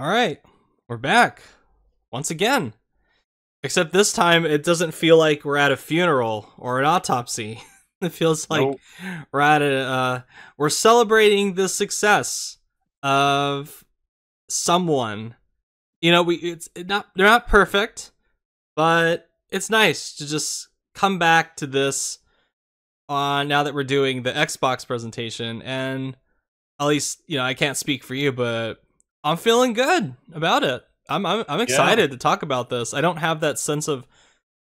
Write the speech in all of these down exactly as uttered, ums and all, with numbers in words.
All right, we're back once again, except this time it doesn't feel like we're at a funeral or an autopsy. It feels like nope. we're at a uh, we're celebrating the success of someone. You know, we it's not they're not perfect, but it's nice to just come back to this on now that we're doing the Xbox presentation. And at least, you know, I can't speak for you, but I'm feeling good about it. I'm I'm, I'm excited yeah. to talk about this. I don't have that sense of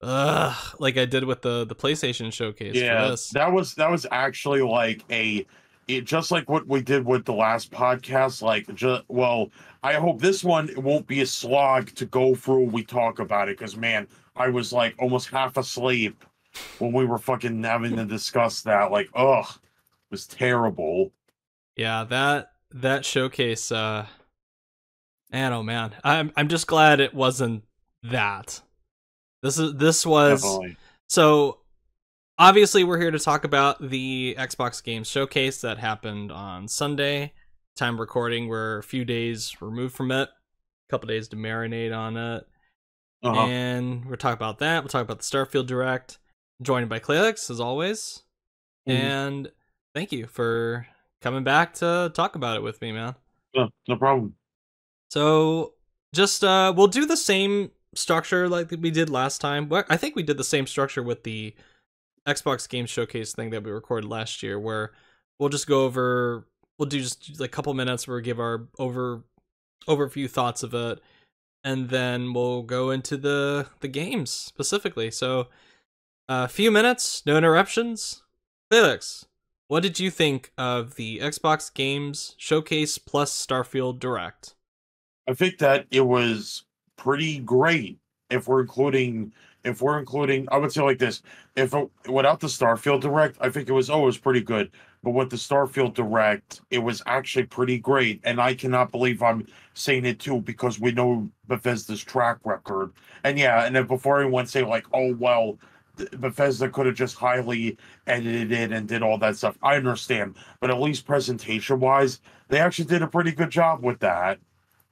ugh, like I did with the the PlayStation showcase. Yeah, for this. that was that was actually like a it just like what we did with the last podcast. Like, just, well, I hope this one it won't be a slog to go through. We talk about it because man, I was like almost half asleep when we were fucking having to discuss that. Like, ugh, it was terrible. Yeah, that that showcase. Uh, man, oh man, I'm I'm just glad it wasn't that. This is this was Definitely. So obviously we're here to talk about the Xbox Game Showcase that happened on Sunday. Time recording, we're a few days removed from it, a couple days to marinate on it, uh-huh. and we're talking about that. We'll talk about the Starfield Direct. I'm joined by Claylex as always, mm. and thank you for coming back to talk about it with me, man. Yeah, no problem. So just uh, we'll do the same structure like we did last time. I think we did the same structure with the Xbox Game Showcase thing that we recorded last year, where we'll just go over, we'll do just like a couple minutes where we give our over overview thoughts of it, and then we'll go into the the games specifically. So a uh, few minutes, no interruptions. Felix, what did you think of the Xbox Games Showcase plus Starfield Direct? I think that it was pretty great if we're including, if we're including, I would say like this, if it, without the Starfield Direct, I think it was always pretty good. But with the Starfield Direct, it was actually pretty great. And I cannot believe I'm saying it too, because we know Bethesda's track record. And yeah, and then before anyone say like, oh, well, Bethesda could have just highly edited it and did all that stuff. I understand. But at least presentation wise, they actually did a pretty good job with that.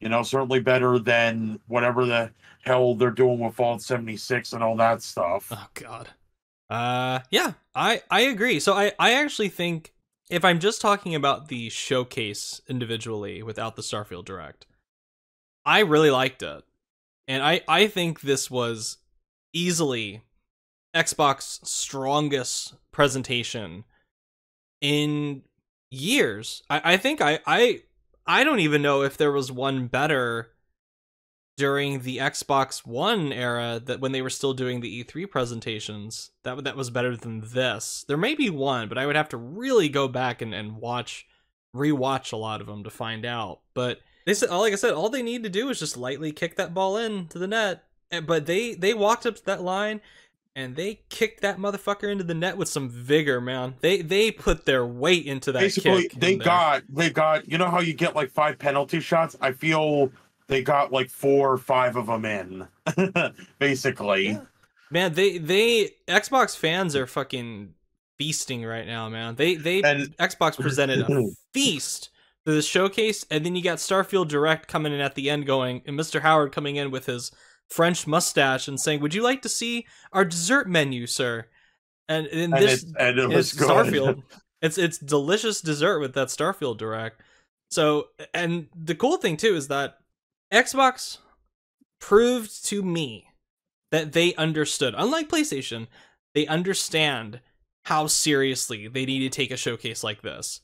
You know, certainly better than whatever the hell they're doing with Fallout seventy-six and all that stuff. Oh, God. Uh, yeah, I, I agree. So I, I actually think if I'm just talking about the showcase individually without the Starfield Direct, I really liked it. And I, I think this was easily Xbox's strongest presentation in years. I, I think I... I I don't even know if there was one better during the Xbox One era, that when they were still doing the E three presentations, that that was better than this. There may be one, but I would have to really go back and, and watch, rewatch a lot of them to find out. But they said, like I said, all they need to do is just lightly kick that ball in to the net. But they, they walked up to that line and they kicked that motherfucker into the net with some vigor, man. They they put their weight into that Basically, kick. They got, they got, you know how you get like five penalty shots? I feel they got like four or five of them in, basically. Yeah. Man, they, they, Xbox fans are fucking feasting right now, man. They, they, and Xbox presented a feast for the showcase, and then you got Starfield Direct coming in at the end going, and Mister Howard coming in with his French mustache and saying, "Would you like to see our dessert menu, sir?" And in this, and it, and it was Starfield. it's it's delicious dessert with that Starfield Direct. So, and the cool thing too is that Xbox proved to me that they understood. Unlike PlayStation, they understand how seriously they need to take a showcase like this.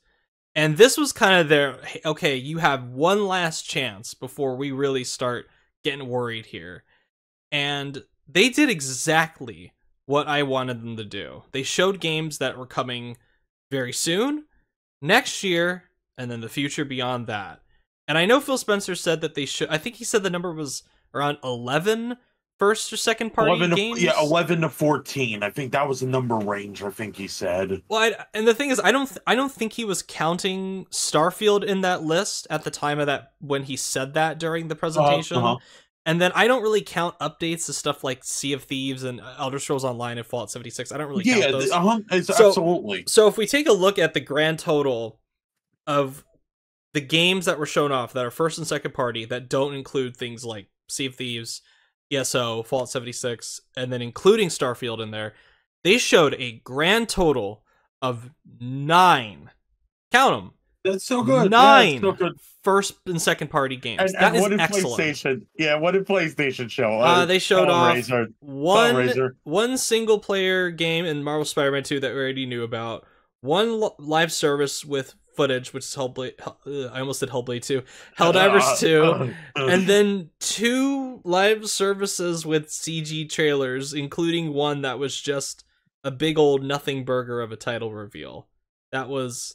And this was kind of their okay. You have one last chance before we really start getting worried here. And they did exactly what I wanted them to do. They showed games that were coming very soon, next year, and then the future beyond that. And I know Phil Spencer said that they should, I think he said the number was around eleven first or second party eleven to, games. Yeah, eleven to fourteen. I think that was the number range, I think he said. Well, I, and the thing is, I don't th I don't think he was counting Starfield in that list at the time of that, when he said that during the presentation. Uh, uh-huh. And then I don't really count updates to stuff like Sea of Thieves and Elder Scrolls Online and Fallout seventy-six. I don't really yeah, count those. Yeah, uh-huh. so, absolutely. So if we take a look at the grand total of the games that were shown off that are first and second party that don't include things like Sea of Thieves, E S O, Fallout seventy-six, and then including Starfield in there, they showed a grand total of nine. Count them. That's so good. Nine so good. First and second party games. And, that and is what did excellent. PlayStation, yeah, what did PlayStation show? Uh, they showed Hellraiser, off one, Hellraiser. one single player game in Marvel Spider-Man two that we already knew about. One live service with footage, which is Hellblade. I almost said Hellblade two. Helldivers two. And then two live services with C G trailers, including one that was just a big old nothing burger of a title reveal. That was...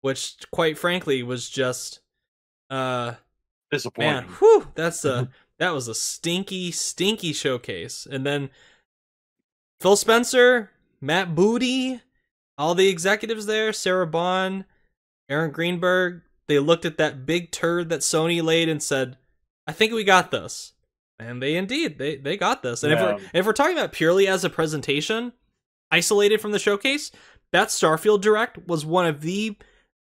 Which, quite frankly, was just uh, disappointing. Man, whew, that's a that was a stinky, stinky showcase. And then Phil Spencer, Matt Booty, all the executives there, Sarah Bond, Aaron Greenberg. They looked at that big turd that Sony laid and said, "I think we got this." And they indeed they they got this. And yeah. if we're, if we're talking about purely as a presentation, isolated from the showcase, that Starfield Direct was one of the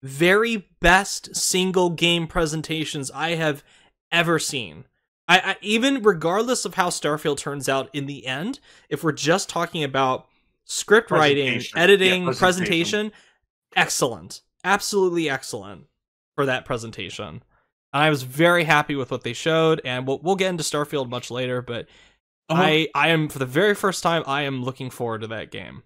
very best single game presentations I have ever seen. I, I even regardless of how Starfield turns out in the end, if we're just talking about script writing, editing, yeah, presentation. presentation, excellent, absolutely excellent for that presentation. And I was very happy with what they showed, and we'll we'll get into Starfield much later. But uh-huh. I I am for the very first time I am looking forward to that game.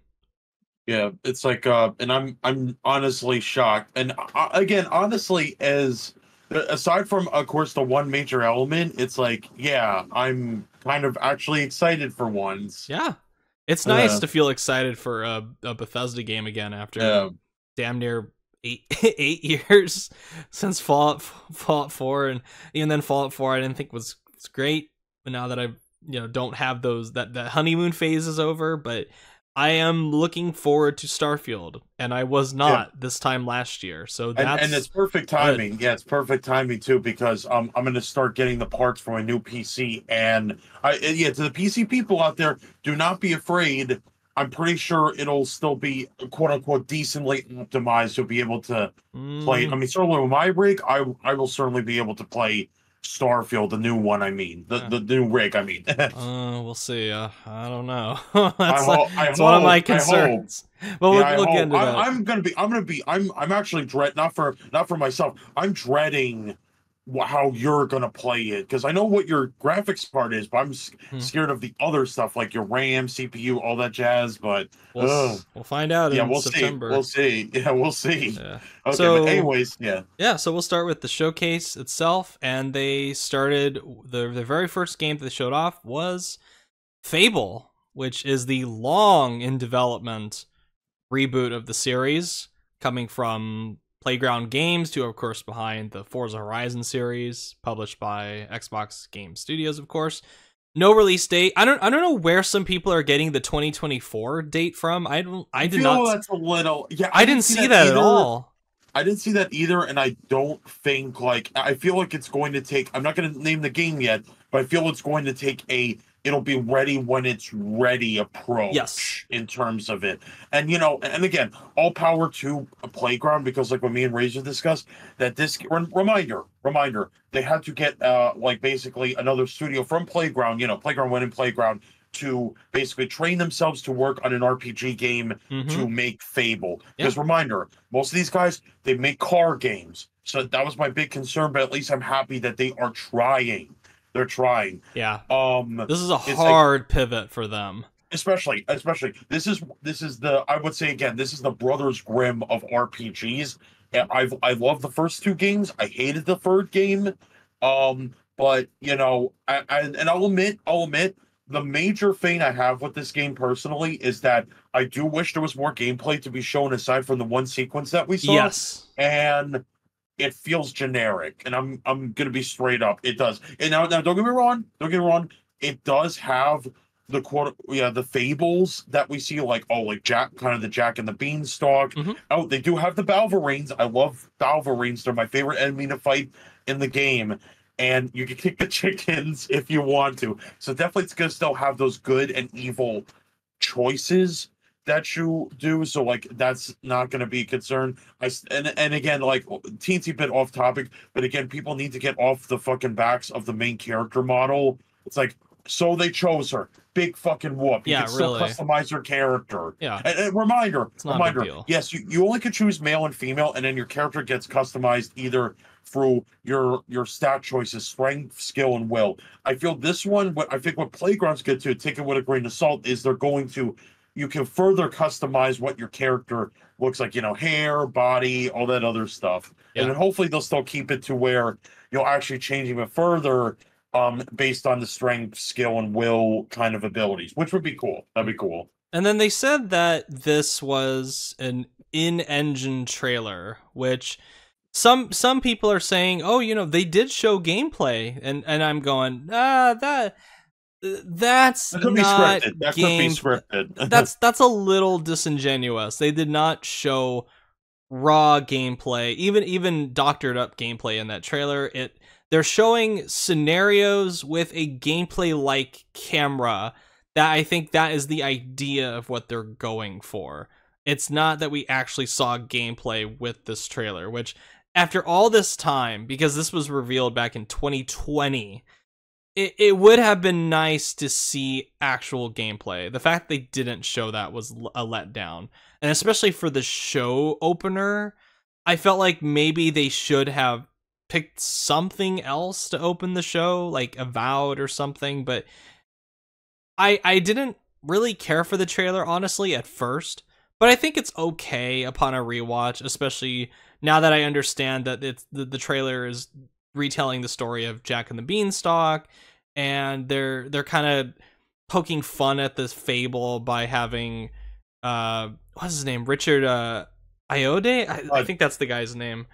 Yeah, it's like, uh, and I'm I'm honestly shocked. And uh, again, honestly, as aside from, of course, the one major element, it's like, yeah, I'm kind of actually excited for once. Yeah, it's nice uh, to feel excited for a, a Bethesda game again after uh, damn near eight eight years since Fallout Fallout four, and even then Fallout four I didn't think was, was great, but now that I you know don't have those that that honeymoon phase is over, but. I am looking forward to Starfield, and I was not yeah. this time last year. So that's and, and it's perfect timing. Good. Yeah, it's perfect timing too, because um, I'm going to start getting the parts for my new P C. And I, yeah, to the P C people out there, do not be afraid. I'm pretty sure it'll still be quote unquote decently optimized. You'll be able to mm. play. I mean, certainly with my rig, I I will certainly be able to play Starfield, the new one, I mean, the, yeah. the new rig, I mean. uh, we'll see. Uh, I don't know. that's I like, hope, that's I one hope, of my concerns. But we'll yeah, look into I'm, that. I'm gonna be. I'm gonna be. I'm. I'm actually dread. Not for. Not for myself. I'm dreading how you're gonna play it, because I know what your graphics part is, but I'm hmm. scared of the other stuff like your RAM, C P U, all that jazz. But we'll, we'll find out. Yeah, in we'll September. see. We'll see. Yeah, we'll see. Yeah. Okay, so, but anyways, yeah, yeah. So we'll start with the showcase itself, and they started the the very first game that they showed off was Fable, which is the long in development reboot of the series, coming from Playground Games, who are, of course, behind the Forza Horizon series, published by Xbox Game Studios, of course. No release date. I don't. I don't know where some people are getting the twenty twenty-four date from. I don't. I did I feel not. That's a little. Yeah. I, I didn't, didn't see, see that, that at all. I didn't see that either, and I don't think like I feel like it's going to take. I'm not going to name the game yet, but I feel it's going to take a. It'll be ready when it's ready approach yes. in terms of it. And, you know, and again, all power to a Playground, because like what me and Razor discussed, that this reminder, reminder, they had to get uh, like basically another studio from Playground, you know, Playground went in Playground to basically train themselves to work on an R P G game mm-hmm. to make Fable. Because yeah. reminder, most of these guys, they make car games. So that was my big concern, but at least I'm happy that they are trying. They're trying. Yeah. Um, this is a hard like, pivot for them. Especially, especially this is this is the I would say again this is the Brothers Grimm of R P Gs. And I've I love the first two games. I hated the third game. Um, but you know, I, I, and I'll admit, I'll admit the major thing I have with this game personally is that I do wish there was more gameplay to be shown aside from the one sequence that we saw. Yes. And it feels generic, and I'm I'm gonna be straight up. It does. And now, now don't get me wrong. Don't get me wrong. It does have the quote, yeah, the fables that we see, like oh, like Jack, kind of the Jack and the Beanstalk. Mm-hmm. Oh, they do have the Balverines. I love Balverines. They're my favorite enemy to fight in the game. And you can kick the chickens if you want to. So definitely, it's gonna still have those good and evil choices. that you do, so like that's not going to be a concern. I and and again, like teensy bit off topic, but again, people need to get off the fucking backs of the main character model. It's like, so they chose her. Big fucking whoop. You yeah, can really. still customize her character. Yeah. And, and reminder, it's not reminder. A big deal. Yes, you, you only can choose male and female, and then your character gets customized either through your your stat choices, strength, skill, and will. I feel this one, what I think what Playgrounds get to, take it with a grain of salt, is they're going to, you can further customize what your character looks like, you know, hair, body, all that other stuff. Yeah. And then hopefully they'll still keep it to where you'll actually change even further um based on the strength, skill, and will kind of abilities, which would be cool. That'd be cool. And then they said that this was an in-engine trailer, which some some people are saying, oh, you know, they did show gameplay, and and I'm going, ah, that that's that could not be scripted. That game... could be scripted. that's that's a little disingenuous. They did not show raw gameplay, even even doctored up gameplay in that trailer. It They're showing scenarios with a gameplay-like camera. That I think that is the idea of what they're going for. It's not that we actually saw gameplay with this trailer, which after all this time, because this was revealed back in twenty twenty, it, it would have been nice to see actual gameplay. The fact they didn't show that was a letdown. And especially for the show opener, I felt like maybe they should have picked something else to open the show, like Avowed or something, but I I didn't really care for the trailer, honestly, at first, but I think it's okay upon a rewatch, especially now that I understand that it's, the, the trailer is retelling the story of Jack and the Beanstalk, and they're they're kind of poking fun at this Fable by having, uh, what's his name, Richard uh, Iode? I, I think that's the guy's name.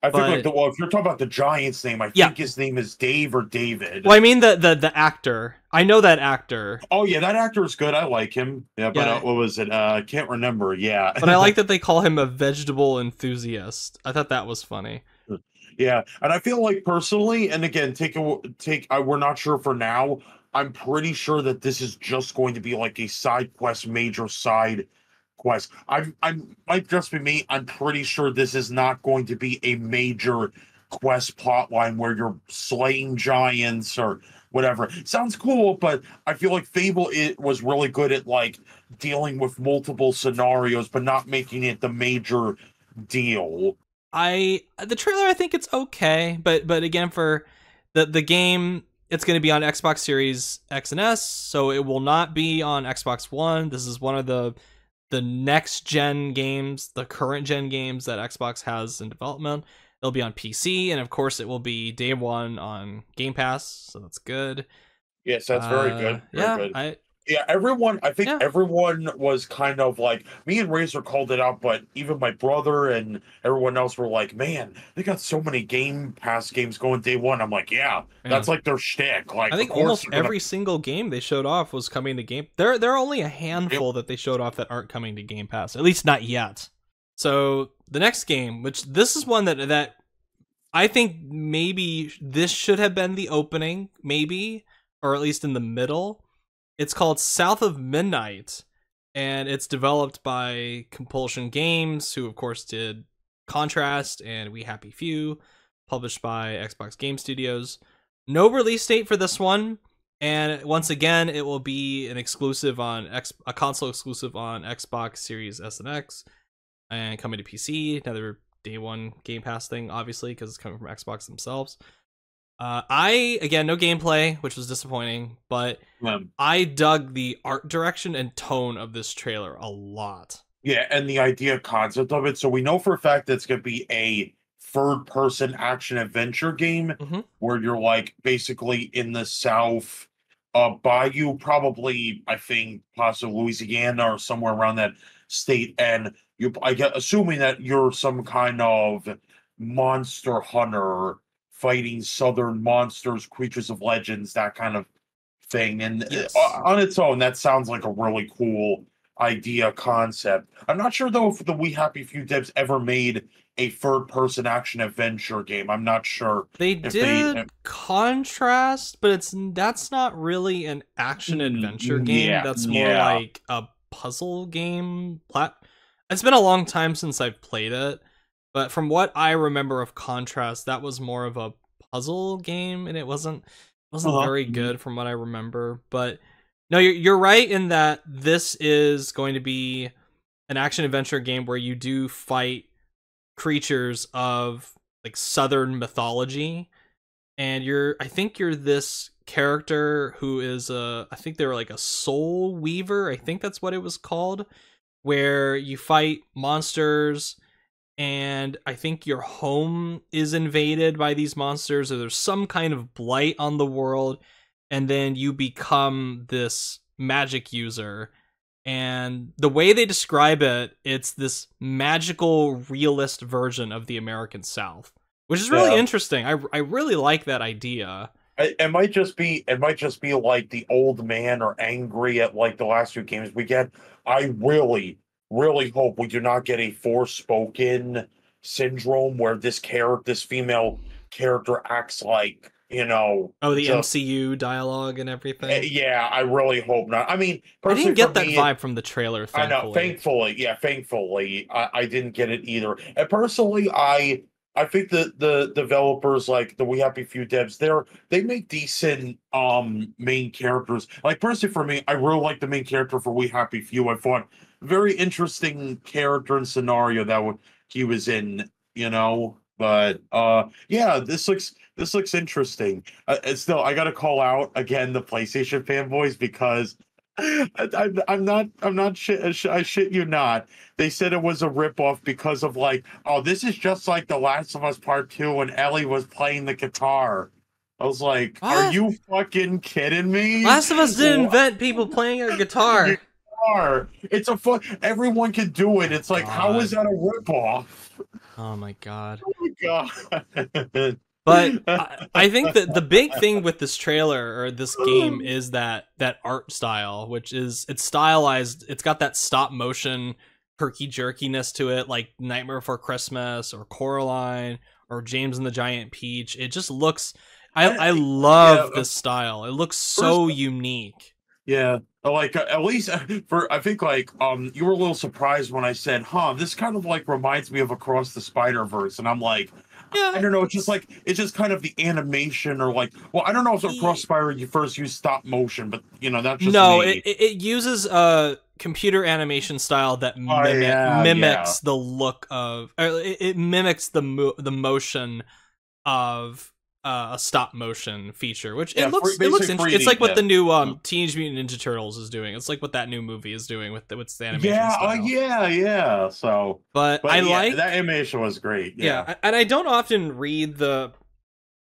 I but, think like the, well, if you're talking about the Giant's name, I think yeah. his name is Dave or David. Well, I mean the, the the actor. I know that actor. Oh yeah, that actor is good. I like him. Yeah, but yeah. Uh, what was it? I uh, can't remember. Yeah, but I like that they call him a vegetable enthusiast. I thought that was funny. Yeah, and I feel like personally, and again, take a, take. I, we're not sure for now. I'm pretty sure that this is just going to be like a side quest, major side. Quest. I'm, I'm, might just be me. I'm pretty sure this is not going to be a major quest plotline where you're slaying giants or whatever. Sounds cool, but I feel like Fable it was really good at like dealing with multiple scenarios, but not making it the major deal. I the trailer, I think it's okay, but but again, for the the game, it's going to be on Xbox Series X and S, so it will not be on Xbox One. This is one of the the next gen games, the current gen games that Xbox has in development. It'll be on P C, and of course it will be day one on Game Pass, so that's good. Yes, that's uh, very good. Very yeah, good. I, yeah, everyone, I think yeah. everyone was kind of like, me and Razor called it out, but even my brother and everyone else were like, man, they got so many Game Pass games going day one. I'm like, yeah, yeah. that's like their shtick. Like, I think almost every gonna... single game they showed off was coming to Game Pass. There, there are only a handful yep. that they showed off that aren't coming to Game Pass, at least not yet. So the next game, which this is one that, that I think maybe this should have been the opening, maybe, or at least in the middle. It's called South of Midnight, and it's developed by Compulsion Games, who of course did Contrast and We Happy Few, published by Xbox Game Studios. No release date for this one, and once again, it will be an exclusive on X, a console exclusive on Xbox Series S and X, and coming to P C. Another day one Game Pass thing, obviously, because it's coming from Xbox themselves. Uh, I, again, no gameplay, which was disappointing, but yeah. I dug the art direction and tone of this trailer a lot. Yeah, and the idea concept of it. So we know for a fact that it's going to be a third-person action-adventure game mm-hmm. where you're, like, basically in the South uh, Bayou, probably, I think, possibly Louisiana or somewhere around that state. And you, I get, assuming that you're some kind of monster hunter fighting southern monsters, creatures of legends, that kind of thing. And yes. on its own, that sounds like a really cool idea concept. I'm not sure, though, if the We Happy Few devs ever made a third-person action-adventure game. I'm not sure. They did they, Contrast, but it's that's not really an action-adventure game. Yeah, that's more yeah. like a puzzle game plat. It's been a long time since I've played it, but from what I remember of Contrast, that was more of a puzzle game, and it wasn't wasn't uh-huh. very good from what I remember. But no, you're you're right in that this is going to be an action adventure game where you do fight creatures of like Southern mythology, and you're I think you're this character who is a I think they were like a soul weaver. I think that's what it was called, where you fight monsters, and I think your home is invaded by these monsters, or there's some kind of blight on the world, and then you become this magic user. And the way they describe it, it's this magical realist version of the American South, which is really yeah. interesting. I I really like that idea. It, it might just be it might just be like the old man or angry at like the last two games we get. I really really hope we do not get a Forspoken syndrome where this character, this female character, acts like, you know, oh, the just, M C U dialogue and everything. Yeah, I really hope not. I mean, I didn't get that me, vibe from the trailer. Thankfully. I know, thankfully, yeah, thankfully, I, I didn't get it either. And personally, I I think the the developers, like the We Happy Few devs, they're they make decent um main characters. Like personally, for me, I really like the main character for We Happy Few. I thought very interesting character and scenario that he was in, you know. But uh, yeah, this looks this looks interesting. Uh, still, I gotta call out again the PlayStation fanboys, because I, I, I'm not I'm not shit, I shit you not. They said it was a ripoff because of like, oh, this is just like The Last of Us Part Two when Ellie was playing the guitar. I was like, what? Are you fucking kidding me? Last of Us didn't invent people playing a guitar. guitar. It's a fuck. Everyone can do it. It's like, God. How is that a ripoff? Oh my God. Oh my God. But I, I think that the big thing with this trailer or this game is that that art style, which is it's stylized. It's got that stop motion herky jerkiness to it, like Nightmare Before Christmas or Coraline or James and the Giant Peach. It just looks I, I love yeah, this style. It looks so unique. Yeah. Like uh, at least for I think like um you were a little surprised when I said, huh, this kind of like reminds me of Across the Spider-Verse, and I'm like, yeah. I don't know, it's just like it's just kind of the animation, or like, well, I don't know if Across Spider you first use stop motion, but you know, that's just no me. It, it uses a computer animation style that mim oh, yeah, mimics yeah. the look of or it, it mimics the mo the motion of Uh, a stop motion feature, which yeah, it looks it looks interesting. It's like what yeah. the new um Teenage Mutant Ninja Turtles is doing. It's like what that new movie is doing with the, with the animation. Yeah, uh, yeah, yeah. So, but, but I yeah, like that animation was great. Yeah. yeah, and I don't often read the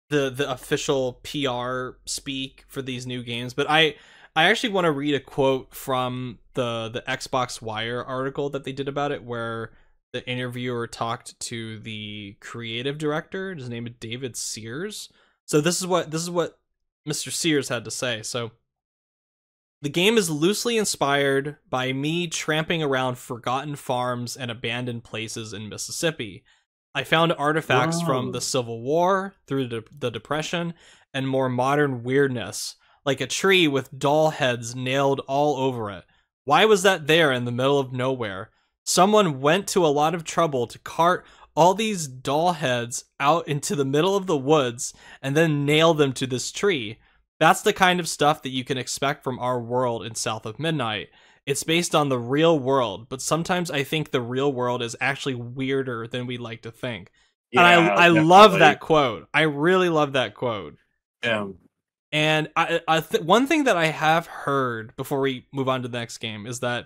the the official P R speak for these new games, but I I actually want to read a quote from the the Xbox Wire article that they did about it, where the interviewer talked to the creative director. His name is David Sears. So this is what this is what Mister Sears had to say. So the game is loosely inspired by me tramping around forgotten farms and abandoned places in Mississippi. I found artifacts Whoa. from the Civil War through the, the Depression and more modern weirdness, like a tree with doll heads nailed all over it. Why was that there in the middle of nowhere? Someone went to a lot of trouble to cart all these doll heads out into the middle of the woods and then nail them to this tree. That's the kind of stuff that you can expect from our world in South of Midnight. It's based on the real world, but sometimes I think the real world is actually weirder than we like to think. Yeah, and I, I love that quote. I really love that quote. Yeah. And I, I th one thing that I have heard before we move on to the next game is that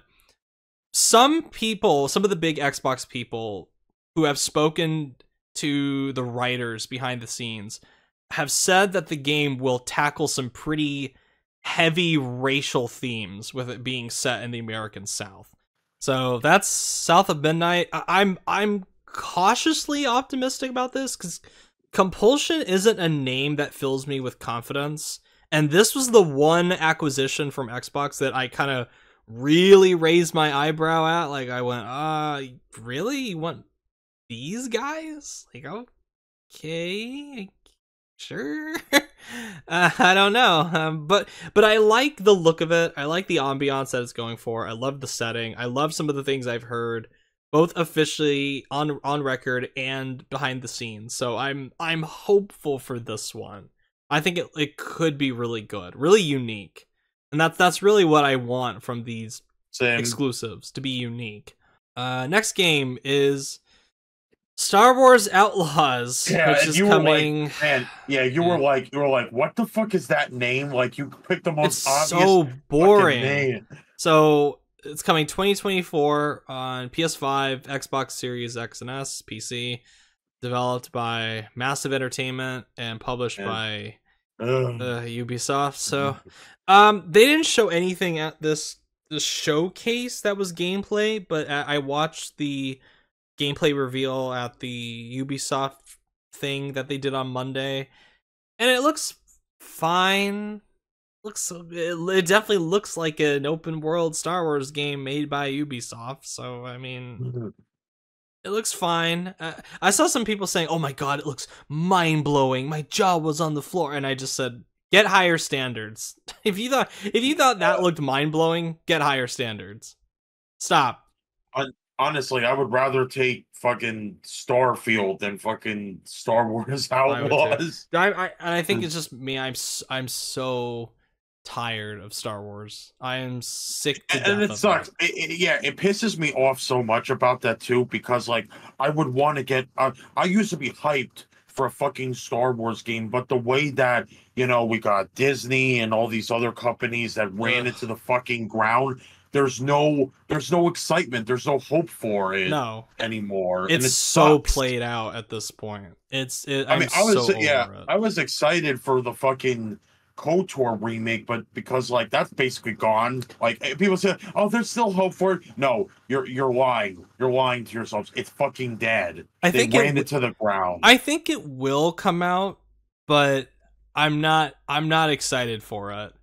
some people, some of the big Xbox people who have spoken to the writers behind the scenes have said that the game will tackle some pretty heavy racial themes with it being set in the American South. So that's South of Midnight. I I'm I'm cautiously optimistic about this because Compulsion isn't a name that fills me with confidence. And this was the one acquisition from Xbox that I kind of really raised my eyebrow at. Like I went, uh really, you want these guys? Like, okay, sure. uh, I don't know, um, but but I like the look of it. I like the ambiance that it's going for. I love the setting. I love some of the things I've heard, both officially on on record and behind the scenes. So I'm I'm hopeful for this one. I think it it could be really good, really unique, and that's that's really what I want from these Same. exclusives, to be unique. Uh, next game is Star Wars Outlaws, yeah, which is you coming. Like, man, yeah, you were like, you were like, what the fuck is that name? Like, you picked the most it's obvious. So boring. Name. So it's coming twenty twenty-four on P S five, Xbox Series X and S, P C. Developed by Massive Entertainment and published yeah. by uh, Ubisoft. So, um, they didn't show anything at this this showcase that was gameplay, but I watched the gameplay reveal at the Ubisoft thing that they did on Monday, and it looks fine. Looks it definitely looks like an open world Star Wars game made by Ubisoft. So I mean, it looks fine. Uh, I saw some people saying, "Oh my god, it looks mind blowing. My jaw was on the floor," and I just said, "Get higher standards." If you thought if you thought that looked mind blowing, get higher standards. Stop. I Honestly, I would rather take fucking Starfield than fucking Star Wars Outlaws. I, I, I think it's just me. I'm I'm so tired of Star Wars. I am sick to death and it sucks. It. It, it, yeah, it pisses me off so much about that too, because like I would want to get. Uh, I used to be hyped for a fucking Star Wars game, but the way that you know we got Disney and all these other companies that ran into the fucking ground. There's no, there's no excitement. There's no hope for it no. anymore. It's it so played out at this point. It's, it, I mean, I'm I was, so yeah, over it. I was excited for the fucking KOTOR remake, but because like that's basically gone. Like people say, oh, there's still hope for it. No, you're you're lying. You're lying to yourselves. It's fucking dead. I they think ran it, it to the ground. I think it will come out, but I'm not. I'm not excited for it.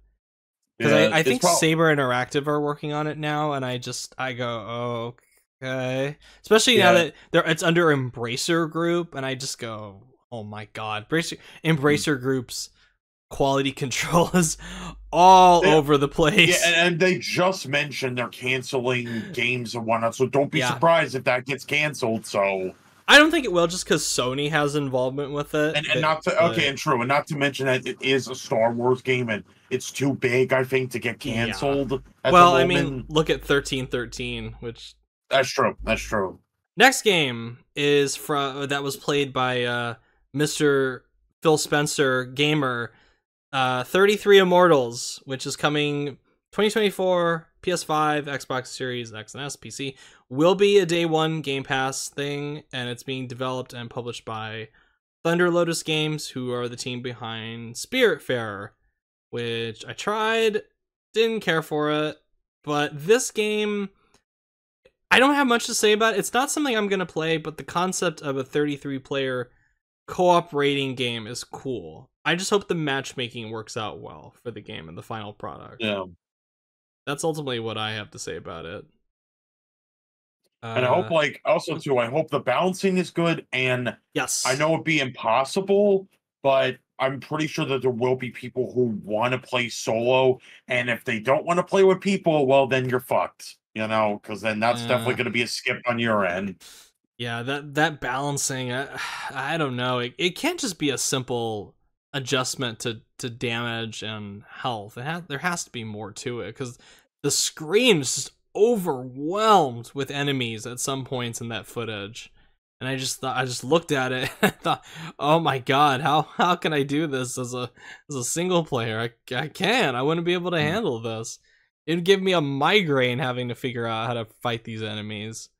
Because yeah, I, I think Saber Interactive are working on it now, and I just I go oh, okay, especially yeah. now that they're it's under Embracer Group, and I just go oh my god, Embracer Embracer mm. Group's quality control is all yeah. over the place. Yeah, and, and they just mentioned they're canceling games and whatnot, so don't be yeah. surprised if that gets canceled. So. I don't think it will, just because Sony has involvement with it. And, and not to, but, okay, and true, and not to mention that it is a Star Wars game, and it's too big, I think, to get canceled. Yeah. At well, the I mean, look at thirteen thirteen, which that's true. That's true. Next game is from that was played by uh, Mister Phil Spencer, gamer, uh, thirty-three Immortals, which is coming twenty twenty-four. P S five, Xbox Series X and S, P C, will be a day one Game Pass thing, and it's being developed and published by Thunder Lotus Games, who are the team behind Spiritfarer, which I tried, didn't care for it, but this game, I don't have much to say about it. It's not something I'm going to play, but the concept of a thirty-three player co-op rating game is cool. I just hope the matchmaking works out well for the game and the final product. Yeah. That's ultimately what I have to say about it. Uh, and I hope, like, also, too, I hope the balancing is good. And yes, I know it'd be impossible, but I'm pretty sure that there will be people who want to play solo. And if they don't want to play with people, well, then you're fucked, you know, because then that's uh, definitely going to be a skip on your end. Yeah, that, that balancing, I, I don't know. It, it can't just be a simple adjustment to to damage and health. It has, there has to be more to it, because the screen is just overwhelmed with enemies at some points in that footage, and I just thought I just looked at it and I thought, oh my god, how how can I do this as a as a single player? I, I can't I wouldn't be able to handle this. It'd give me a migraine having to figure out how to fight these enemies.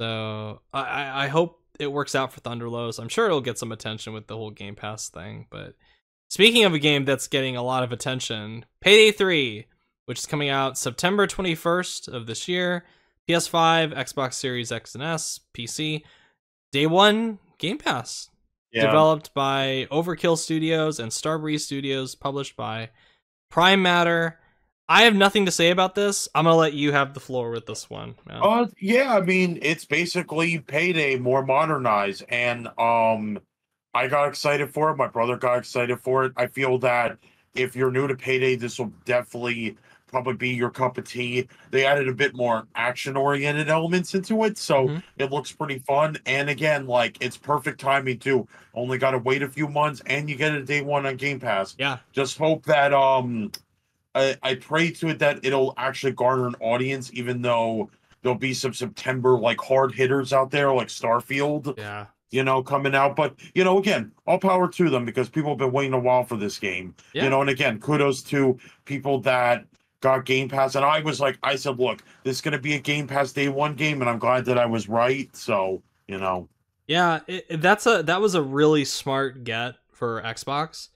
So I I hope it works out for Thunder Lotus. I'm sure it'll get some attention with the whole Game Pass thing. But speaking of a game that's getting a lot of attention, Payday three, which is coming out September twenty-first of this year, P S five, Xbox Series X and S, P C, day one Game Pass. Yeah. Developed by Overkill Studios and Starbreeze Studios, published by Prime Matter. I have nothing to say about this. I'm going to let you have the floor with this one. Uh, yeah, I mean, it's basically Payday more modernized. And um, I got excited for it. My brother got excited for it. I feel that if you're new to Payday, this will definitely probably be your cup of tea. They added a bit more action-oriented elements into it, so mm-hmm. it looks pretty fun. And again, like, it's perfect timing too. Only got to wait a few months, and you get a day one on Game Pass. Yeah. Just hope that um, I, I pray to it that it'll actually garner an audience, even though there'll be some September like hard hitters out there, like Starfield. Yeah. You know, coming out. But, you know, again, all power to them, because people have been waiting a while for this game. Yeah. You know, and again, kudos to people that got Game Pass. And I was like, I said, look, this is going to be a Game Pass day one game, and I'm glad that I was right. So, you know. Yeah, it, that's a that was a really smart get for Xbox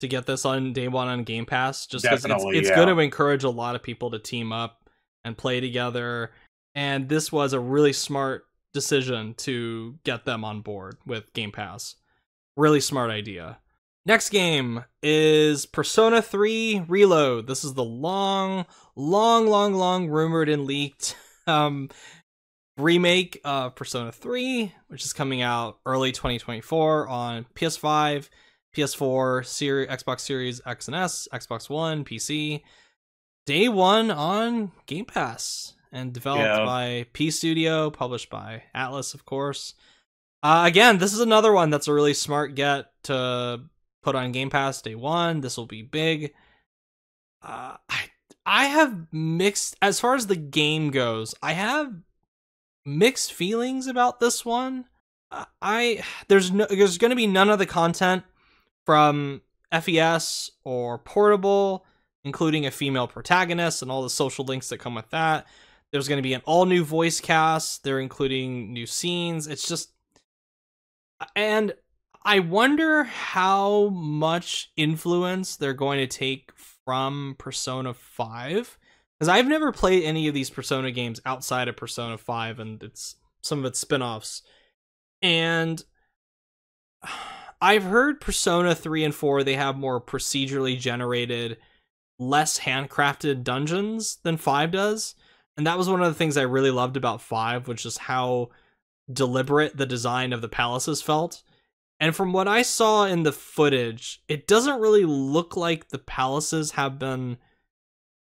to get this on day one on Game Pass. Just because it's, it's yeah. going to encourage a lot of people to team up and play together. And this was a really smart decision to get them on board with Game Pass. Really smart idea. Next game is Persona three Reload. This is the long, long, long, long rumored and leaked um, remake of Persona three, which is coming out early twenty twenty-four on P S five, P S four, Siri, Xbox Series X and S, Xbox One, P C. Day one on Game Pass. And developed yeah. by P-Studio, published by Atlus, of course. Uh, again, this is another one that's a really smart get to put on Game Pass day one. This will be big. Uh, I I have mixed... As far as the game goes, I have mixed feelings about this one. Uh, I There's, no, there's going to be none of the content from F E S or Portable, including a female protagonist and all the social links that come with that. There's going to be an all-new voice cast. They're including new scenes. It's just... And I wonder how much influence they're going to take from Persona five. Because I've never played any of these Persona games outside of Persona five and it's some of its spinoffs. And I've heard Persona three and four, they have more procedurally generated, less handcrafted dungeons than five does. And that was one of the things I really loved about five, which is how deliberate the design of the palaces felt. And from what I saw in the footage, it doesn't really look like the palaces have been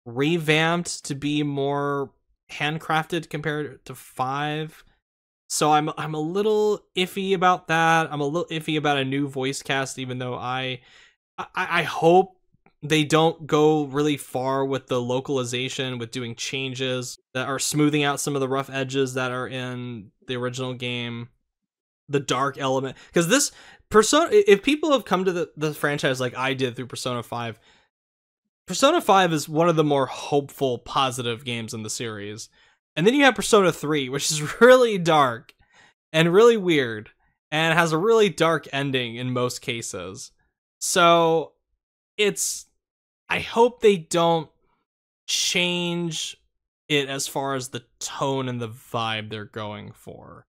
revamped to be more handcrafted compared to five. So I'm I'm a little iffy about that. I'm a little iffy about a new voice cast, even though I I, I hope they don't go really far with the localization, with doing changes that are smoothing out some of the rough edges that are in the original game, the dark element. Because this Persona, if people have come to the, the franchise like I did through Persona five, Persona five is one of the more hopeful, positive games in the series. And then you have Persona three, which is really dark and really weird and has a really dark ending in most cases. So it's... I hope they don't change it as far as the tone and the vibe they're going for.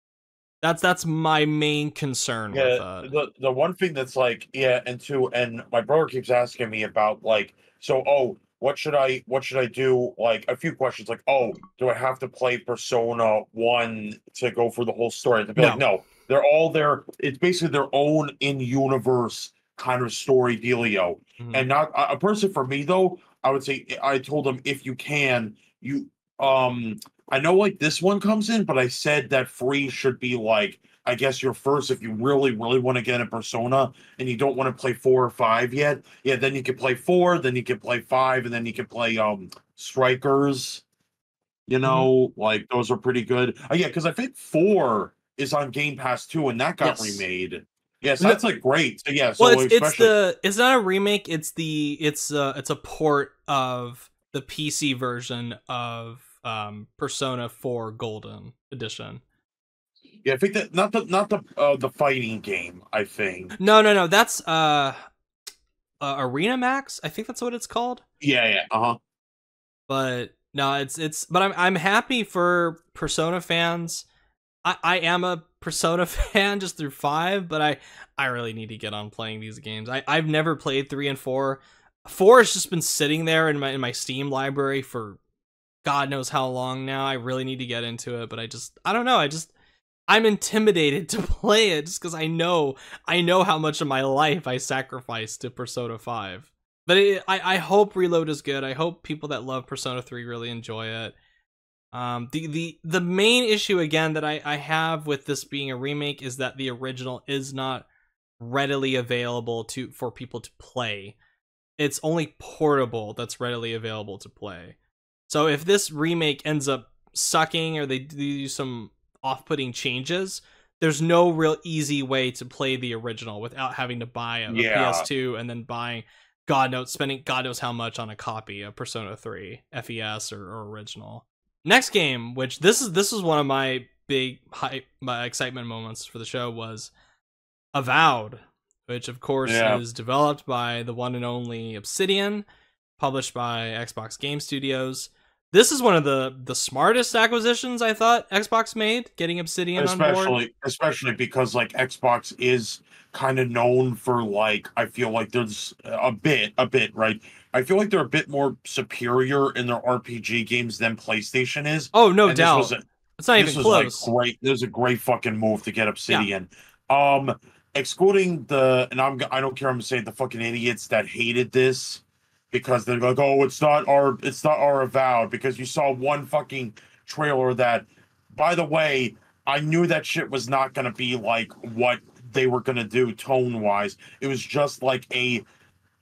That's that's my main concern yeah, with it. The, the one thing that's like, yeah, and two, and my brother keeps asking me about like, so, oh, what should I, what should I do? Like a few questions like, oh, do I have to play Persona one to go for the whole story? To be no. Like, no, they're all there. It's basically their own in-universe kind of story dealio. Mm-hmm. And not a person for me though, I would say I told them if you can, you um I know like this one comes in, but I said that free should be like, I guess your first, if you really, really want to get a Persona and you don't want to play four or five yet, yeah, then you can play four, then you can play five, and then you can play um Strikers. You know, mm-hmm. like those are pretty good. Uh, yeah, because I think four is on Game Pass too, and that got yes. remade. Yes, yeah, so that's like great. So yeah, so well, it's, it's the it's not a remake. It's the it's uh it's a port of the P C version of um Persona four Golden Edition. Yeah, I think that not the not the uh, the fighting game. I think no, no, no. That's uh, uh Arena Max. I think that's what it's called. Yeah, yeah, uh huh. But no, it's it's. But I'm I'm happy for Persona fans. I, I am a Persona fan just through five, but I, I really need to get on playing these games. I, I've never played three and four. Four has just been sitting there in my in my Steam library for God knows how long now. I really need to get into it, but I just I don't know. I just I'm intimidated to play it just because I know I know how much of my life I sacrificed to Persona five. But it, I I hope Reload is good. I hope people that love Persona three really enjoy it. Um, the the the main issue again that I I have with this being a remake is that the original is not readily available to for people to play. It's only portable that's readily available to play. So if this remake ends up sucking or they do some off-putting changes, there's no real easy way to play the original without having to buy a, yeah. a P S two and then buying God knows spending God knows how much on a copy of Persona three F E S or, or original. Next game, which this is this is one of my big hype, my excitement moments for the show, was Avowed, which of course yeah. is developed by the one and only Obsidian, published by Xbox Game Studios. This is one of the the smartest acquisitions I thought Xbox made, getting Obsidian especially, on board. Especially because like Xbox is kind of known for like, I feel like there's a bit, a bit, right? I feel like they're a bit more superior in their R P G games than PlayStation is. Oh, no and doubt. This was a, it's not this even was close. Like great, there's a great fucking move to get Obsidian. Yeah. Um, excluding the, and I'm, I don't care, I'm going to say the fucking idiots that hated this. Because they're like, oh, it's not our, it's not our Avowed. Because you saw one fucking trailer that, by the way, I knew that shit was not gonna be like what they were gonna do tone-wise. It was just like a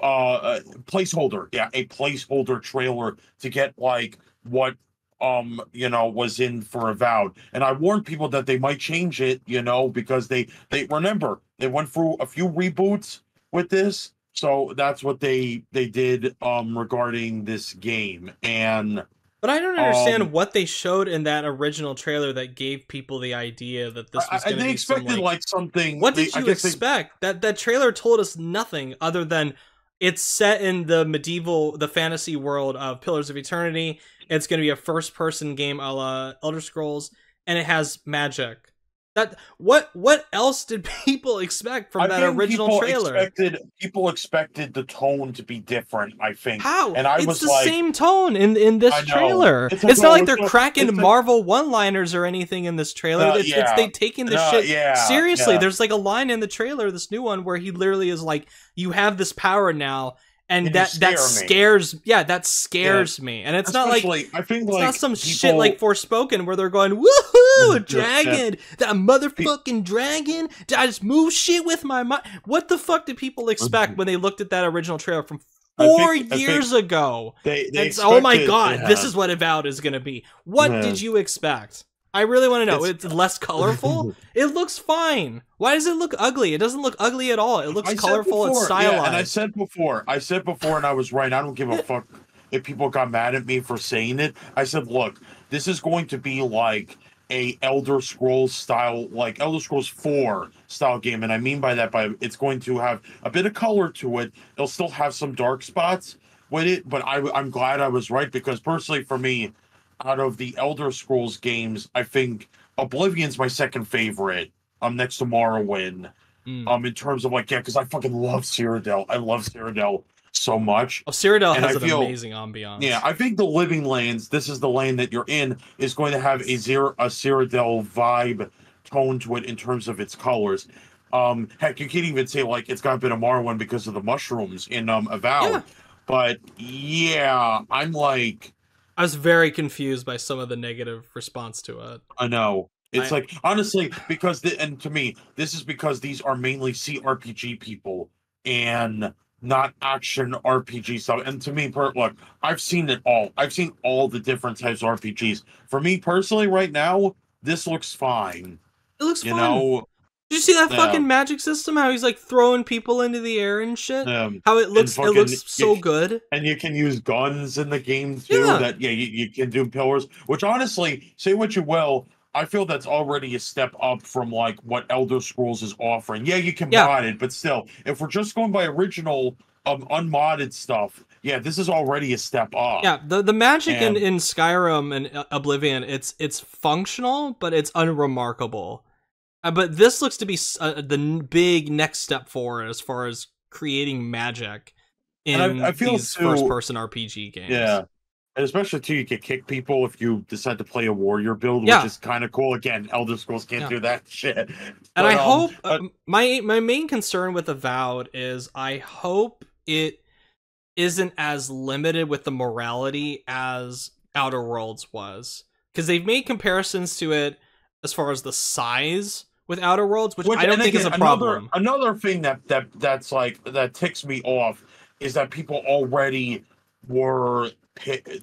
uh, placeholder, yeah, a placeholder trailer to get like what um you know was in for Avowed. And I warned people that they might change it, you know, because they they remember they went through a few reboots with this. So that's what they they did um regarding this game. And but I don't understand um, what they showed in that original trailer that gave people the idea that this was going to be expected some, like, like something. What did they, you expect? They, that that trailer told us nothing other than it's set in the medieval, the fantasy world of Pillars of Eternity. It's going to be a first person game a la Elder Scrolls, and it has magic. That what what else did people expect from I that original people trailer? Expected, people expected the tone to be different. I think how and I it's was the like, same tone in in this trailer. It's, it's not like they're cracking Marvel one-liners or anything in this trailer. Uh, it's, yeah. it's they taking this uh, shit yeah, seriously. Yeah. There's like a line in the trailer, this new one, where he literally is like, "You have this power now." And It'll that scare that scares me. yeah that scares yeah. me and it's Especially, not like I think it's like not some people, shit like Forspoken where they're going woohoo a dragon yeah. that motherfucking dragon did I just move shit with my mind. What the fuck did people expect when they looked at that original trailer from four think, years ago? They, they it's oh my god, yeah. this is what Avowed is gonna be. What yeah. did you expect? I really want to know. It's, it's less colorful. It looks fine. Why does it look ugly? It doesn't look ugly at all. It looks I colorful before, and stylized. Yeah, and I said before, I said before, and I was right. I don't give a fuck if people got mad at me for saying it. I said, look, this is going to be like a Elder Scrolls style, like Elder Scrolls four style game. And I mean by that, by it's going to have a bit of color to it. It'll still have some dark spots with it. But I, I'm glad I was right, because personally for me, out of the Elder Scrolls games, I think Oblivion's my second favorite. Um, next to Morrowind. Mm. Um, in terms of like, yeah, because I fucking love Cyrodiil. I love Cyrodiil so much. Oh, Cyrodiil and has I an feel, amazing ambiance. Yeah, I think the living lands, this is the lane that you're in, is going to have a zero a Cyrodiil vibe tone to it in terms of its colors. Um, heck, you can't even say like it's got a bit of Morrowind because of the mushrooms in um Avowed. Yeah. But yeah, I'm like. I was very confused by some of the negative response to it. I know. It's I, like, honestly, because, the, and to me, this is because these are mainly C R P G people and not action R P G stuff. And to me, per, look, I've seen it all. I've seen all the different types of R P Gs. For me personally, right now, this looks fine. It looks you fun. Know? Did you see that yeah. fucking magic system? How he's like throwing people into the air and shit. Um, How it looks, fucking, it looks so you, good. And you can use guns in the game too. Yeah. That yeah, you, you can do pillars. Which honestly, say what you will, I feel that's already a step up from like what Elder Scrolls is offering. Yeah, you can yeah. mod it, but still, if we're just going by original um unmodded stuff, yeah, this is already a step up. Yeah, the the magic and, in in Skyrim and Oblivion, it's it's functional, but it's unremarkable. Uh, but this looks to be uh, the n big next step forward as far as creating magic in I, I feel these so, first-person R P G games. Yeah, And especially, too, you can kick people if you decide to play a warrior build, yeah. which is kind of cool. Again, Elder Scrolls can't yeah. do that shit. But, and I um, hope... Uh, my my main concern with Avowed is I hope it isn't as limited with the morality as Outer Worlds was. Because they've made comparisons to it as far as the size with Outer Worlds, which, which I don't think is a another, problem. Another thing that, that that's like that ticks me off is that people already were...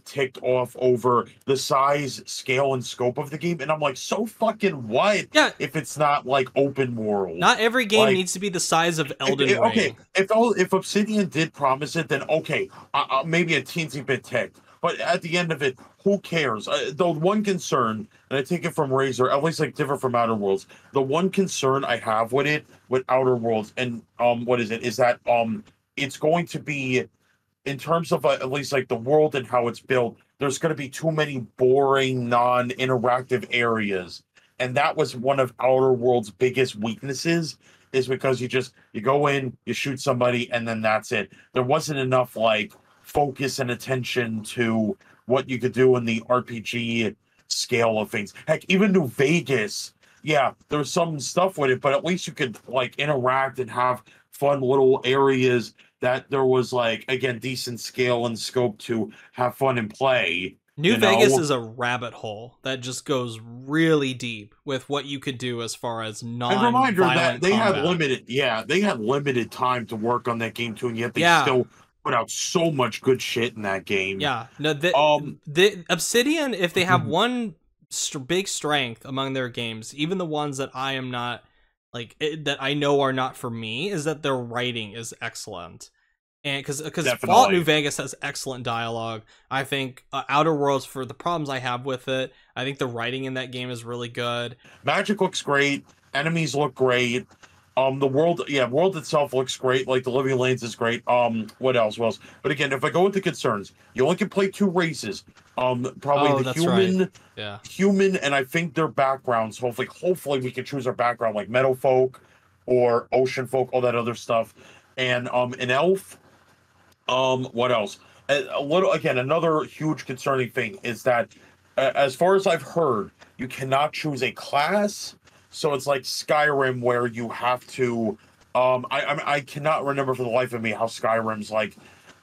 ticked off over the size, scale, and scope of the game, and I'm like, so fucking what? Yeah. If it's not like open world, not every game like, needs to be the size of Elden Ring. Okay, if all, if Obsidian did promise it, then okay, uh, maybe a teensy bit ticked, but at the end of it, who cares? Uh, the one concern, and I take it from Razor, at least like different from Outer Worlds. The one concern I have with it, with Outer Worlds, and um, what is it? Is that um, it's going to be. In terms of uh, at least like the world and how it's built, there's going to be too many boring, non-interactive areas. And that was one of Outer Worlds' biggest weaknesses, is because you just, you go in, you shoot somebody, and then that's it. There wasn't enough like focus and attention to what you could do in the R P G scale of things. Heck, even New Vegas, yeah, there was some stuff with it, but at least you could like interact and have fun little areas that there was, like, again, decent scale and scope to have fun and play. New Vegas know? is a rabbit hole that just goes really deep with what you could do as far as non-violent And reminder that they combat. had limited, yeah, they had limited time to work on that game, too, and yet they yeah. still put out so much good shit in that game. Yeah, no, the, um, the Obsidian, if they have one st- big strength among their games, even the ones that I am not... like it, that I know are not for me, is that their writing is excellent. And because because Fallout New Vegas has excellent dialogue. I think uh, Outer Worlds, for the problems I have with it, I think the writing in that game is really good. Magic looks great. Enemies look great. Um, the world, yeah, world itself looks great. Like the Living Lanes is great. Um, what else? What else? But again, if I go into concerns, you only can play two races. Um, probably oh, the human, right. yeah, human, and I think their backgrounds. Hopefully, hopefully we can choose our background, like meadow folk, or ocean folk, all that other stuff, and um, an elf. Um, what else? A, a little again, another huge concerning thing is that, uh, as far as I've heard, you cannot choose a class. So it's like Skyrim, where you have to. Um, I, I I cannot remember for the life of me how Skyrim's like,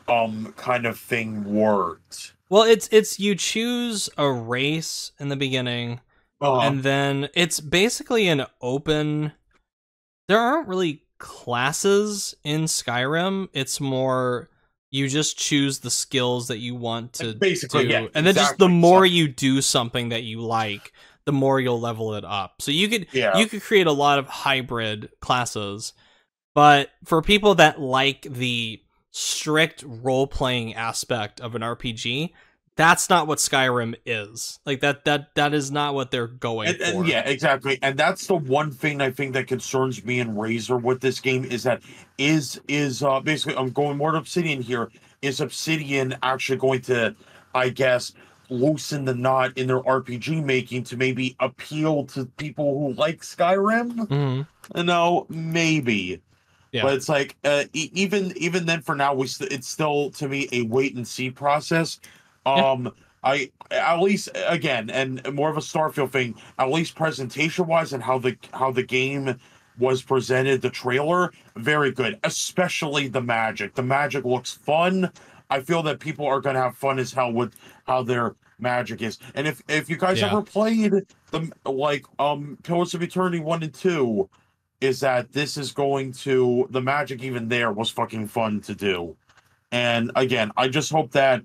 um, kind of thing worked. Well, it's it's you choose a race in the beginning, uh-huh. and then it's basically an open. There aren't really classes in Skyrim. It's more you just choose the skills that you want to basically, do, yeah, and then exactly, just the more exactly. you do something that you like, the more you'll level it up. So you could yeah. you could create a lot of hybrid classes, but for people that like the strict role-playing aspect of an R P G, that's not what Skyrim is. Like that that that is not what they're going and, for. And yeah, exactly. And that's the one thing I think that concerns me and Razor with this game is that is is uh, basically I'm going more to Obsidian here. Is Obsidian actually going to, I guess, loosen the knot in their R P G making to maybe appeal to people who like Skyrim? Mm-hmm. You know, maybe. Yeah. But it's like uh, e even even then, for now, we st it's still to me a wait and see process. Um, yeah. I at least again, and more of a Starfield thing. At least presentation wise, and how the how the game was presented, the trailer, very good. Especially the magic. The magic looks fun. I feel that people are going to have fun as hell with how their magic is. And if if you guys yeah. ever played the like um Pillars of Eternity one and two, is that this is going to the magic even there was fucking fun to do. And again, I just hope that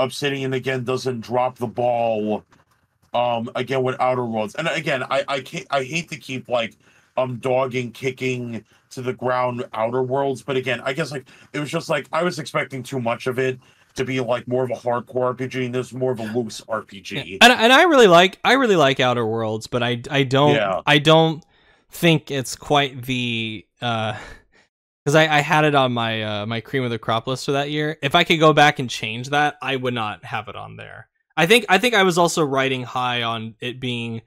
Obsidian again doesn't drop the ball um again with Outer Worlds. And again, I I can't, I hate to keep like um dogging kicking to the ground Outer Worlds, but again, I guess like it was just like I was expecting too much of it to be like more of a hardcore R P G, and there's more of a loose R P G. Yeah. And and I really like I really like Outer Worlds, but I I don't yeah. I don't think it's quite the uh because I, I had it on my uh my cream of the crop list for that year. If I could go back and change that, I would not have it on there. I think I think I was also riding high on it being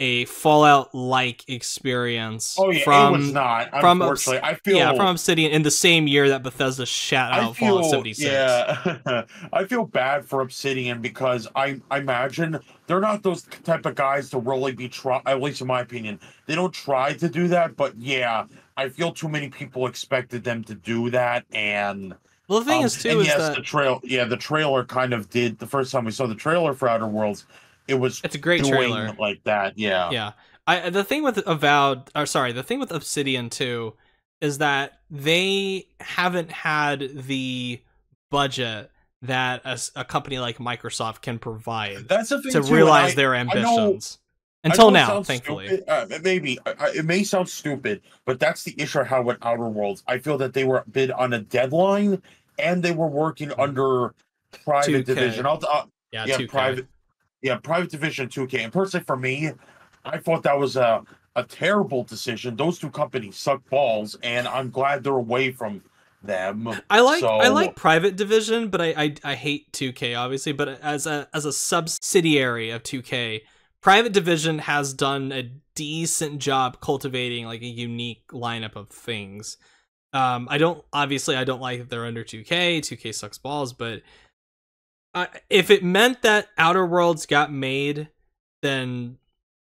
a Fallout-like experience. Oh yeah, from, it was not. From unfortunately, Obs I feel yeah from Obsidian in the same year that Bethesda shat out I feel, Fallout seventy-six. Yeah, I feel bad for Obsidian because I, I imagine they're not those type of guys to really be try. At least in my opinion, they don't try to do that. But yeah, I feel too many people expected them to do that. And well, the thing um, is too is yes, that the trail. Yeah, the trailer kind of did. The first time we saw the trailer for Outer Worlds, it was it's a great doing trailer like that. Yeah, yeah. I the thing with Avowed, or sorry, the thing with Obsidian too, is that they haven't had the budget that a, a company like Microsoft can provide. That's the thing to too, realize I, their ambitions. Know, Until now, thankfully, uh, maybe I, it may sound stupid, but that's the issue. How with Outer Worlds, I feel that they were bid on a deadline, and they were working under private two K. division. I'll, uh, yeah, yeah two K. private. Yeah, Private Division two K. And personally, for me, I thought that was a, a terrible decision. Those two companies suck balls, and I'm glad they're away from them. I like so, I like Private Division, but I, I I hate two K obviously. But as a as a subsidiary of two K, Private Division has done a decent job cultivating like a unique lineup of things. Um, I don't obviously I don't like that they're under two K. two K sucks balls, but. Uh, if it meant that Outer Worlds got made, then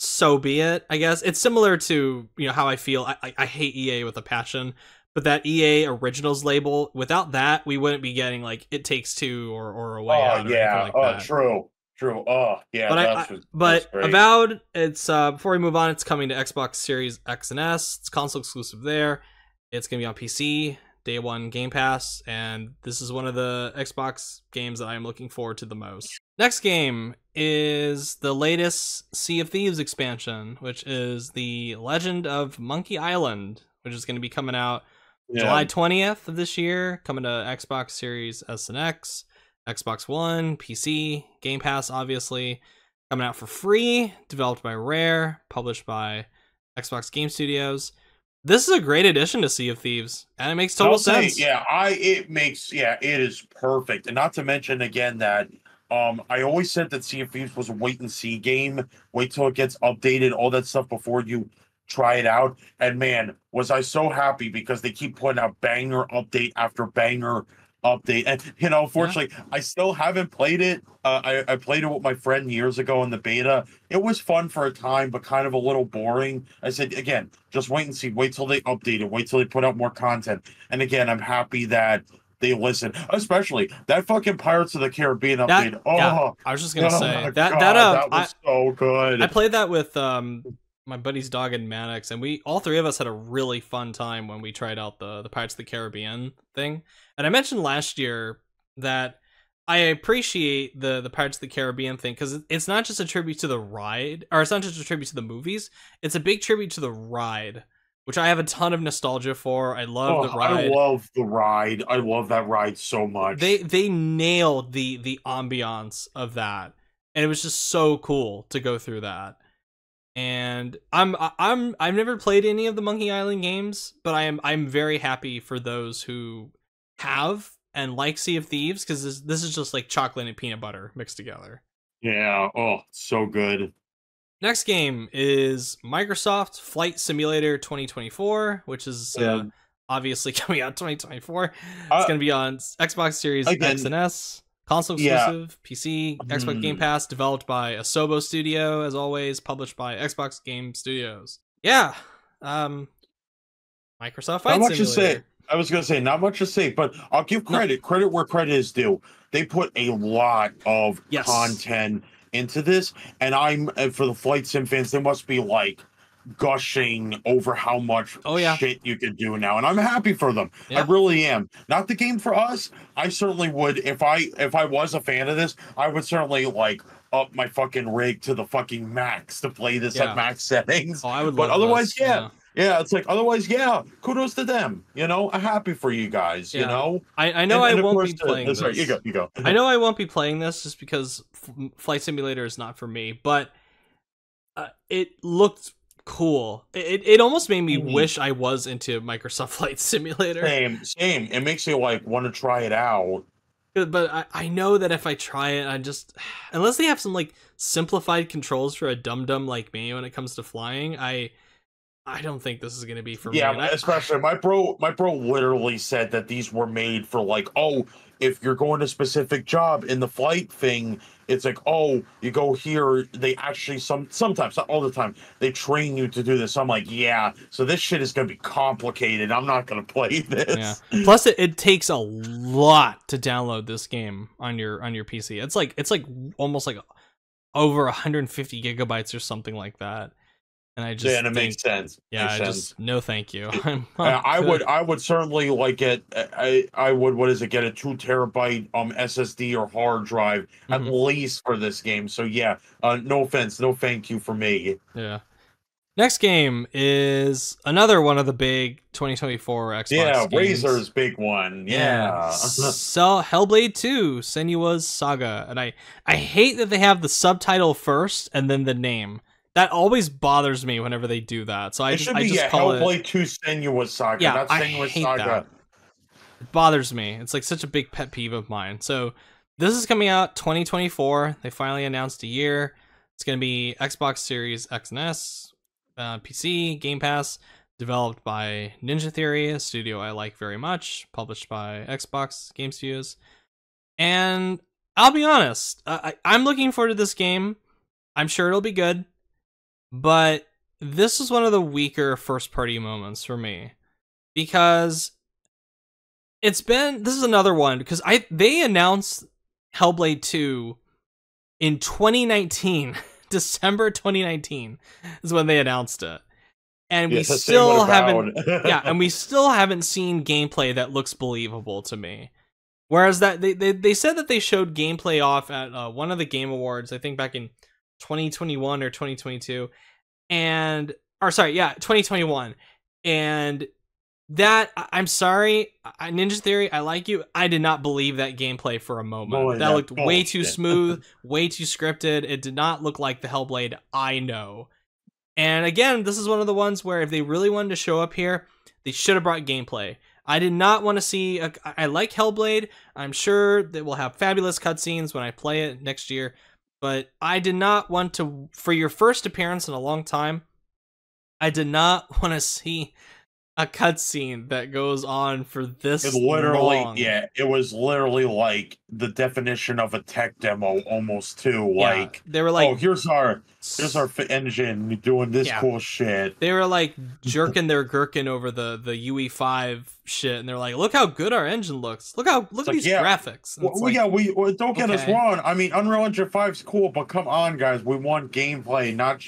so be it, I guess. It's similar to, you know, how I feel. I, I, I hate E A with a passion, but that E A Originals label, without that, we wouldn't be getting, like, It Takes Two or, or A Way oh, Out or yeah. like oh, that. Oh, yeah. True. True. Oh, yeah. But, that's, I, I, but that's Avowed, it's, uh, before we move on, it's coming to Xbox Series X and S. It's console exclusive there. It's going to be on P C. Day one Game Pass, and this is one of the Xbox games that I am looking forward to the most. Next game is the latest Sea of Thieves expansion, which is The Legend of Monkey Island, which is going to be coming out yeah. July twentieth of this year, coming to Xbox Series S and X, Xbox One, P C, Game Pass, obviously. Coming out for free, developed by Rare, published by Xbox Game Studios. This is a great addition to Sea of Thieves, and it makes total say, sense. Yeah, I it makes yeah, it is perfect. And not to mention again that um I always said that Sea of Thieves was a wait and see game. Wait till it gets updated, all that stuff before you try it out. And man, was I so happy because they keep putting out banger update after banger update. And you know, unfortunately, yeah. I still haven't played it. Uh, I, I played it with my friend years ago in the beta. It was fun for a time, but kind of a little boring. I said again, just wait and see. Wait till they update it. Wait till they put out more content. And again, I'm happy that they listen. Especially that fucking Pirates of the Caribbean update. That, oh, yeah, I was just gonna oh say that. God, that uh, that was I, so good. I played that with um my buddy's dog and Maddox, and we all three of us had a really fun time when we tried out the the Pirates of the Caribbean thing. And I mentioned last year that I appreciate the the Pirates of the Caribbean thing because it's not just a tribute to the ride, or it's not just a tribute to the movies. It's a big tribute to the ride, which I have a ton of nostalgia for. I love oh, the ride. I love the ride. I love that ride so much. They they nailed the the ambiance of that, and it was just so cool to go through that. And I'm I'm I've never played any of the Monkey Island games, but I am I'm very happy for those who have and like Sea of Thieves because this, this is just like chocolate and peanut butter mixed together. Yeah, oh, so good. Next game is Microsoft Flight Simulator twenty twenty-four, which is yeah. uh, obviously coming out twenty twenty-four. It's uh, going to be on Xbox Series again, X and S. Console exclusive, yeah. P C, Xbox mm. Game Pass, developed by Asobo Studio, as always, published by Xbox Game Studios. Yeah, um, Microsoft Flight Simulator. Not much to say. I was gonna say not much to say, but I'll give credit no. credit where credit is due. They put a lot of yes. content into this, and I'm for the Flight Sim fans, they must be like gushing over how much oh, yeah. shit you could do now, and I'm happy for them. Yeah. I really am. Not the game for us. I certainly would if I if I was a fan of this, I would certainly like up my fucking rig to the fucking max to play this yeah. at max settings. Oh, I would but love otherwise, this. yeah. yeah, yeah. It's like otherwise, yeah. Kudos to them. You know, I'm happy for you guys. Yeah. You know, I I know and, I and won't be playing. The, this. Sorry, you go, you go. I know I won't be playing this just because Flight Simulator is not for me, but uh, it looked. Cool. It it almost made me mm-hmm. wish I was into Microsoft Flight Simulator. Same, same. It makes you like want to try it out. But I, I know that if I try it, I just... Unless they have some, like, simplified controls for a dum-dum like me when it comes to flying, I I don't think this is going to be for yeah, me. Yeah, especially... I, my bro my bro literally said that these were made for, like, oh, if you're going to a specific job in the flight thing, it's like, oh, you go here. They actually, some sometimes, not all the time, they train you to do this. I'm like, yeah, so this shit is going to be complicated. I'm not going to play this. Yeah. Plus, it, it takes a lot to download this game on your on your P C. It's like it's like almost like over one hundred fifty gigabytes or something like that. And I just yeah, and it think, makes sense. Yeah, makes I sense. just no, thank you. I'm I would, I would certainly like it. I, I would. What is it? Get a two terabyte um S S D or hard drive at mm-hmm. least for this game. So yeah, uh, no offense, no thank you for me. Yeah. Next game is another one of the big twenty twenty-four Xbox yeah, games. Razor's big one. Yeah. yeah. So Hellblade two, Senua's Saga, and I, I hate that they have the subtitle first and then the name. That always bothers me whenever they do that. So I it just, should be I just yeah, call Hellblade it... two Senua's Saga. Yeah, not I Senua's hate Saga. that. It bothers me. It's like such a big pet peeve of mine. So this is coming out twenty twenty-four. They finally announced a year. It's going to be Xbox Series X and S, uh, P C, Game Pass. Developed by Ninja Theory, a studio I like very much. Published by Xbox Game Studios. And I'll be honest, I I'm looking forward to this game. I'm sure it'll be good. But this is one of the weaker first party moments for me, because it's been, this is another one, because I they announced Hellblade two in twenty nineteen. December twenty nineteen is when they announced it. And yes, we still haven't yeah, and we still haven't seen gameplay that looks believable to me. Whereas that they they, they said that they showed gameplay off at uh, one of the Game Awards, I think back in twenty twenty-one or twenty twenty-two, and or sorry yeah twenty twenty-one, and that I'm sorry Ninja Theory, I like you, I did not believe that gameplay for a moment. Boy, that looked way too smooth, way too scripted. It did not look like the Hellblade I know. And again, this is one of the ones where if they really wanted to show up here, they should have brought gameplay. I did not want to see a, I like Hellblade, I'm sure that we'll have fabulous cutscenes when I play it next year. But I did not want to, for your first appearance in a long time, I did not want to see a cutscene that goes on for this it literally, long. Yeah, it was literally like the definition of a tech demo almost too. Like yeah, they were like, "Oh, here's our here's our engine doing this yeah. cool shit." They were like jerking their gherkin over the the U E five shit, and they're like, "Look how good our engine looks! Look how look it's at like, these yeah. graphics!" Well, like, yeah, we well, don't get okay. us wrong. I mean, Unreal Engine five's cool, but come on, guys, we want gameplay, not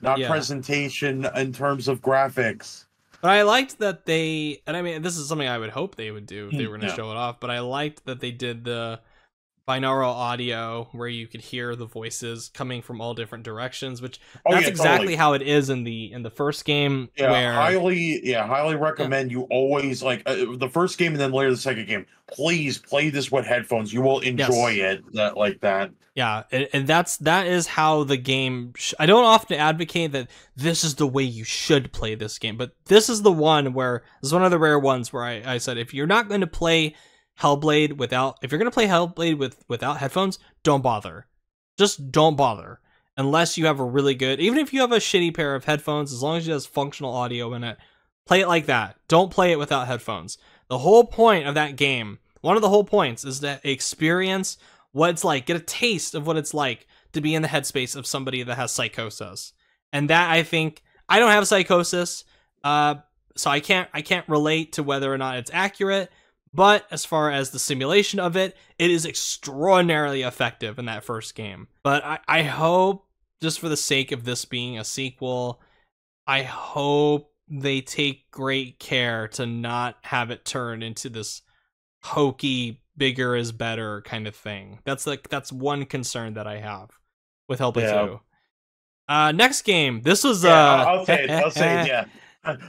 not yeah. presentation in terms of graphics. But I liked that they, and I mean, this is something I would hope they would do if they were going to yeah. show it off, but I liked that they did the binaural audio where you could hear the voices coming from all different directions, which oh, that's yeah, exactly totally. how it is in the in the first game. Yeah, where, highly, yeah, highly recommend yeah. you always, like, uh, the first game and then later the second game, please play this with headphones. You will enjoy yes. it that, like that. Yeah, and, and that's that is how the game... Sh I don't often advocate that this is the way you should play this game, but this is the one where... This is one of the rare ones where I, I said, if you're not going to play... Hellblade without if you're gonna play Hellblade with without headphones, don't bother. Just don't bother unless you have a really good, even if you have a shitty pair of headphones, as long as it has functional audio in it, play it like that. Don't play it without headphones. The whole point of that game, one of the whole points, is to experience what it's like, get a taste of what it's like to be in the headspace of somebody that has psychosis. And that, I think, I don't have psychosis, uh, so I can't I can't relate to whether or not it's accurate. But as far as the simulation of it, it is extraordinarily effective in that first game. But I, I hope, just for the sake of this being a sequel, I hope they take great care to not have it turn into this hokey, bigger is better kind of thing. That's like that's one concern that I have with Hellblade two. Yeah. Uh, next game. This was... Yeah, uh... I'll say it. I'll say it, yeah.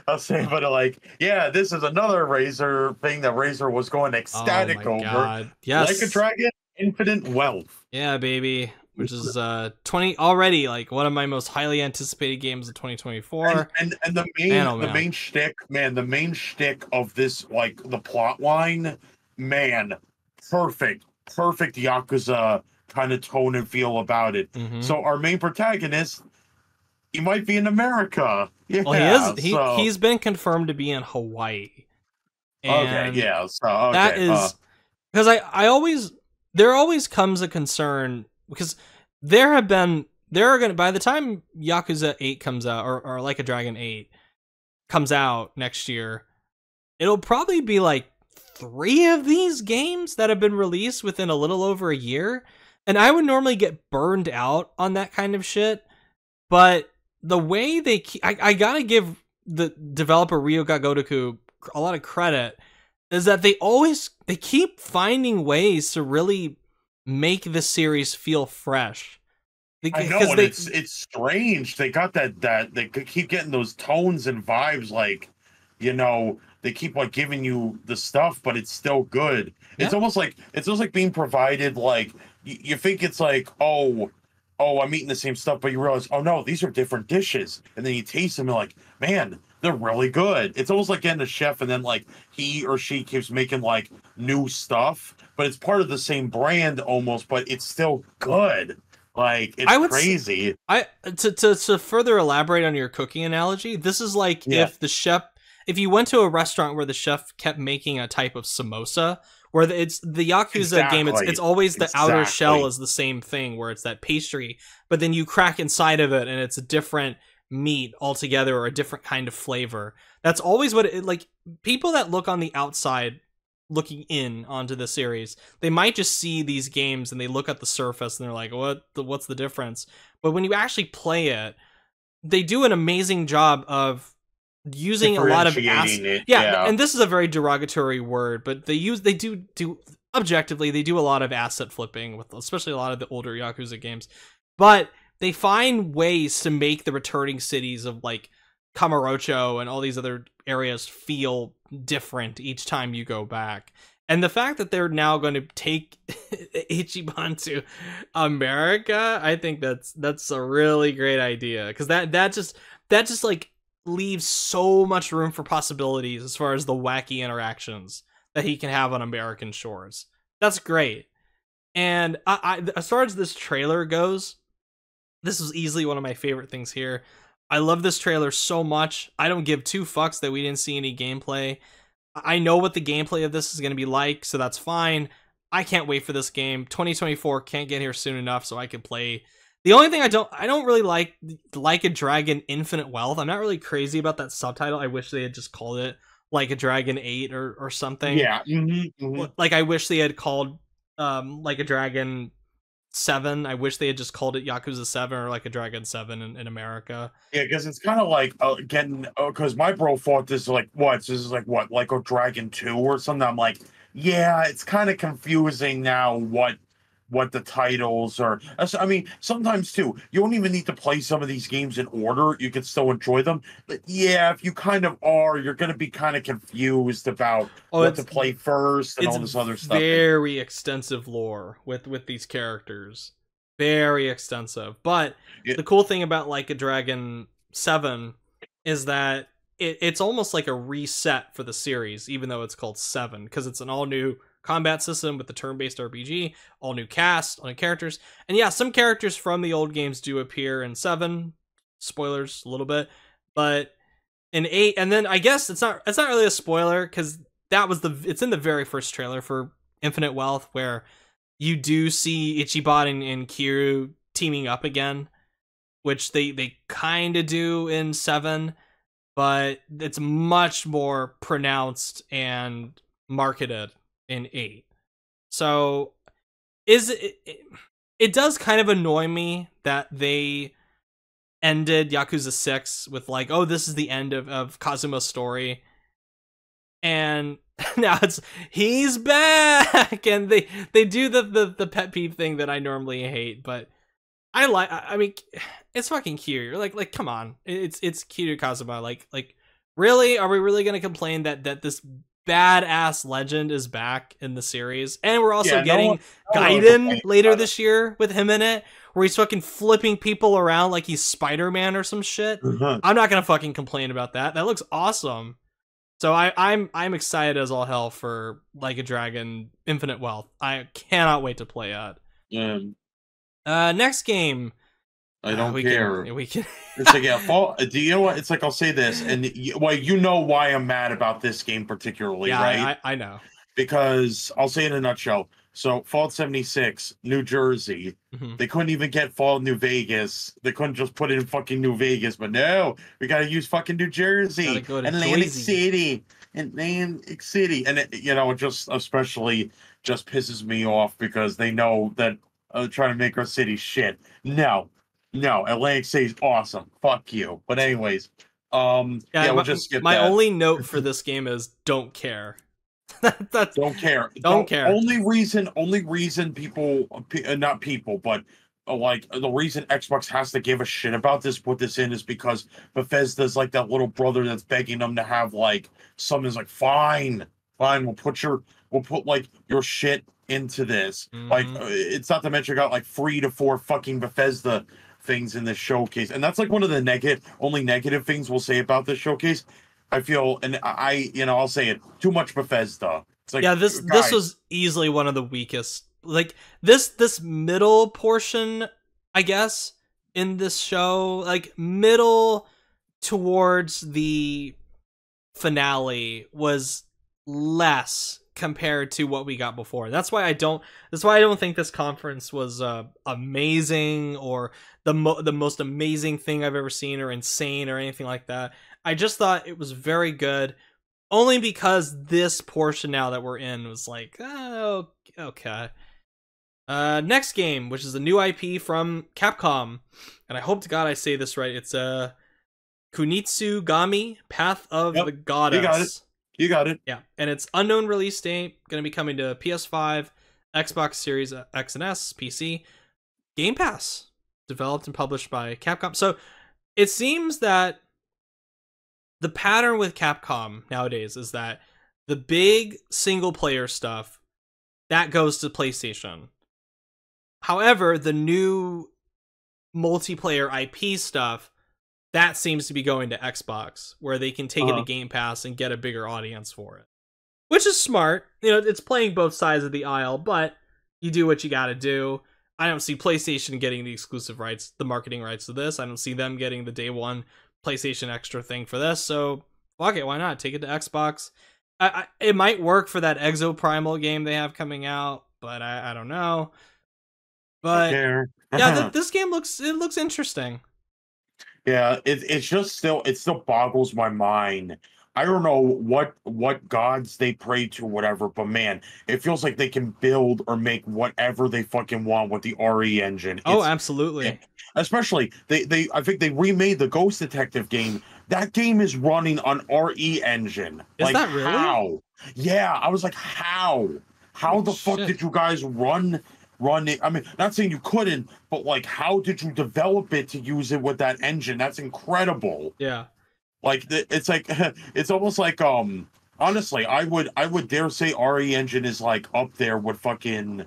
I'll say, but like, yeah, this is another Razor thing that Razor was going ecstatic oh over. God. Yes. Like a Dragon, Infinite Wealth. Yeah, baby. Which is uh twenty already like one of my most highly anticipated games of twenty twenty-four. And and, and the main man, oh, the man. main shtick, man, the main shtick of this, like the plot line, man, perfect. perfect Yakuza kind of tone and feel about it. Mm-hmm. So our main protagonist, he might be in America. Yeah, well, he is. He, so. He's been confirmed to be in Hawaii. And okay, yeah. So, okay, that is... Because uh. I, I always... There always comes a concern, because there have been... There are going to... By the time Yakuza eight comes out, or, or Like a Dragon eight comes out next year, it'll probably be like three of these games that have been released within a little over a year. And I would normally get burned out on that kind of shit. But the way they... Keep, I, I gotta give the developer Ryoga Gotoku a lot of credit, is that they always... They keep finding ways to really make the series feel fresh. I know, and they, it's, it's strange. They got that... that They keep getting those tones and vibes, like, you know... They keep like giving you the stuff, but it's still good. Yeah. It's almost like it's almost like being provided. Like you, you think it's like, oh, oh, I'm eating the same stuff, but you realize, oh no, these are different dishes. And then you taste them, and like, man, they're really good. It's almost like getting a chef, and then like he or she keeps making like new stuff, but it's part of the same brand almost, but it's still good. Like it's I would crazy. Say, I to to to further elaborate on your cooking analogy, this is like yeah. if the chef. If you went to a restaurant where the chef kept making a type of samosa, where the, it's the Yakuza exactly. game, it's, it's always the exactly. outer shell is the same thing, where it's that pastry, but then you crack inside of it and it's a different meat altogether or a different kind of flavor. That's always what it, like, people that look on the outside, looking in onto the series, they might just see these games and they look at the surface and they're like, what, the, what's the difference? But when you actually play it, they do an amazing job of using a lot of as yeah, yeah, and this is a very derogatory word, but they use they do do objectively they do a lot of asset flipping with especially a lot of the older Yakuza games, but they find ways to make the returning cities of like Kamurocho and all these other areas feel different each time you go back. And the fact that they're now going to take Ichiban to America, I think that's that's a really great idea, because that that just that just like leaves so much room for possibilities as far as the wacky interactions that he can have on American shores. That's great. And I, I, as far as this trailer goes, this is easily one of my favorite things here. I love this trailer so much. I don't give two fucks that we didn't see any gameplay. I know what the gameplay of this is going to be like, so that's fine. I can't wait for this game. twenty twenty-four can't get here soon enough so I can play. The only thing I don't I don't really like Like a Dragon Infinite Wealth. I'm not really crazy about that subtitle. I wish they had just called it Like a Dragon eight or, or something. Yeah. Mm-hmm, mm-hmm. Like I wish they had called um Like a Dragon seven. I wish they had just called it Yakuza seven or Like a Dragon seven in, in America. Yeah, because it's kind of like uh, getting because uh, my bro thought this is like what this is like what Like a Dragon two or something. I'm like, yeah, it's kind of confusing now what. what the titles are. I mean, sometimes too, you don't even need to play some of these games in order. You can still enjoy them. But yeah, if you kind of are, you're going to be kind of confused about oh, what to play first and all this other stuff. Very extensive lore with, with these characters. Very extensive. But yeah. the cool thing about Like a Dragon seven is that it, it's almost like a reset for the series, even though it's called seven, because it's an all-new combat system with the turn-based R P G, all new cast, all new characters. And yeah, some characters from the old games do appear in seven. Spoilers a little bit. But in eight, and then I guess it's not it's not really a spoiler, because that was the it's in the very first trailer for Infinite Wealth, where you do see Ichiban and, and Kiru teaming up again, which they, they kinda do in seven, but it's much more pronounced and marketed in eight. So is it, it it does kind of annoy me that they ended Yakuza six with like, oh, this is the end of, of Kazuma's story, and now it's he's back, and they they do the the, the pet peeve thing that I normally hate, but I like I mean it's fucking cute. Like like come on, it's it's cute Kazuma. Like like really, are we really gonna complain that that this badass legend is back in the series? And we're also yeah, getting no one, no Gaiden later this year with him in it, where he's fucking flipping people around like he's Spider-Man or some shit. Mm-hmm. I'm not gonna fucking complain about that. That looks awesome. So I, I'm I'm excited as all hell for Like a Dragon: Infinite Wealth. I cannot wait to play it. Yeah. Uh, next game. I don't uh, we care. Can, we can. It's like yeah. Fall, do you know what? It's like I'll say this, and you, well, you know why I'm mad about this game particularly, yeah, right? I, I know, because I'll say in a nutshell. So Fallout seventy-six, New Jersey. Mm-hmm. They couldn't even get Fallout New Vegas. They couldn't just put it in fucking New Vegas. But no, we got to use fucking New Jersey, go Atlantic Jersey. City, Atlantic City. And, it, you know, it just especially just pisses me off because they know that uh, trying to make our city shit. No, no, Atlantic City's awesome. Fuck you. But anyways, um, yeah, yeah we'll my, just get My that. Only note for this game is don't care. That's, don't care. Don't the care. Only reason, only reason people, not people, but like the reason Xbox has to give a shit about this, put this in, is because Bethesda's like that little brother that's begging them to have like something's like fine, fine. We'll put your, we'll put like your shit into this. Mm-hmm. Like it's not to mention I got like three to four fucking Bethesda things in this showcase, and that's like one of the negative, only negative things we'll say about this showcase. I feel, and I, you know, I'll say it, too much Bethesda. It's like, yeah, this guys. this was easily one of the weakest. Like this this middle portion, I guess, in this show, like middle towards the finale was less compared to what we got before. That's why I don't. That's why I don't think this conference was uh, amazing or the mo the most amazing thing I've ever seen or insane or anything like that. I just thought it was very good, only because this portion now that we're in was like, oh, okay. Uh, next game, which is a new I P from Capcom, and I hope to God I say this right. It's a uh, Kunitsu Gami: Path of yep, the Goddess. You got it. You got it. Yeah, and it's unknown release date. Going to be coming to P S five, Xbox Series X and S, P C, Game Pass. Developed and published by Capcom. So it seems that the pattern with Capcom nowadays is that the big single player stuff that goes to PlayStation. However, the new multiplayer I P stuff that seems to be going to Xbox, where they can take uh-huh. it to Game Pass and get a bigger audience for it, which is smart. You know, it's playing both sides of the aisle, but you do what you got to do. I don't see PlayStation getting the exclusive rights, the marketing rights to this. I don't see them getting the day one PlayStation extra thing for this, so fuck it, why not take it to Xbox? I, I, it might work for that Exoprimal game they have coming out, but I, I don't know. But yeah, th this game looks it looks interesting. Yeah, it it's just still it still boggles my mind. I don't know what what gods they pray to, or whatever, but man, it feels like they can build or make whatever they fucking want with the R E engine. Oh, it's, absolutely. It, especially they they I think they remade the Ghost Detective game. That game is running on R E engine. Is like, that really? How? Yeah, I was like, how? How oh, the shit. fuck did you guys run? Run it. I mean, not saying you couldn't, but like, how did you develop it to use it with that engine? That's incredible. Yeah. Like it's like it's almost like um honestly I would I would dare say R E Engine is like up there with fucking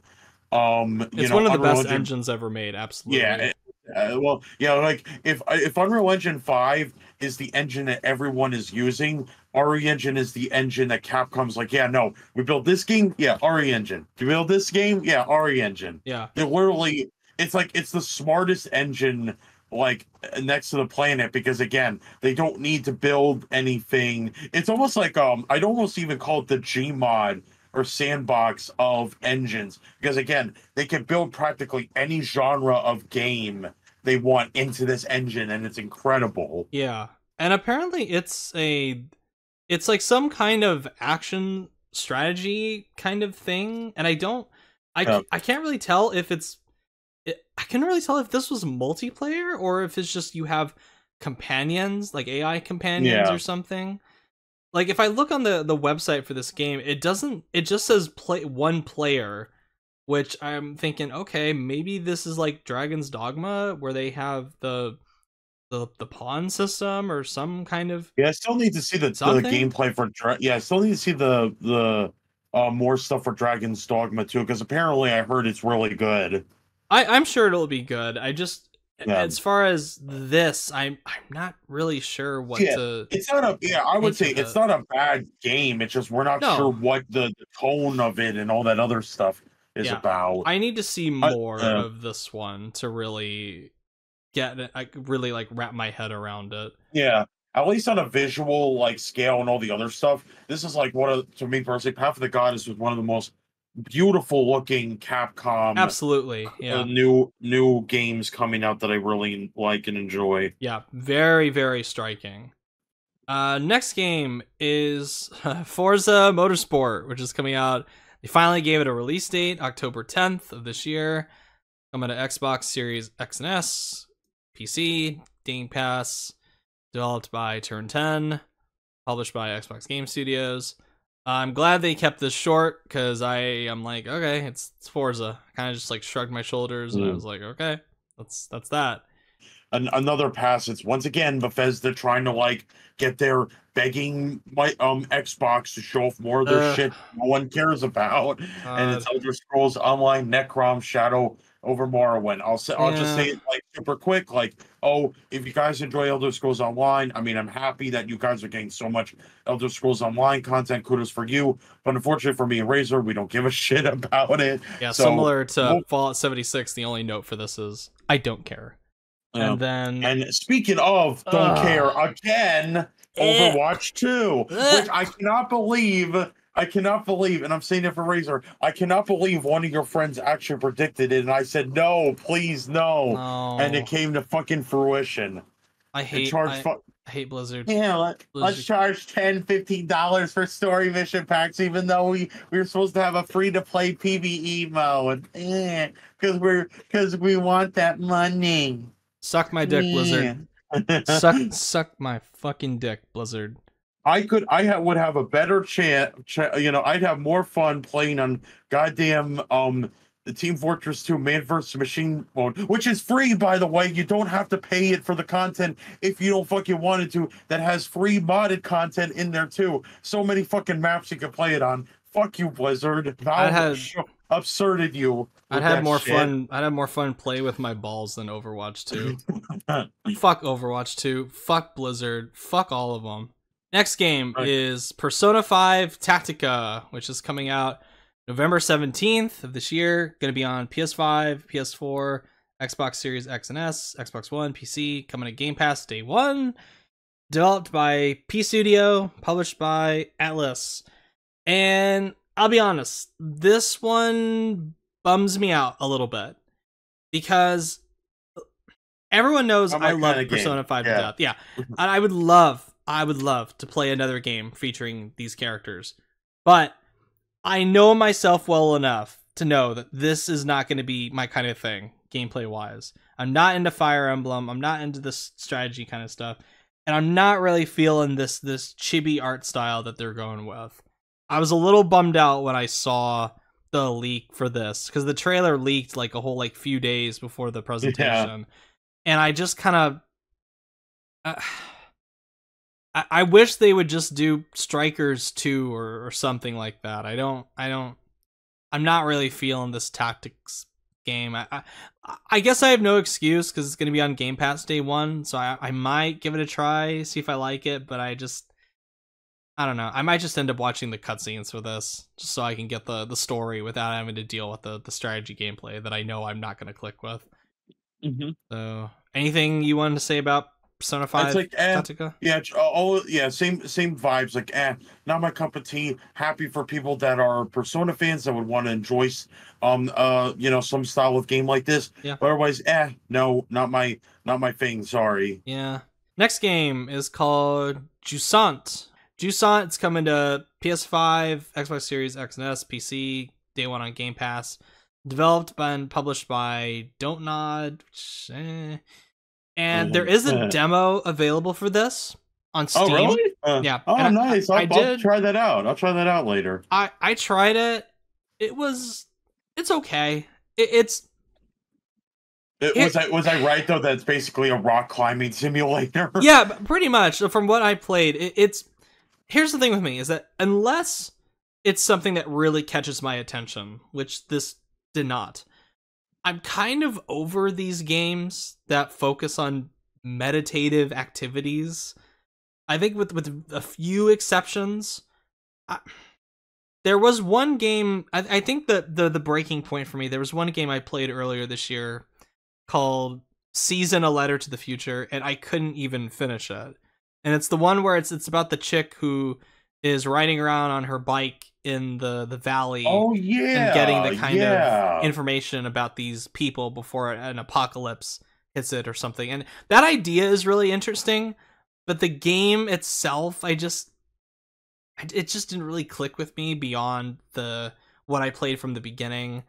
um you it's know, one of the Unreal best Engine. engines ever made. Absolutely. Yeah. Uh, well, yeah. Like if if Unreal Engine five is the engine that everyone is using, R E Engine is the engine that Capcom's like, yeah, no, we build this game, yeah, R E Engine. You build this game, yeah, R E Engine. Yeah. It literally, it's like it's the smartest engine like next to the planet, because again they don't need to build anything. It's almost like um I'd almost even call it the Gmod or sandbox of engines, because again they can build practically any genre of game they want into this engine, and it's incredible. Yeah, and apparently it's a it's like some kind of action strategy kind of thing, and I don't I, yeah. I can't really tell if it's I couldn't really tell if this was multiplayer or if it's just you have companions, like A I companions yeah. or something. Like if I look on the the website for this game, it doesn't. It just says play one player, which I'm thinking, okay, maybe this is like Dragon's Dogma where they have the the the pawn system or some kind of. Yeah, I still need to see the, the gameplay for. Yeah, I still need to see the the uh, more stuff for Dragon's Dogma too, because apparently I heard it's really good. I, I'm sure it'll be good. I just Yeah. As far as this, I'm I'm not really sure what yeah. to. It's not a yeah. I would say the... it's not a bad game. It's just we're not no. sure what the, the tone of it and all that other stuff is yeah. about. I need to see more uh, of this one to really get it. I really like wrap my head around it. Yeah, at least on a visual like scale and all the other stuff. This is like one of, to me personally, Path of the Goddess was one of the most beautiful looking Capcom absolutely yeah new new games coming out that I really like and enjoy. Yeah, very very striking. Uh next game is Forza Motorsport, which is coming out. They finally gave it a release date, October tenth of this year, coming to Xbox Series X and S, P C, Game Pass, developed by Turn ten, published by Xbox Game Studios. I'm glad they kept this short, because I am like, okay, it's, it's Forza. I kind of just like shrugged my shoulders and mm. I was like, okay, that's that's that. An- another pass. It's once again Bethesda trying to like get their begging my um Xbox to show off more of their uh, shit no one cares about, uh, and it's Elder Scrolls Online, Necrom, Shadow over Morrowind. I'll say, I'll yeah. just say it like super quick, like, oh, if you guys enjoy Elder Scrolls Online, I mean, I'm happy that you guys are getting so much Elder Scrolls Online content. Kudos for you, but unfortunately for me and Razor, we don't give a shit about it. Yeah, so, similar to well, Fallout seventy-six. The only note for this is I don't care. Yeah. And then, and speaking of don't uh, care again, eh, Overwatch two, eh. which I cannot believe. I cannot believe, and I'm saying it for Razor, I cannot believe one of your friends actually predicted it, and I said, no, please, no. no. And it came to fucking fruition. I hate I, fu- I hate Blizzard. Yeah, let, Blizzard. Let's charge ten dollars, fifteen dollars for story mission packs, even though we, we were supposed to have a free-to-play PvE mode. Because eh, we're because we want that money. Suck my dick, eh. Blizzard. suck, suck my fucking dick, Blizzard. I could, I ha- would have a better chance, cha- you know, I'd have more fun playing on goddamn um, the Team Fortress two Man versus. Machine mode, which is free, by the way. You don't have to pay it for the content if you don't fucking want it to. That has free modded content in there, too. So many fucking maps you can play it on. Fuck you, Blizzard. I'd have absurded you. I'd have more shit. fun. I'd have more fun play with my balls than Overwatch two. Fuck Overwatch two. Fuck Blizzard. Fuck all of them. Next game right. is Persona five Tactica, which is coming out November seventeenth of this year. Going to be on P S five, P S four, Xbox Series X and S, Xbox One, P C. Coming to Game Pass day one. Developed by P-Studio, published by Atlus. And I'll be honest, this one bums me out a little bit. Because everyone knows I love Persona five yeah. to death. Yeah, and I would love... I would love to play another game featuring these characters, but I know myself well enough to know that this is not going to be my kind of thing, gameplay wise. I'm not into Fire Emblem. I'm not into this strategy kind of stuff. And I'm not really feeling this, this chibi art style that they're going with. I was a little bummed out when I saw the leak for this, because the trailer leaked like a whole like few days before the presentation. Yeah. And I just kind of... Uh, I wish they would just do Strikers two or, or something like that. I don't, I don't, I'm not really feeling this tactics game. I I, I guess I have no excuse because it's going to be on Game Pass day one. So I, I might give it a try, see if I like it, but I just, I don't know. I might just end up watching the cutscenes for this just so I can get the, the story without having to deal with the, the strategy gameplay that I know I'm not going to click with. Mm-hmm. So anything you wanted to say about Persona five, it's like, eh, Tactica? Yeah, all, yeah, same same vibes. Like, eh, not my cup of tea. Happy for people that are Persona fans that would want to enjoy, um, uh, you know, some style of game like this. Yeah. But otherwise, eh, no, not my, not my thing. Sorry. Yeah. Next game is called Jusant. Jusant. It's coming to P S five, Xbox Series X and S, P C. Day one on Game Pass. Developed by and published by Don't Nod. Which, eh. And there is a demo available for this on Steam. Oh, really? Uh, yeah. Oh, and nice. I, I, I I'll did, try that out. I'll try that out later. I, I tried it. It was... It's okay. It, it's... It, it, was, I, was I right, though, that it's basically a rock climbing simulator? Yeah, pretty much. From what I played, it, it's... Here's the thing with me, is that unless it's something that really catches my attention, which this did not, I'm kind of over these games that focus on meditative activities. I think with with a few exceptions, I, there was one game. I, I think the, the the breaking point for me. There was one game I played earlier this year called Season: A Letter to the Future, and I couldn't even finish it. And it's the one where it's it's about the chick who is riding around on her bike in the the valley. Oh yeah, and getting the kind yeah. of information about these people before an apocalypse hits it or something. And that idea is really interesting, but the game itself, I just it just didn't really click with me beyond the what I played from the beginning.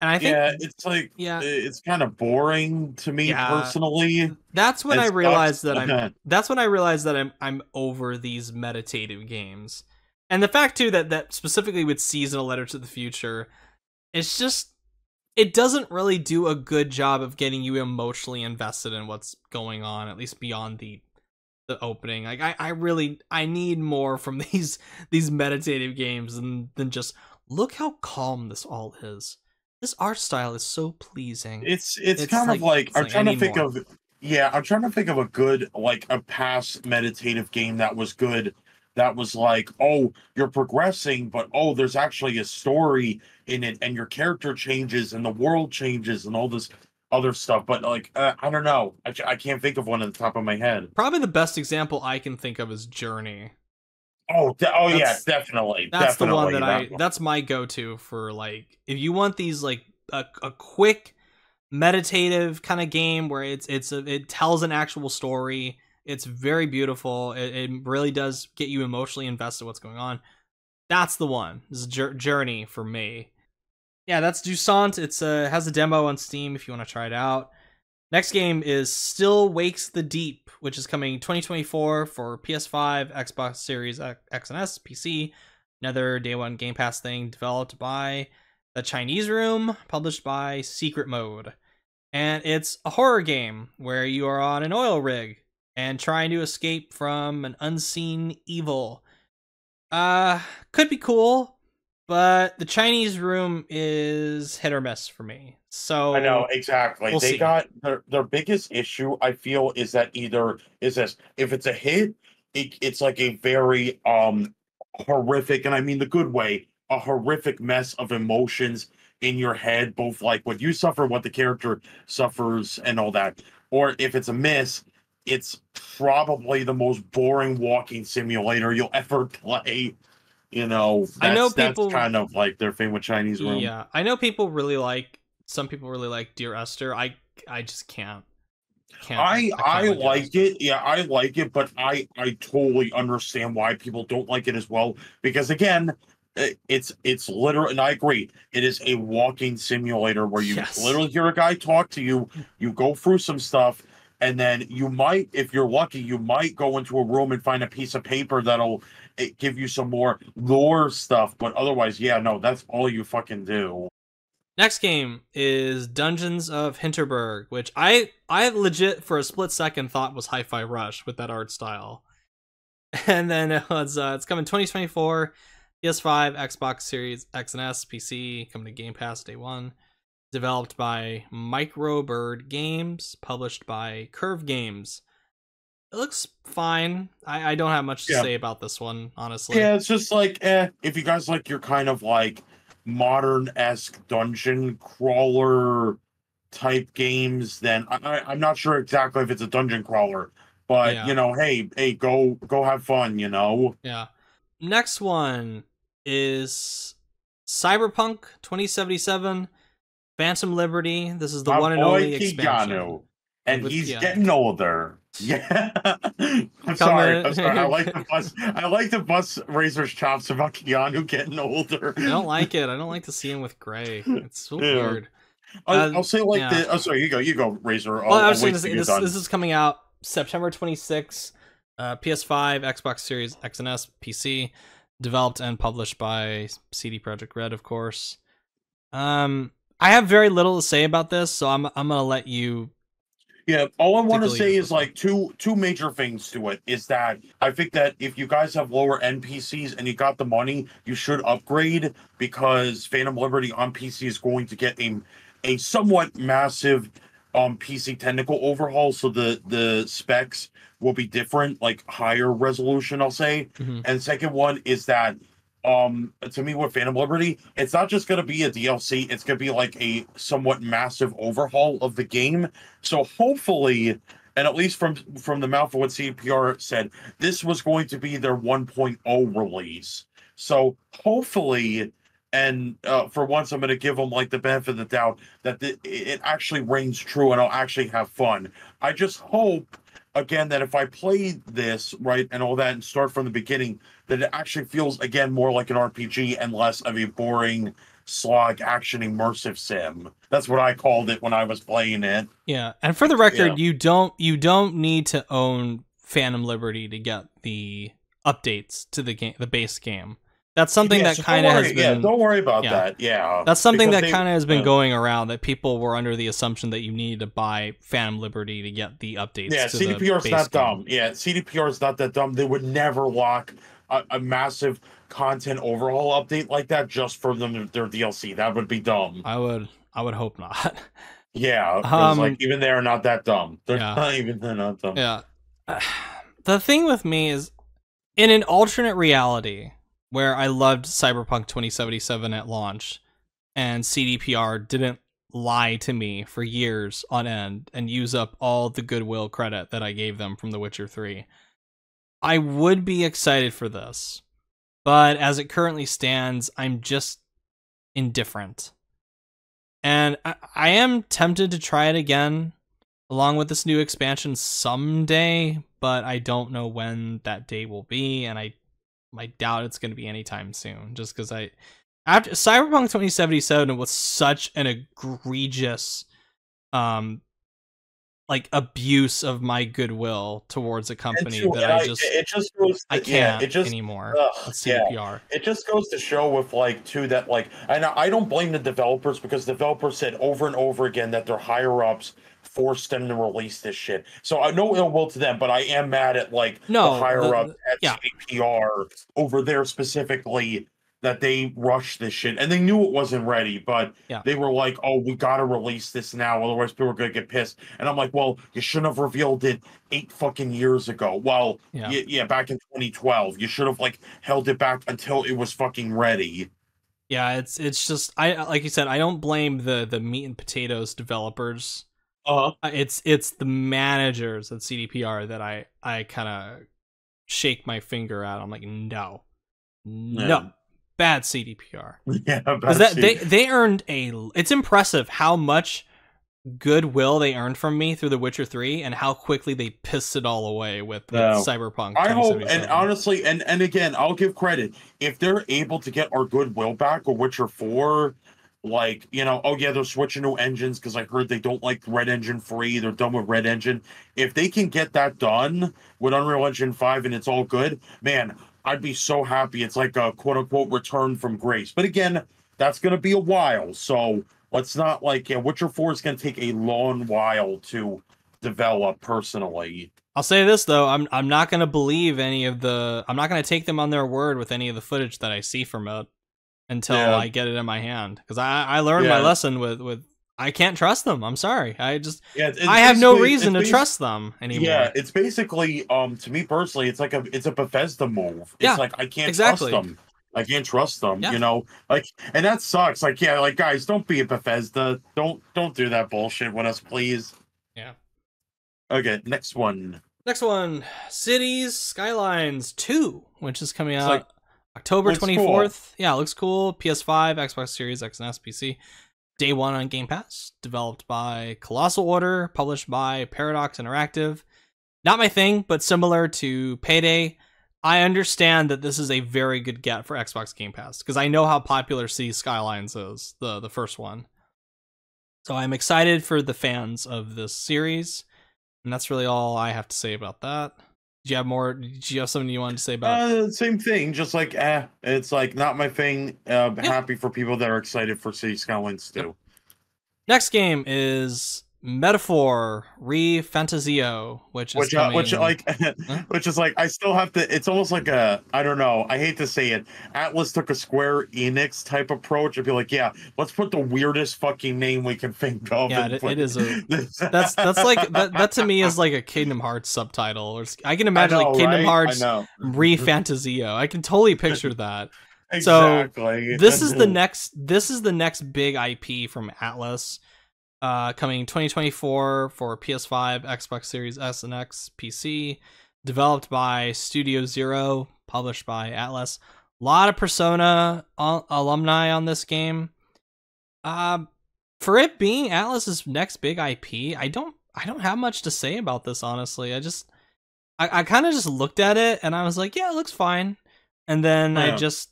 And I think yeah, it's like yeah. it's kind of boring to me yeah. personally. That's when it's I realized not, that I'm uh, that's when I realized that I'm I'm over these meditative games. And the fact too that that specifically with Season: A Letter to the Future, it's just it doesn't really do a good job of getting you emotionally invested in what's going on, at least beyond the the opening. Like I, I really I need more from these these meditative games than than just look how calm this all is. This art style is so pleasing. It's it's, it's kind like, of like I'm like trying to think more. of yeah, I'm trying to think of a good like a past meditative game that was good, that was like, oh, you're progressing, but oh, there's actually a story in it and your character changes and the world changes and all this other stuff. But like uh, I don't know. I I can't think of one at the top of my head. Probably the best example I can think of is Journey. Oh, oh that's, yeah, definitely. That's definitely, the one that, that I. One. That's my go-to for like if you want these like a, a quick, meditative kind of game where it's it's a, it tells an actual story. It's very beautiful. It, it really does get you emotionally invested in what's going on. That's the one. This is Journey for me. Yeah, that's Jusant. It's a has a demo on Steam if you want to try it out. Next game is Still Wakes the Deep, which is coming twenty twenty-four for P S five, Xbox Series X and S, P C. Another day one Game Pass thing developed by The Chinese Room, published by Secret Mode. And it's a horror game where you are on an oil rig and trying to escape from an unseen evil. Uh, could be cool, but The Chinese Room is hit or miss for me. So I know exactly. We'll they see. got their their biggest issue. I feel is that either is this if it's a hit, it, it's like a very um horrific, and I mean the good way, a horrific mess of emotions in your head, both like what you suffer, what the character suffers, and all that. Or if it's a miss, it's probably the most boring walking simulator you'll ever play. You know, that's, I know people, that's kind of like their thing with Chinese Room. Yeah, I know people really like. Some people really like Dear Esther. I I just can't. can't I I, I like it. Yeah, I like it, but I I totally understand why people don't like it as well. Because again, it's it's literal, and I agree. It is a walking simulator where you yes. literally hear a guy talk to you. You go through some stuff, and then you might, if you're lucky, you might go into a room and find a piece of paper that'll give you some more lore stuff. But otherwise, yeah, no, that's all you fucking do. Next game is Dungeons of Hinterberg, which I I legit for a split second thought was Hi-Fi Rush with that art style, and then it was uh, it's coming twenty twenty-four, P S five, Xbox Series X and S, P C, coming to Game Pass day one. Developed by Microbird Games, published by Curve Games. It looks fine. I I don't have much to yeah. say about this one, honestly. Yeah, it's just like eh, if you guys like your kind of like modern-esque dungeon crawler type games, then I, I, I'm not sure exactly if it's a dungeon crawler, but yeah. you know, hey, hey, go go have fun, you know. Yeah. Next one is Cyberpunk twenty seventy-seven, Phantom Liberty. This is the My one and only expansion. Keanu. And With he's Keanu. getting older. Yeah. I'm Come sorry. I'm sorry. I like the bus I like the bus razor's chops about Keanu getting older. I don't like it. I don't like to see him with gray. It's so yeah. weird. I'll, uh, I'll say like yeah. the oh sorry, you go, you go, Razor. Well, I'll, I'll wait this, this, this is coming out September twenty-sixth, uh P S five, Xbox Series X and S, P C, developed and published by C D Projekt Red, of course. Um I have very little to say about this, so I'm I'm gonna let you. Yeah, all I want to say is like two two major things to it is that I think that if you guys have lower end P Cs and you got the money, you should upgrade, because Phantom Liberty on P C is going to get a a somewhat massive um, P C technical overhaul, so the the specs will be different, like higher resolution, I'll say. Mm-hmm. And the second one is that um, to me with Phantom Liberty, it's not just going to be a D L C, it's going to be like a somewhat massive overhaul of the game. So hopefully, and at least from, from the mouth of what C D P R said, this was going to be their one point oh release. So hopefully, and uh, for once, I'm going to give them like the benefit of the doubt that the, it actually rings true and I'll actually have fun. I just hope, again, that if I play this, right, and all that and start from the beginning, that it actually feels, again, more like an R P G and less of a boring slog action immersive sim. That's what I called it when I was playing it. Yeah, and for the record, yeah. you don't you don't need to own Phantom Liberty to get the updates to the game, the base game. That's something yeah, that so kind of has been. Yeah, don't worry about yeah. that. Yeah, that's something because that kind of has been yeah. going around, that people were under the assumption that you needed to buy Phantom Liberty to get the updates. Yeah, to C D P R's the not game. dumb. Yeah, C D P R's not that dumb. They would never lock a, a massive content overhaul update like that just for them their D L C. That would be dumb. I would, I would hope not. Yeah, um, like even they're not that dumb. They're yeah. not even they're not dumb. Yeah. Uh, the thing with me is, in an alternate reality where I loved Cyberpunk twenty seventy-seven at launch, and C D P R didn't lie to me for years on end and use up all the goodwill credit that I gave them from The Witcher three, I would be excited for this. But as it currently stands, I'm just indifferent. And I, I am tempted to try it again, along with this new expansion someday, but I don't know when that day will be, and I I doubt it's going to be anytime soon, just because I after Cyberpunk twenty seventy-seven was such an egregious um like abuse of my goodwill towards a company too, that I, I just it just goes to, I can't yeah, it just, anymore uh, C D P R. Yeah. It just goes to show with like too that like and I don't blame the developers, because developers said over and over again that their higher ups forced them to release this shit. So I no ill will to them, but I am mad at like no, the higher up at yeah. C D P R over there specifically, that they rushed this shit and they knew it wasn't ready, but yeah. they were like, oh, we gotta release this now, otherwise people are gonna get pissed. And I'm like, well, you shouldn't have revealed it eight fucking years ago. Well, yeah, y yeah back in twenty twelve, you should have like held it back until it was fucking ready. Yeah, it's it's just I like you said, I don't blame the the meat and potatoes developers. Uh-huh. It's it's the managers at C D P R that I I kind of shake my finger at. I'm like, no, no, no. Bad C D P R. Yeah, because that they they earned a. It's impressive how much goodwill they earned from me through The Witcher three, and how quickly they pissed it all away with, with no. Cyberpunk. I hope, and honestly, and and again, I'll give credit if they're able to get our goodwill back with Witcher four. Like, you know, oh yeah, they're switching to engines because I heard they don't like Red Engine three. They're done with Red Engine. If they can get that done with Unreal Engine five and it's all good, man, I'd be so happy. It's like a quote-unquote return from grace. But again, that's going to be a while. So let's not like, yeah, Witcher four is going to take a long while to develop personally. I'll say this, though. I'm, I'm not going to believe any of the... I'm not going to take them on their word with any of the footage that I see from it. Until yeah. I get it in my hand, because I I learned yeah. my lesson with with I can't trust them. I'm sorry. I just yeah, it's, it's I have no reason to trust them anymore. Yeah, it's basically um to me personally, it's like a it's a Bethesda move. Yeah, it's like I can't exactly. trust them. I can't trust them. Yeah. You know, like, and that sucks. Like yeah, like guys, don't be a Bethesda. Don't don't do that bullshit with us, please. Yeah. Okay, next one. Next one, Cities Skylines two, which is coming it's out. Like, October twenty-fourth. Cool. Yeah, it looks cool. P S five, Xbox Series X and S, P C. Day one on Game Pass. Developed by Colossal Order. Published by Paradox Interactive. Not my thing, but similar to Payday. I understand that this is a very good get for Xbox Game Pass, because I know how popular Cities Skylines is, the, the first one. So I'm excited for the fans of this series. And that's really all I have to say about that. Do you have more? Did you have something you wanted to say about? Uh, same thing, just like eh, it's like not my thing. Uh, yeah. Happy for people that are excited for Cities Skylines two. Yep. Next game is Metaphor Re Fantasio, which is which, coming... uh, which like huh? which is like I still have to. It's almost like a I don't know. I hate to say it. Atlus took a Square Enix type approach. I'd be like, yeah, let's put the weirdest fucking name we can think of. Yeah, it, it is. A, that's that's like that, that to me is like a Kingdom Hearts subtitle. Or I can imagine I know, like Kingdom right? Hearts Re Fantasio. I can totally picture that. Exactly. So this is the next. This is the next big I P from Atlus. Uh, coming twenty twenty-four for P S five, Xbox Series S and X, P C. Developed by Studio Zero, published by Atlus. A lot of Persona al alumni on this game. Uh, for it being Atlus's next big I P, I don't, I don't have much to say about this honestly. I just, I, I kind of just looked at it and I was like, yeah, it looks fine. And then yeah. I just.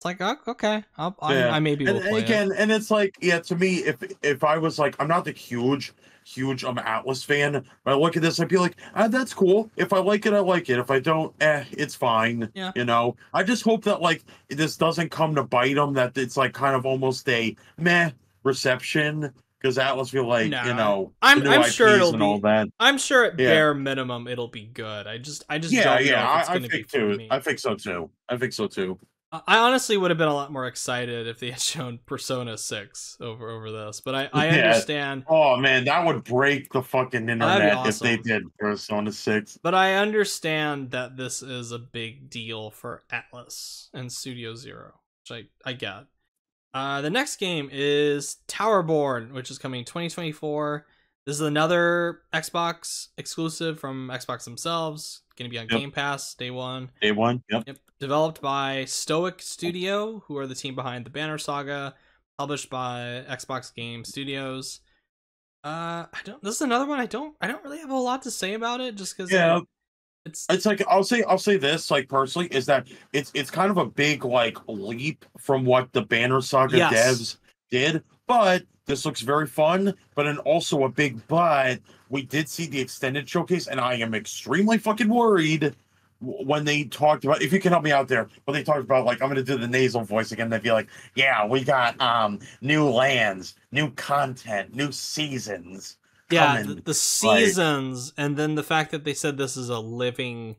It's like, oh, okay, I'll, yeah. I, I maybe will and, play again, it. And it's like, yeah, to me, if if I was like, I'm not the huge, huge um, Atlus fan, but I look at this, I'd be like, ah, that's cool. If I like it, I like it. If I don't, eh, it's fine. Yeah. You know, I just hope that like this doesn't come to bite them. That it's like kind of almost a meh reception because Atlus feel like no. you know, I'm I'm I Ps sure it'll be. All that. I'm sure at yeah. bare minimum it'll be good. I just I just yeah don't yeah know if it's I, I think be too. Me. I think so too. I think so too. I honestly would have been a lot more excited if they had shown Persona six over over this, but I, I yeah. understand. Oh man, that would break the fucking internet awesome. if they did Persona six. But I understand that this is a big deal for Atlus and Studio Zero, which I, I get. Uh, the next game is Towerborn, which is coming twenty twenty-four. This is another Xbox exclusive from Xbox themselves. Going to be on yep. Game Pass day one. Day one, yep. yep. Developed by Stoic Studio, who are the team behind The Banner Saga, published by Xbox Game Studios. Uh, I don't. This is another one I don't. I don't really have a lot to say about it, just because. Yeah, like, it's it's like I'll say I'll say this like personally is that it's it's kind of a big like leap from what The Banner Saga yes. devs did, but this looks very fun. But and also a big but. We did see the extended showcase, and I am extremely fucking worried. When they talked about, if you can help me out there, when they talked about, like, I'm going to do the nasal voice again, they'd be like, yeah, we got um new lands, new content, new seasons. Yeah, the, the seasons, like, and then the fact that they said this is a living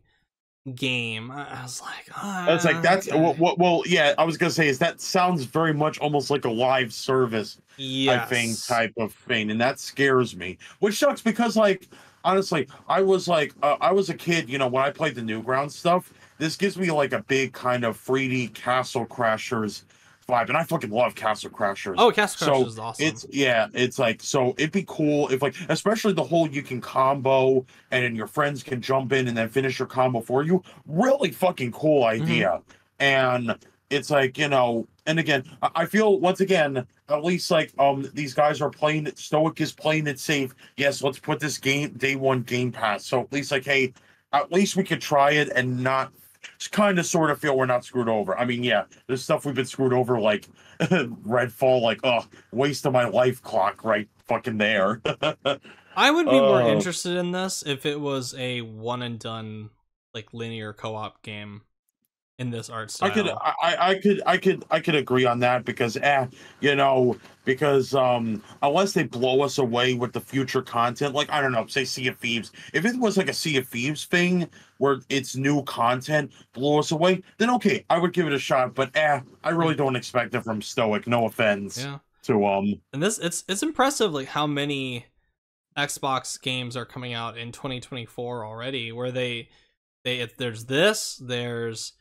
game, I was like, ah, that's like that's okay. well, well, well, yeah, I was going to say is that sounds very much almost like a live service, yes. I think, type of thing, and that scares me, which sucks because, like, honestly, I was like, uh, I was a kid, you know, when I played the Newgrounds stuff, this gives me like a big kind of three D Castle Crashers vibe. And I fucking love Castle Crashers. Oh, Castle Crashers so is awesome. It's, yeah, it's like, so it'd be cool if like, especially the whole you can combo and then your friends can jump in and then finish your combo for you. Really fucking cool idea. Mm-hmm. And it's like, you know, and again, I feel once again, at least like um these guys are playing it. Stoic is playing it safe. Yes, let's put this game day one Game Pass. So at least like, hey, at least we could try it and not just kind of sort of feel we're not screwed over. I mean, yeah, there's stuff we've been screwed over like Redfall, like oh, waste of my life clock right fucking there. I would be uh, more interested in this if it was a one and done like linear co-op game. In this art style, I could, I, I could, I could, I could agree on that because, eh, you know, because um, unless they blow us away with the future content, like I don't know, say Sea of Thieves, if it was like a Sea of Thieves thing where it's new content blow us away, then okay, I would give it a shot. But eh, I really don't expect it from Stoic. No offense yeah. to um. And this, it's it's impressive, like how many Xbox games are coming out in twenty twenty-four already. Where they, they if there's this, there's.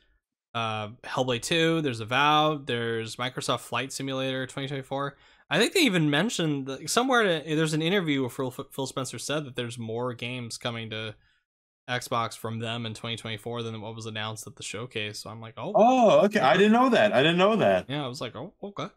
Uh, Hellblade two, there's Avowed, there's Microsoft Flight Simulator twenty twenty-four. I think they even mentioned that somewhere to, there's an interview where Phil, Phil Spencer said that there's more games coming to Xbox from them in twenty twenty-four than what was announced at the showcase. So I'm like, oh, oh, okay. Yeah. I didn't know that. I didn't know that. Yeah, I was like, oh, okay,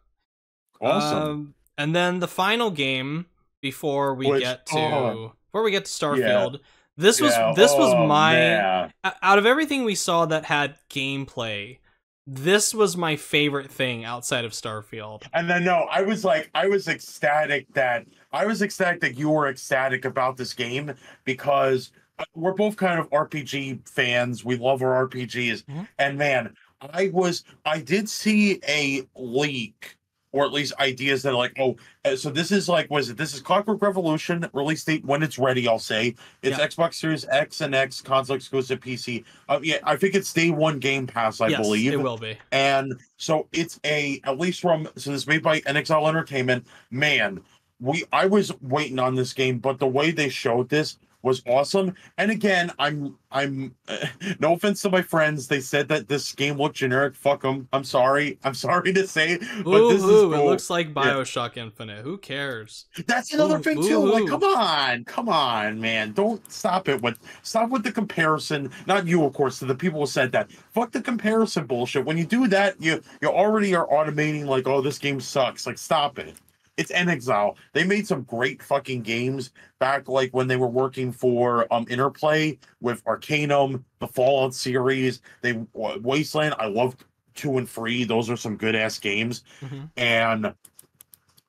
awesome. Um, and then the final game before we Which, get to oh. before we get to Starfield. Yeah. This was yeah. this was oh, my man. Out of everything we saw that had gameplay, this was my favorite thing outside of Starfield. And then no, I was like, I was ecstatic that I was ecstatic that you were ecstatic about this game because we're both kind of R P G fans. We love our R P Gs, mm-hmm. and man, I was I did see a leak or at least ideas that are like, oh, so this is like, was it, this is Clockwork Revolution, release date when it's ready, I'll say. It's yeah. Xbox Series X and X, console exclusive P C. Uh, yeah, I think it's day one Game Pass, I yes, believe. It will be. And so it's a, at least from, so this is made by Inexile Entertainment. Man, we I was waiting on this game, but the way they showed this was awesome. And again, I'm, I'm, uh, no offense to my friends. They said that this game looked generic. Fuck them. I'm sorry. I'm sorry to say it, but ooh, this ooh, is cool. It looks like Bioshock yeah. Infinite. Who cares? That's another ooh, thing ooh, too. Ooh. Like, come on, come on, man. Don't stop it with, stop with the comparison. Not you, of course, to the people who said that. Fuck the comparison bullshit. When you do that, you, you already are automating like, oh, this game sucks. Like, stop it. It's Inexile. They made some great fucking games back, like when they were working for um Interplay with Arcanum, the Fallout series. They uh, Wasteland. I love two and three. Those are some good ass games. Mm-hmm. And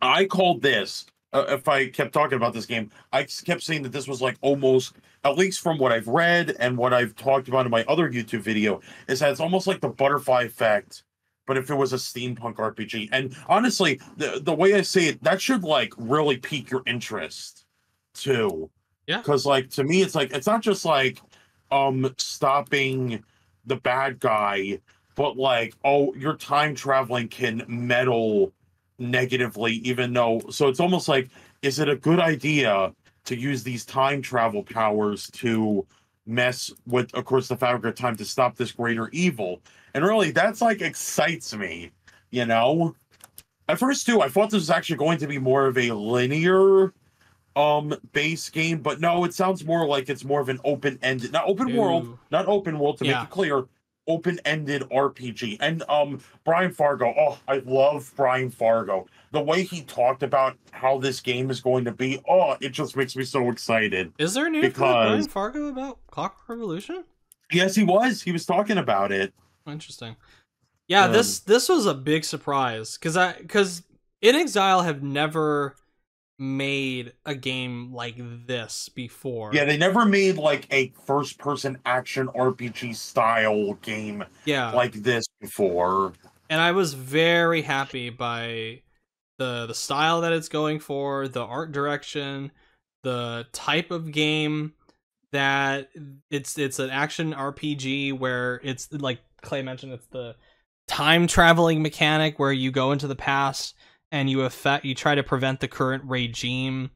I called this. Uh, if I kept talking about this game, I kept saying that this was like almost, at least from what I've read and what I've talked about in my other YouTube video, is that it's almost like the butterfly effect. But if it was a steampunk R P G, and honestly, the the way I say it, that should like really pique your interest too. Yeah. Because like to me, it's like it's not just like um stopping the bad guy, but like, oh, your time traveling can meddle negatively, even though so it's almost like, is it a good idea to use these time travel powers to mess with, of course, the fabric of time to stop this greater evil? And really, that's like excites me, you know. At first too, I thought this was actually going to be more of a linear um base game, but no, it sounds more like it's more of an open-ended, not open Ew. world, not open world to yeah. make it clear, open-ended R P G. And um Brian Fargo, oh, I love Brian Fargo. The way he talked about how this game is going to be, oh, it just makes me so excited. Is there a new because... Brian Fargo about Clockwork Revolution? Yes, he was. He was talking about it. Interesting. Yeah, um, this this was a big surprise because I because Inexile have never made a game like this before. Yeah, they never made like a first person action R P G style game yeah. like this before. And I was very happy by the the style that it's going for, the art direction, the type of game that it's it's an action R P G where it's like Clay mentioned, it's the time traveling mechanic where you go into the past and you affect, you try to prevent the current regime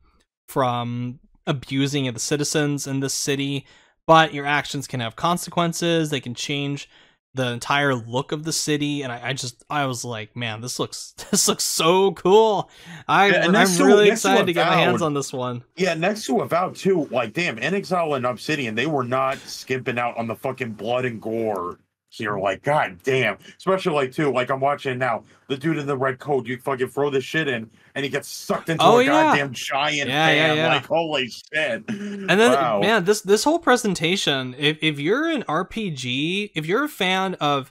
from abusing the citizens in this city, but your actions can have consequences. They can change the entire look of the city, and I, I just I was like, man, this looks this looks so cool. I yeah, I'm to, really excited to, to get my hands on this one. Yeah, next to Avowed too. Like, damn, Inexile and Obsidian, they were not skimping out on the fucking blood and gore. You're like, god damn, especially like too, like I'm watching now, the dude in the red coat, you fucking throw this shit in and he gets sucked into oh, a yeah. goddamn giant yeah, fan. Yeah, yeah. Like, holy shit. And then wow. man, this this whole presentation, if, if you're an R P G, if you're a fan of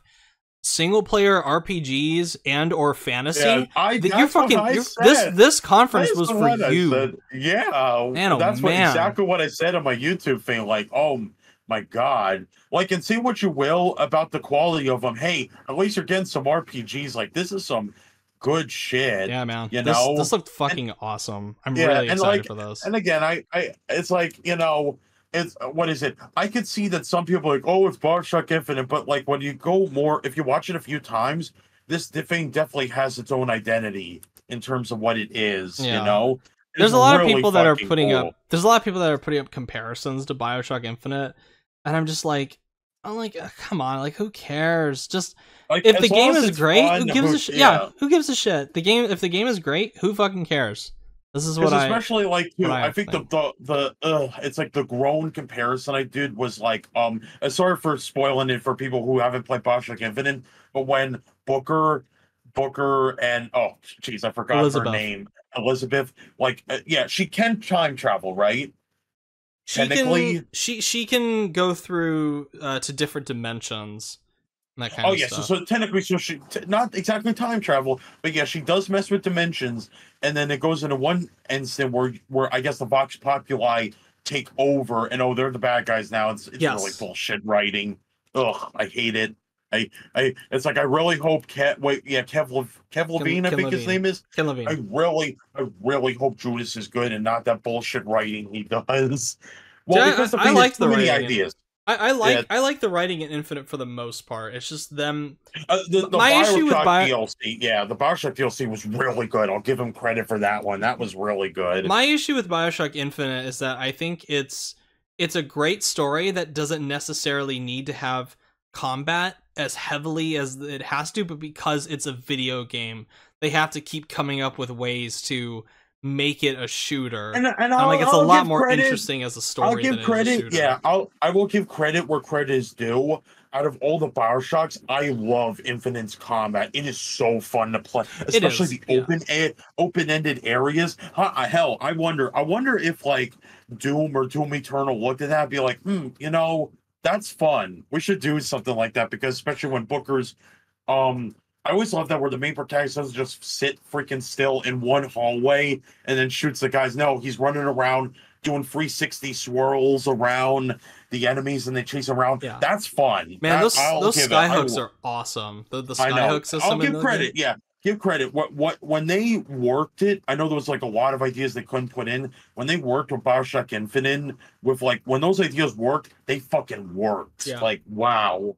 single player R P Gs and or fantasy, yeah, I, that you're fucking I you're, this this conference was for you. Yeah, man, oh, that's man. What, exactly what I said on my YouTube thing, like, oh my god, like, and say what you will about the quality of them, hey, at least you're getting some R P Gs. Like, this is some good shit. Yeah, man, you this, know this looked fucking and, awesome. I'm yeah, really excited like, for those. And again, I, I it's like, you know, it's what is it, I could see that some people are like, oh, it's Bioshock Infinite, but like when you go more, if you watch it a few times, this thing definitely has its own identity in terms of what it is. Yeah. You know, it's there's a lot really of people that are putting cool. up there's a lot of people that are putting up comparisons to Bioshock Infinite. And I'm just like, I'm like, oh, come on, like, who cares? Just like, if the game is great, fun, who gives who, a shit? Yeah. yeah, who gives a shit? The game, if the game is great, who fucking cares? This is what I especially like. Dude, I, I think, think the the the uh, it's like the grown comparison I did was like, um, sorry for spoiling it for people who haven't played Bioshock Infinite, but when Booker, Booker, and oh, jeez, I forgot Elizabeth. her name, Elizabeth. Like, uh, yeah, she can time travel, right? She can, she she can go through uh, to different dimensions. And that kind oh of yeah, stuff. So, so technically, so she t not exactly time travel, but yeah, she does mess with dimensions, and then it goes into one instant where where I guess the Vox Populi take over, and oh, they're the bad guys now. It's it's yes. really bullshit writing. Ugh, I hate it. I, I, it's like I really hope Kev, wait, yeah, Kev, Kev Levine, I think his name is. Kev Levine. I really, I really hope Judas is good and not that bullshit writing he does. Well, because I, I, I like the many ideas. I, I like, yeah. I like the writing in Infinite for the most part. It's just them. Uh, the, the my Bioshock issue with Bio... D L C, yeah, the Bioshock D L C was really good. I'll give him credit for that one. That was really good. My issue with Bioshock Infinite is that I think it's it's a great story that doesn't necessarily need to have combat as heavily as it has to, but because it's a video game, they have to keep coming up with ways to make it a shooter, and, and, and like it's I'll a lot more credit. interesting as a story. I'll give than credit, yeah. I'll I will give credit where credit is due. Out of all the Bioshocks, I love Infinite's combat. It is so fun to play, especially is, the yeah. open air, open-ended areas. Huh, hell, I wonder. I wonder if like Doom or Doom Eternal looked at that and be like, hmm, you know, that's fun. We should do something like that, because especially when Booker's, um. I always love that where the main protagonist doesn't just sit freaking still in one hallway and then shoots the guys. No, he's running around doing three sixty swirls around the enemies and they chase around. Yeah. That's fun. Man, that, those, those skyhooks are awesome. The, the skyhook system. I'll give credit. Game. Yeah, give credit. What what when they worked it, I know there was like a lot of ideas they couldn't put in. When they worked with Bioshock Infinite, with like when those ideas worked, they fucking worked. Yeah. Like, wow,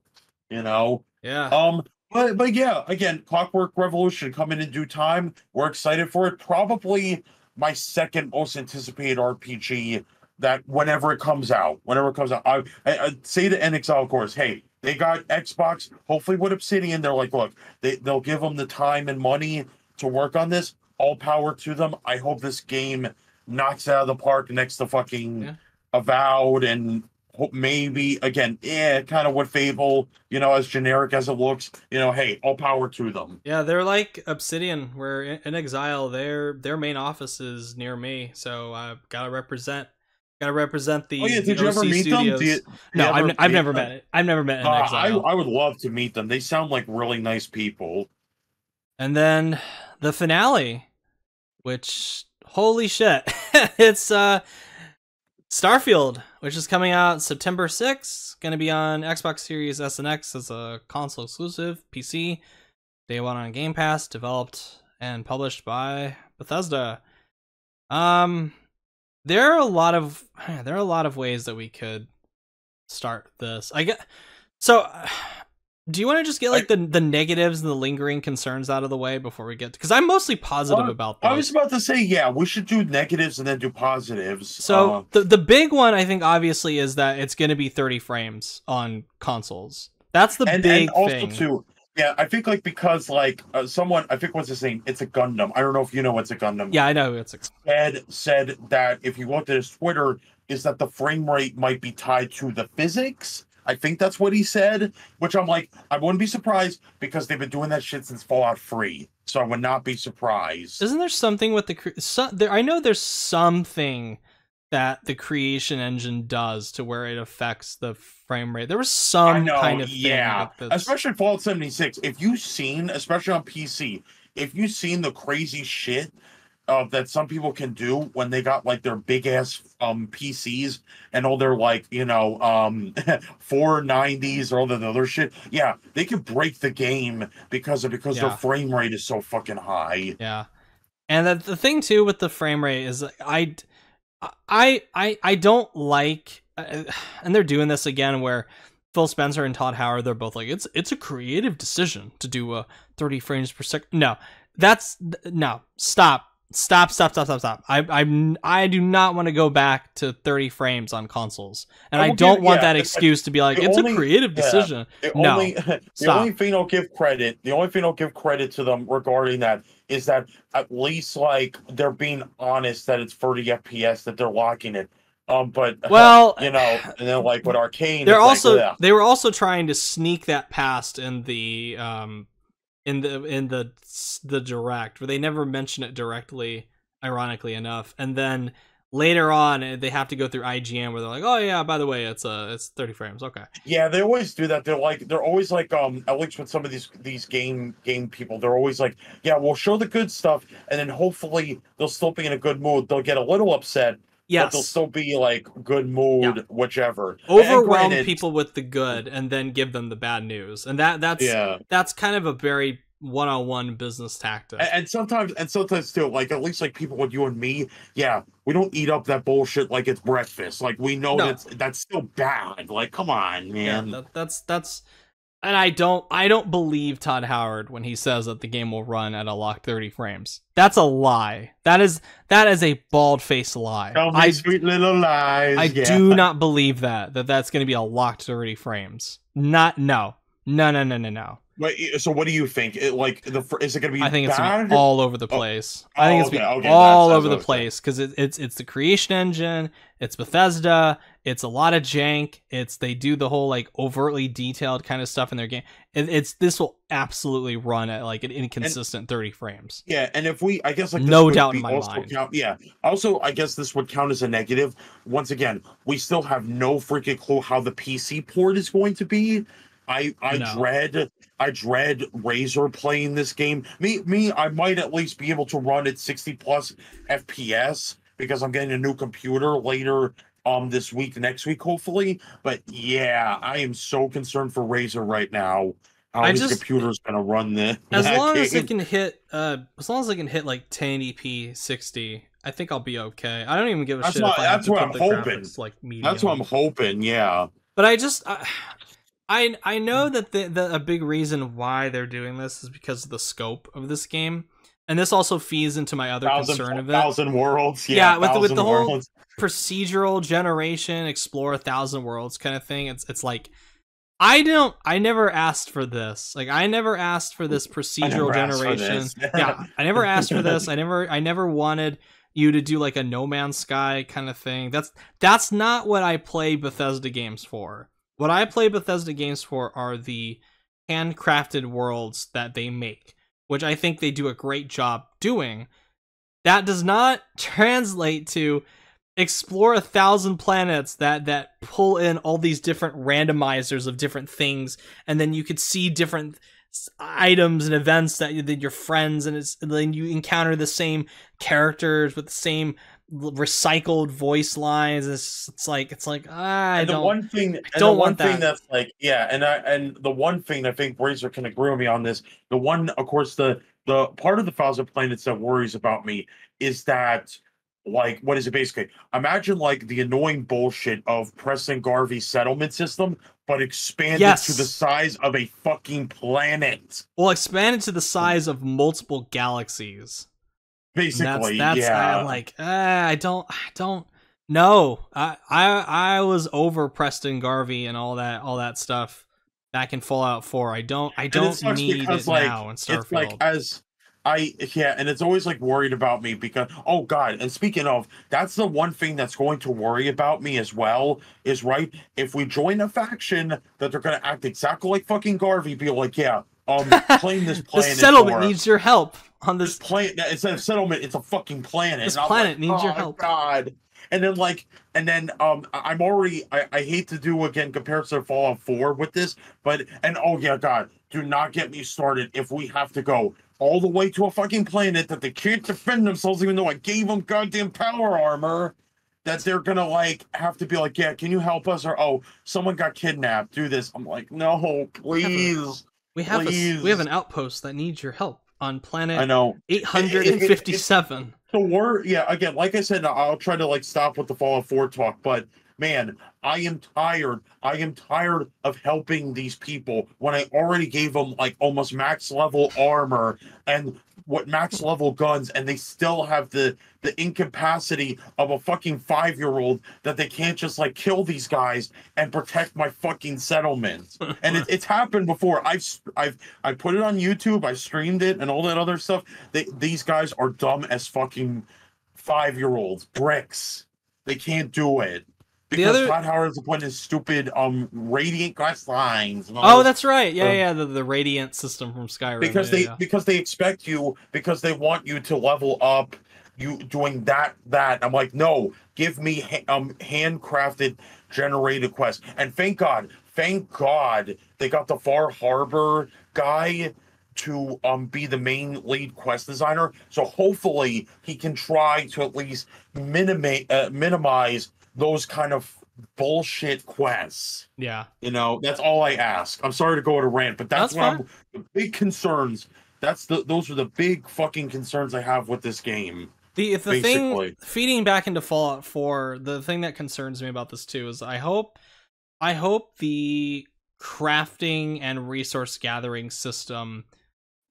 you know. Yeah. Um. But, but yeah, again, Clockwork Revolution coming in due time. We're excited for it. Probably my second most anticipated R P G that whenever it comes out, whenever it comes out, I, I, I say to Inexile, of course, hey, they got Xbox, hopefully with Obsidian, they're like, look, they, they'll give them the time and money to work on this. All power to them. I hope this game knocks it out of the park next to fucking yeah. Avowed and... Maybe again, yeah, kind of what Fable, you know, as generic as it looks, you know, hey, all power to them. Yeah, they're like Obsidian, where in Exile, their their main office is near me, so I've got to represent, got to represent the. Oh yeah, did the you ever meet studios. them? You, no, I've, I've never them? met it. I've never met in uh, Exile. I, I would love to meet them. They sound like really nice people. And then the finale, which holy shit, it's uh. Starfield, which is coming out September sixth, going to be on Xbox Series S and X as a console exclusive, P C, day one on Game Pass, developed and published by Bethesda. Um, there are a lot of there are a lot of ways that we could start this. I get so. Do you want to just get like the the negatives and the lingering concerns out of the way before we get? Because I'm mostly positive well, about that. I was about to say, yeah, we should do negatives and then do positives. So uh, the the big one, I think, obviously, is that it's going to be thirty frames on consoles. That's the and, big and also thing. Too, yeah, I think like because like uh, someone, I think what's his name? It's a Gundam. I don't know if you know what's a Gundam. Yeah, I know it's a. Ed said that if you looked at his Twitter, is that the frame rate might be tied to the physics. I think that's what he said, which I'm like, I wouldn't be surprised because they've been doing that shit since Fallout three. So I would not be surprised. Isn't there something with the... So, there, I know there's something that the creation engine does to where it affects the frame rate. There was some I know, kind of thing. Yeah, especially Fallout seventy-six. If you've seen, especially on P C, if you've seen the crazy shit... Uh, that some people can do when they got like their big ass um P Cs and all their like you know um four nineties or all that other shit. Yeah, they could break the game because of because yeah. their frame rate is so fucking high. Yeah, and the, the thing too with the frame rate is I, I I I don't like, and they're doing this again where Phil Spencer and Todd Howard they're both like it's it's a creative decision to do a thirty frames per second. No, that's no stop. Stop, stop, stop, stop, stop. I I'm, I do not want to go back to thirty frames on consoles. And I, I don't give, want yeah, that excuse I, to be like, it's only, a creative yeah, decision. The no, only, the only thing I'll give credit, the only thing I'll give credit to them regarding that is that at least, like, they're being honest that it's thirty F P S, that they're locking it. Um, but, well, you know, and then, like, with Arcane... They're also, like, yeah. They were also trying to sneak that past in the... Um, in the in the the direct where they never mention it directly, ironically enough, and then later on they have to go through I G N where they're like, oh yeah, by the way, it's uh it's thirty frames, okay. Yeah, they always do that. They're like they're always like um at least with some of these these game game people, they're always like, yeah, we'll show the good stuff, and then hopefully they'll still be in a good mood. They'll get a little upset, Yes. But they'll still be like good mood, yeah. whichever. Overwhelm granted, people with the good and then give them the bad news. And that that's yeah. that's kind of a very one-on-one business tactic. And, and sometimes and sometimes too, like at least like people with you and me, yeah, we don't eat up that bullshit like it's breakfast. Like we know no. that's that's still bad. Like, come on, man. Yeah, that, that's that's and I don't I don't believe Todd Howard when he says that the game will run at a locked thirty frames. That's a lie. That is that is a bald-faced lie. Tell me I, sweet little lies. I yeah. do not believe that that that's going to be a locked thirty frames. Not no. No no no no no. Wait, so what do you think? It, like the is it going to be I think it's gonna be all over the place. Oh, I think it's okay, gonna be okay. all that's, over that's the place cuz it, it's it's the creation engine, it's Bethesda, it's a lot of jank. It's they do the whole like overtly detailed kind of stuff in their game. It, it's this will absolutely run at like an inconsistent and, thirty frames. Yeah, and if we I guess like this no would doubt be in my also mind. Count, yeah. Also, I guess this would count as a negative. Once again, we still have no freaking clue how the P C port is going to be. I I no. dread I dread Razer playing this game. Me me I might at least be able to run at sixty plus F P S because I'm getting a new computer later um this week next week hopefully. But yeah, I am so concerned for Razer right now. How I this just, computer's gonna run this? As long game. as it can hit uh as long as I can hit like ten eighty p sixty. I think I'll be okay. I don't even give a that's shit. What, if I that's have to what I'm hoping. Like that's what I'm hoping. Yeah. But I just. I... I I know that the, the a big reason why they're doing this is because of the scope of this game, and this also feeds into my other thousand, concern of it. Thousand worlds, yeah, yeah with the, with the whole procedural generation, explore a thousand worlds kind of thing. It's it's like I don't I never asked for this. Like I never asked for this procedural generation. yeah, I never asked for this. I never I never wanted you to do like a No Man's Sky kind of thing. That's that's not what I play Bethesda games for. What I play Bethesda games for are the handcrafted worlds that they make, which I think they do a great job doing. That does not translate to explore a thousand planets that, that pull in all these different randomizers of different things, and then you could see different items and events that, that your friends, and, it's, and then you encounter the same characters with the same recycled voice lines. It's, it's like it's like ah, I and the don't one thing I don't the want one thing that. that's like yeah and I and the one thing I think Razer can agree with me on this, the one of course the the part of the thousand planets that worries about me is that like what is it basically imagine like the annoying bullshit of Preston Garvey's settlement system but expanded yes. to the size of a fucking planet. Well, expanded to the size of multiple galaxies. Basically, that's, that's, yeah. I'm like, ah, I don't, I don't know. I, I, I was over Preston Garvey and all that, all that stuff back in Fallout four. I don't, I don't it need because, it like, now in Starfield. It's like as I, yeah, and it's always like worried about me because, oh God. And speaking of, that's the one thing that's going to worry about me as well is right. If we join a faction that they're going to act exactly like fucking Garvey, be like, yeah, um, claim this planet. The settlement needs your help. On this, this planet, instead of settlement, it's a fucking planet. This planet like, needs oh, your help. God. And then like, and then um, I'm already. I, I hate to do again comparison to Fallout four with this, but and oh yeah, God, do not get me started. If we have to go all the way to a fucking planet that they can't defend themselves, even though I gave them goddamn power armor, that they're gonna like have to be like, yeah, can you help us? Or oh, someone got kidnapped. Do this. I'm like, no, please. We have a, please. We, have a, we have an outpost that needs your help. On planet I know eight hundred fifty-seven. So we're yeah again like I said I'll try to like stop with the Fallout four talk, but man, I am tired I am tired of helping these people when I already gave them like almost max level armor and what max level guns, and they still have the the incapacity of a fucking five-year-old that they can't just like kill these guys and protect my fucking settlement. And it, it's happened before. I've I've I put it on YouTube. I streamed it and all that other stuff. They, these guys are dumb as fucking five-year-olds bricks. They can't do it. Because the other... Todd Howard's appointed his stupid um radiant glass lines. Oh, that's right. Yeah, um, yeah, the, the radiant system from Skyrim. Because yeah, they yeah. because they expect you because they want you to level up. You doing that that I'm like, no, give me ha um handcrafted generated quests. And thank God, thank God they got the Far Harbor guy to um, be the main lead quest designer. So hopefully he can try to at least minimi- uh, minimize those kind of bullshit quests. Yeah. You know, that's all I ask. I'm sorry to go on a rant, but that's, that's what I'm, the big concerns. That's the, those are the big fucking concerns I have with this game. The, if the basically. thing, feeding back into Fallout four, the thing that concerns me about this too is I hope, I hope the crafting and resource gathering system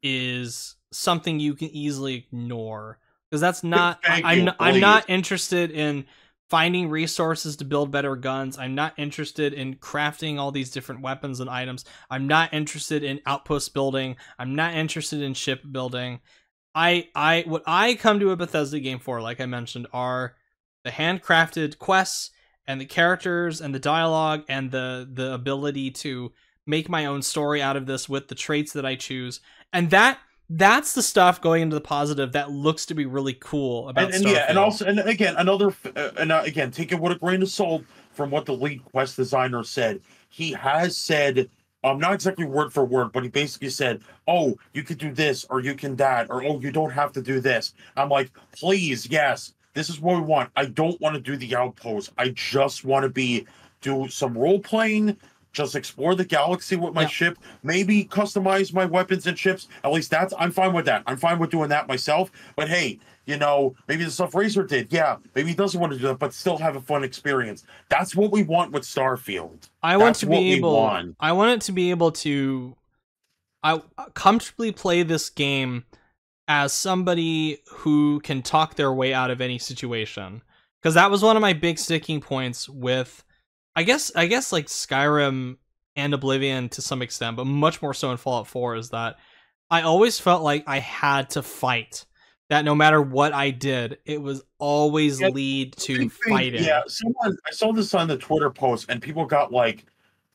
is something you can easily ignore, because that's not, I, I'm, you, I'm not interested in finding resources to build better guns. I'm not interested in crafting all these different weapons and items. I'm not interested in outpost building. I'm not interested in ship building. I, I, what I come to a Bethesda game for, like I mentioned, are the handcrafted quests and the characters and the dialogue and the, the ability to make my own story out of this with the traits that I choose. And that, that's the stuff going into the positive that looks to be really cool about. And, and yeah, and also, and again, another, uh, and uh, again, take it with a grain of salt from what the lead quest designer said. He has said, um, not exactly word for word, but he basically said, "Oh, you could do this, or you can that, or oh, you don't have to do this." I'm like, please, yes, this is what we want. I don't want to do the outpost. I just want to be do some role playing. Just explore the galaxy with my yeah. ship, maybe customize my weapons and ships. At least that's, I'm fine with that. I'm fine with doing that myself. But hey, you know, maybe the stuff Razor did. Yeah, maybe he doesn't want to do that, but still have a fun experience. That's what we want with Starfield. I want that's to be able, want. I want it to be able to I comfortably play this game as somebody who can talk their way out of any situation. Because that was one of my big sticking points with I guess I guess like Skyrim and Oblivion to some extent, but much more so in Fallout four, is that I always felt like I had to fight. That no matter what I did, it was always yeah, lead to think, fighting. Yeah, someone I saw this on the Twitter post, and people got like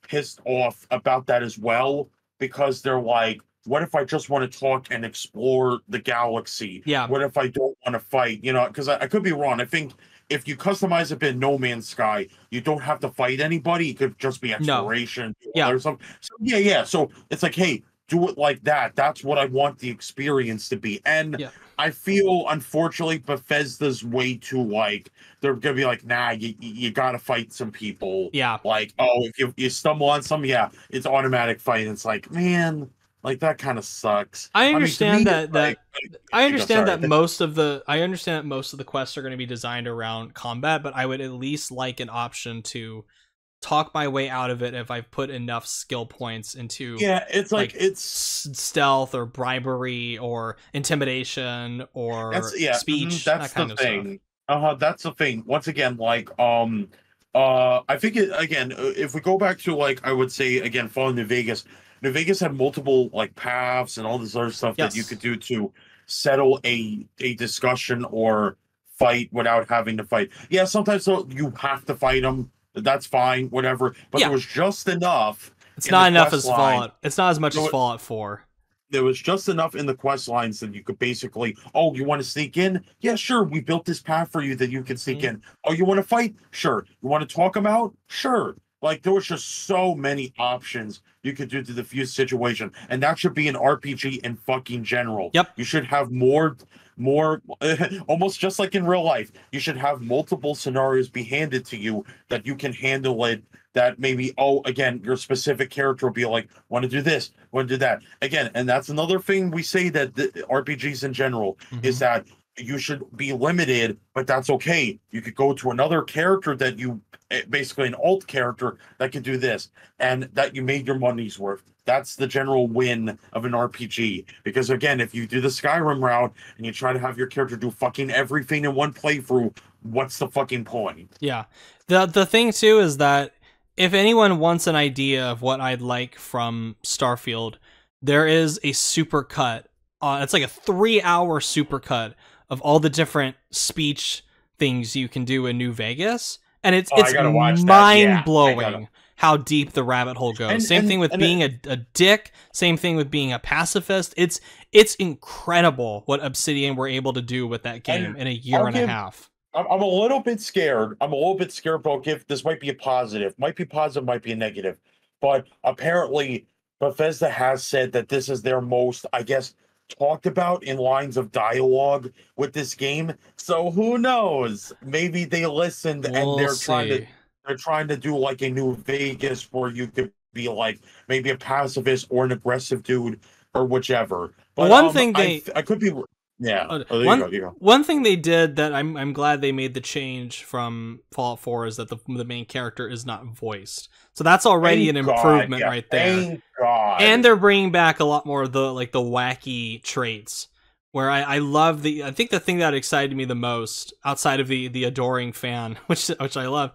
pissed off about that as well, because they're like, what if I just want to talk and explore the galaxy? Yeah. What if I don't want to fight? You know, because I, I could be wrong. I think if you customize a bit No Man's Sky, you don't have to fight anybody. It could just be exploration no. yeah. or something. So yeah, yeah. So it's like, hey, do it like that. That's what I want the experience to be. And yeah. I feel, unfortunately, Bethesda's way too like, they're going to be like, nah, you, you got to fight some people. Yeah. Like, oh, if you, you stumble on some, yeah, it's automatic fight. It's like, man, like that kind of sucks. I understand I mean, that, that like, I understand you know, that most of the I understand that most of the quests are going to be designed around combat, but I would at least like an option to talk my way out of it if I've put enough skill points into yeah, it's like, like it's stealth or bribery or intimidation or that's, yeah, speech. That's that kind the of thing. Stuff. Uh-huh, that's the thing. Once again, like um, uh, I think it, again, if we go back to like I would say again, Falling to Vegas. New Vegas had multiple like paths and all this other stuff yes. that you could do to settle a a discussion or fight without having to fight. Yeah, sometimes you have to fight them. That's fine, whatever. But yeah. there was just enough. It's not enough as line. Fallout. It's not as much so as Fallout four. There was just enough in the quest lines that you could basically, oh, you want to sneak in? Yeah, sure. We built this path for you that you can sneak mm-hmm. in. Oh, you want to fight? Sure. You want to talk them out? Sure. Like, there was just so many options you could do to diffuse the situation. And that should be an R P G in fucking general. Yep. You should have more, more, almost just like in real life, you should have multiple scenarios be handed to you that you can handle it. That maybe, oh, again, your specific character will be like, want to do this, want to do that. Again, and that's another thing we say that the R P Gs in general mm-hmm. is that you should be limited, but that's okay. You could go to another character that you, basically an alt character that could do this, and that you made your money's worth. That's the general win of an R P G. Because again, if you do the Skyrim route and you try to have your character do fucking everything in one playthrough, what's the fucking point? Yeah. The, the thing too is that if anyone wants an idea of what I'd like from Starfield, there is a super cut. Uh, it's like a three hour super cut of all the different speech things you can do in New Vegas. And it's, oh, it's mind-blowing yeah, how deep the rabbit hole goes. And, same and, thing with being it, a, a dick. Same thing with being a pacifist. It's it's incredible what Obsidian were able to do with that game in a year I'll and give, a half. I'm a little bit scared. I'm a little bit scared, but I'll give, this might be a positive. Might be positive, might be a negative. But apparently Bethesda has said that this is their most, I guess, talked about in lines of dialogue with this game. So who knows? Maybe they listened we'll and they're see. trying to they're trying to do like a new Vegas where you could be like maybe a pacifist or an aggressive dude or whichever. But one um, thing they I, I could be yeah. Uh, oh, one, you go, you go. one thing they did that I'm I'm glad they made the change from Fallout four is that the the main character is not voiced. So that's already thank an improvement God, yeah, right there. Thank God. And they're bringing back a lot more of the like the wacky traits. Where I, I love the I think the thing that excited me the most outside of the the adoring fan, which which I love,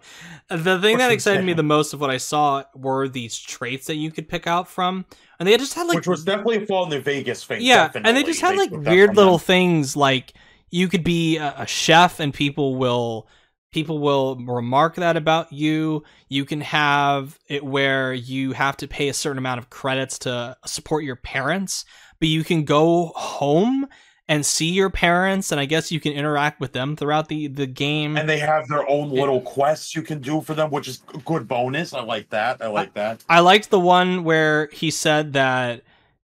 the thing that excited me the most of what I saw were these traits that you could pick out from, and they just had like which was definitely a fall in the Vegas thing. Yeah, definitely. And they just had they like weird little things like you could be a, a chef and people will people will remark that about you. You can have it where you have to pay a certain amount of credits to support your parents, but you can go home and see your parents, and I guess you can interact with them throughout the, the game. And they have their own little yeah. quests you can do for them, which is a good bonus. I like that. I like I, that. I liked the one where he said that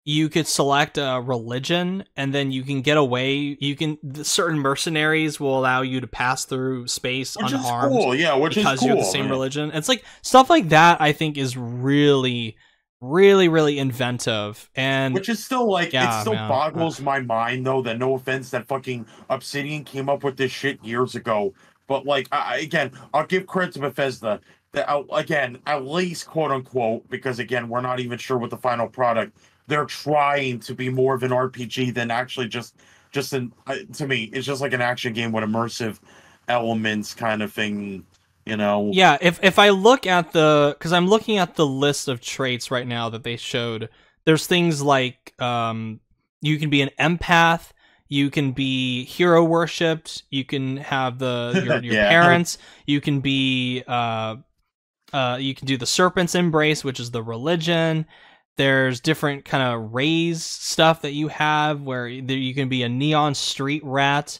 you could select a religion, and then you can get away. You can certain mercenaries will allow you to pass through space which unharmed. Is cool. Yeah, which because is cool. you have the same yeah. religion. It's like stuff like that. I think is really. really really inventive, and which is still like yeah, it still man. boggles my mind though that no offense that fucking Obsidian came up with this shit years ago, but like I, again I'll give credit to Bethesda that I, again at least quote unquote, because again we're not even sure what the final product, they're trying to be more of an R P G than actually just just an uh, to me it's just like an action game with immersive elements kind of thing. You know, yeah. If if I look at the, because I'm looking at the list of traits right now that they showed. There's things like um, you can be an empath, you can be hero worshipped, you can have the your, your yeah. parents, you can be uh, uh, you can do the serpent's embrace, which is the religion. There's different kind of raise stuff that you have where you can be a neon street rat.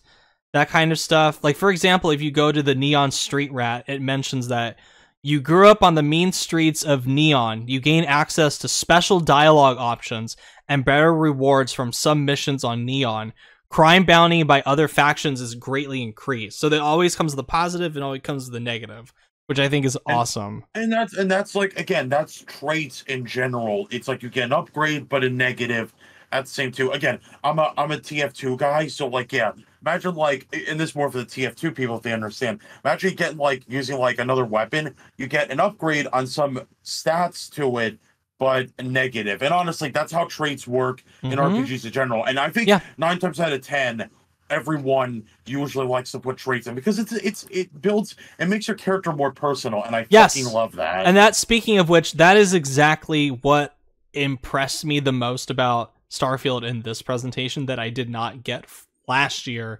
That kind of stuff. Like, for example, if you go to the Neon Street Rat, it mentions that you grew up on the mean streets of Neon. You gain access to special dialogue options and better rewards from some missions on Neon. Crime bounty by other factions is greatly increased. So that always comes to the positive and always comes to the negative, which I think is and, awesome. And that's, and that's like, again, that's traits in general. It's like you get an upgrade, but a negative at the same too. Again, I'm a, I'm a T F two guy. So like, yeah. Imagine, like, and this is more for the T F two people if they understand. Imagine getting, like, using, like, another weapon. You get an upgrade on some stats to it, but negative. And honestly, that's how traits work in mm-hmm. R P Gs in general. And I think yeah. nine times out of ten, everyone usually likes to put traits in because it's it's it builds, it makes your character more personal. And I yes. fucking love that. And that, speaking of which, that is exactly what impressed me the most about Starfield in this presentation that I did not get last year,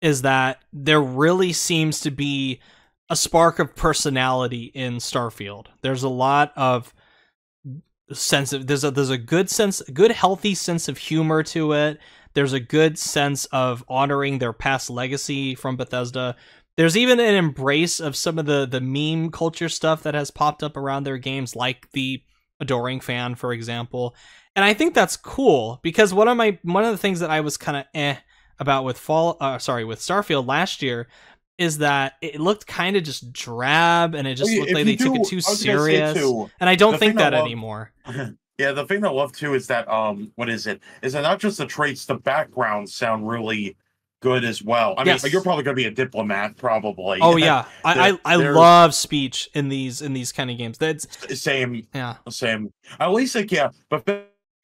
is that there really seems to be a spark of personality in Starfield. There's a lot of sense of there's a there's a good sense, a good healthy sense of humor to it. There's a good sense of honoring their past legacy from Bethesda. There's even an embrace of some of the the meme culture stuff that has popped up around their games, like the adoring fan, for example. And I think that's cool because one of my one of the things that I was kind of eh. about with fall uh, sorry with Starfield last year is that it looked kind of just drab and it just looked if like they do, took it too serious too, and I don't think that I love, anymore. Yeah, the thing I love too is that um what is it is that not just the traits, the backgrounds sound really good as well. I yes. mean, you're probably gonna be a diplomat probably. Oh yeah, I I, I love speech in these in these kind of games. That's same yeah same at least like yeah but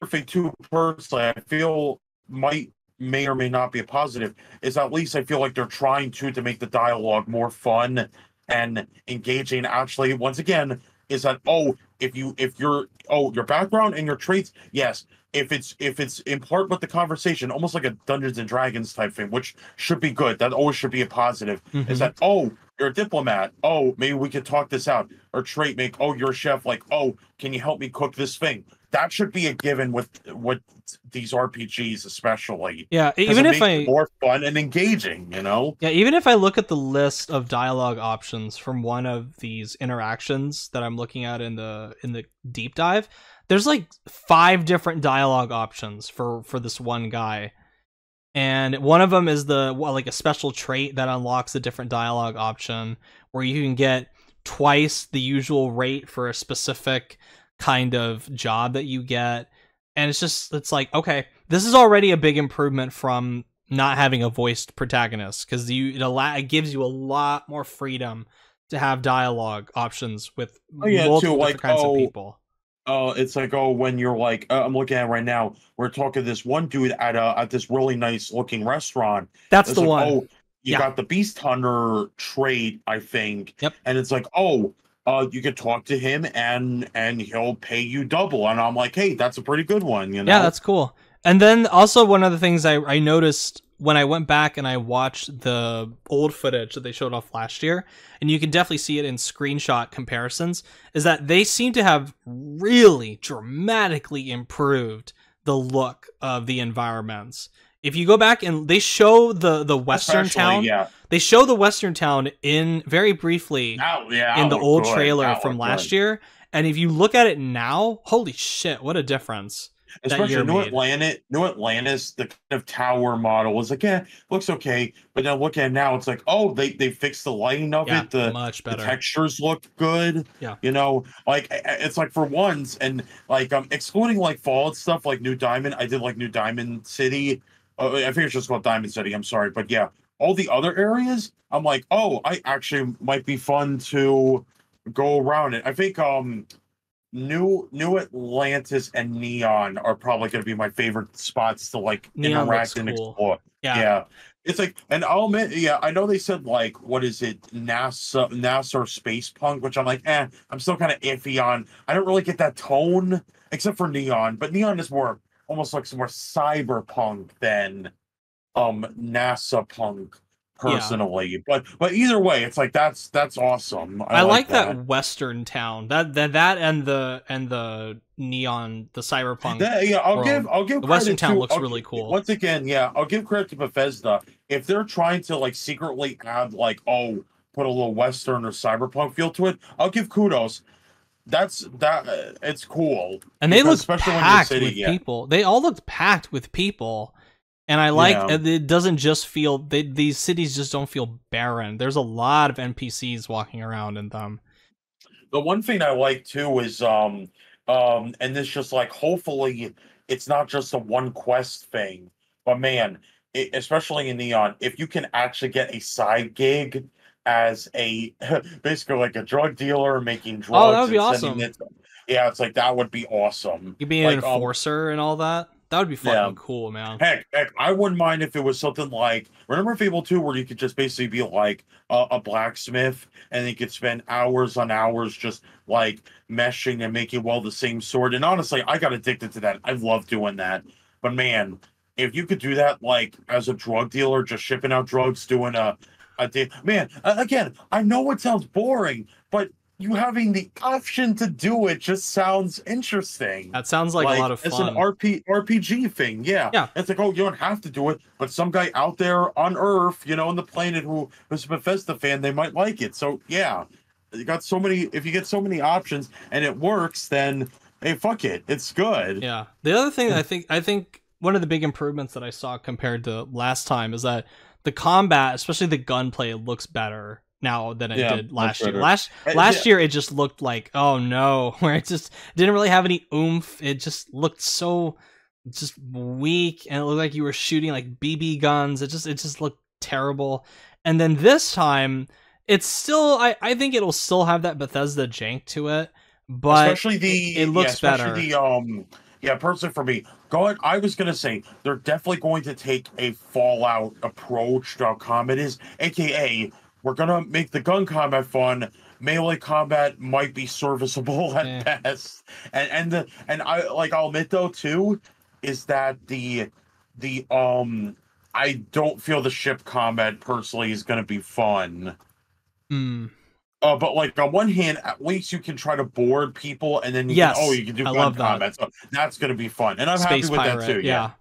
perfect too. Personally I feel might may or may not be a positive is at least I feel like they're trying to to make the dialogue more fun and engaging. Actually, once again, is that oh if you if you're oh your background and your traits, yes, if it's if it's in part with the conversation, almost like a Dungeons and Dragons type thing, which should be good. That always should be a positive. Mm-hmm. Is that oh you're a diplomat, oh maybe we could talk this out, or trait make oh you're a chef, like oh can you help me cook this thing. That should be a given with with these R P Gs, especially. Yeah, even it if makes I it more fun and engaging, you know. Yeah, even if I look at the list of dialogue options from one of these interactions that I'm looking at in the in the deep dive, there's like five different dialogue options for for this one guy, and one of them is the well, like a special trait that unlocks a different dialogue option where you can get twice the usual rate for a specific kind of job that you get. And it's just, it's like, okay, this is already a big improvement from not having a voiced protagonist, because you it, allow, it gives you a lot more freedom to have dialogue options with oh, yeah, multiple too, like, kinds oh, of people. Uh, it's like, oh, when you're like, uh, I'm looking at it right now, we're talking to this one dude at a, at this really nice looking restaurant. That's it's the like, one. Oh, you yeah. got the Beast Hunter trait, I think. Yep. And it's like, oh, uh, you could talk to him and and he'll pay you double. And I'm like, hey, that's a pretty good one. You know? Yeah, that's cool. And then also one of the things I, I noticed when I went back and I watched the old footage that they showed off last year, and you can definitely see it in screenshot comparisons, is that they seem to have really dramatically improved the look of the environments. If you go back and they show the the Western Especially, town, yeah. they show the Western town in very briefly now, yeah, in the old good. trailer now from last good. year. And if you look at it now, holy shit, what a difference! Especially New Atlantis, New Atlantis, the kind of tower model was like, yeah, looks okay, but now look at it now, it's like, oh, they they fixed the lighting of yeah, it, the, much better. the textures look good, yeah, you know, like it's like for once, and like um, excluding like Fallout stuff, like New Diamond, I did like New Diamond City. Uh, I think it's just called Diamond City. I'm sorry. But yeah, all the other areas, I'm like, oh, I actually might be fun to go around it. I think um, New New Atlantis and Neon are probably going to be my favorite spots to like Neon interact and cool. explore. Yeah. yeah. It's like, and I'll admit, yeah, I know they said like, what is it, NASA, NASA or Space Punk, which I'm like, eh, I'm still kind of iffy on. I don't really get that tone, except for Neon. But Neon is more... almost like some more cyberpunk than um NASA punk personally. Yeah. But but either way, it's like that's that's awesome. I, I like, like that. that Western town. That that that and the and the neon the cyberpunk. That, yeah, I'll world. give I'll give the Western town to, looks I'll, really cool. Once again, yeah, I'll give credit to Bethesda. If they're trying to like secretly add like, oh, put a little Western or cyberpunk feel to it, I'll give kudos. That's that uh, it's cool, and they look especially packed in the city, with yeah. people. They all looked packed with people, and I like yeah. it doesn't just feel they, these cities just don't feel barren. There's a lot of N P Cs walking around in them. The one thing I like too is um um and this just like hopefully it's not just a one quest thing, but man, it, especially in Neon, if you can actually get a side gig as a basically like a drug dealer making drugs. Oh, that would be awesome. It, yeah, it's like that would be awesome. You'd be like, an enforcer um, and all that. That would be fucking yeah. cool, man. Heck, heck, I wouldn't mind if it was something like remember Fable two, where you could just basically be like a, a blacksmith, and you could spend hours on hours just like meshing and making well the same sword. And honestly, I got addicted to that. I love doing that. But man, if you could do that like as a drug dealer, just shipping out drugs, doing a man, again, I know it sounds boring, but you having the option to do it just sounds interesting. That sounds like, like a lot of fun. It's an R P, R P G thing, yeah. yeah. It's like, oh, you don't have to do it, but some guy out there on Earth, you know, on the planet who is a Bethesda fan, they might like it. So, yeah, you got so many, if you get so many options and it works, then, hey, fuck it, it's good. Yeah. The other thing I think, I think one of the big improvements that I saw compared to last time is that the combat, especially the gunplay, looks better now than it yeah, did last year. Last last yeah. year, it just looked like, oh no, where it just didn't really have any oomph. It just looked so just weak, and it looked like you were shooting like B B guns. It just it just looked terrible. And then this time, it's still I I think it'll still have that Bethesda jank to it, but especially the it, it looks yeah, better. The, um, yeah, personally for me. God, I was going to say, they're definitely going to take a Fallout approach to how combat is, a k a we're going to make the gun combat fun, melee combat might be serviceable at yeah. best. And and the, and I like I'll admit though too is that the the um I don't feel the ship combat personally is going to be fun. Mm. Uh, but like on one hand, at least you can try to board people, and then you yes, can, oh, you can do I gun combat. That. So that's gonna be fun, and I'm Space happy with pirate, that too. Yeah, yeah.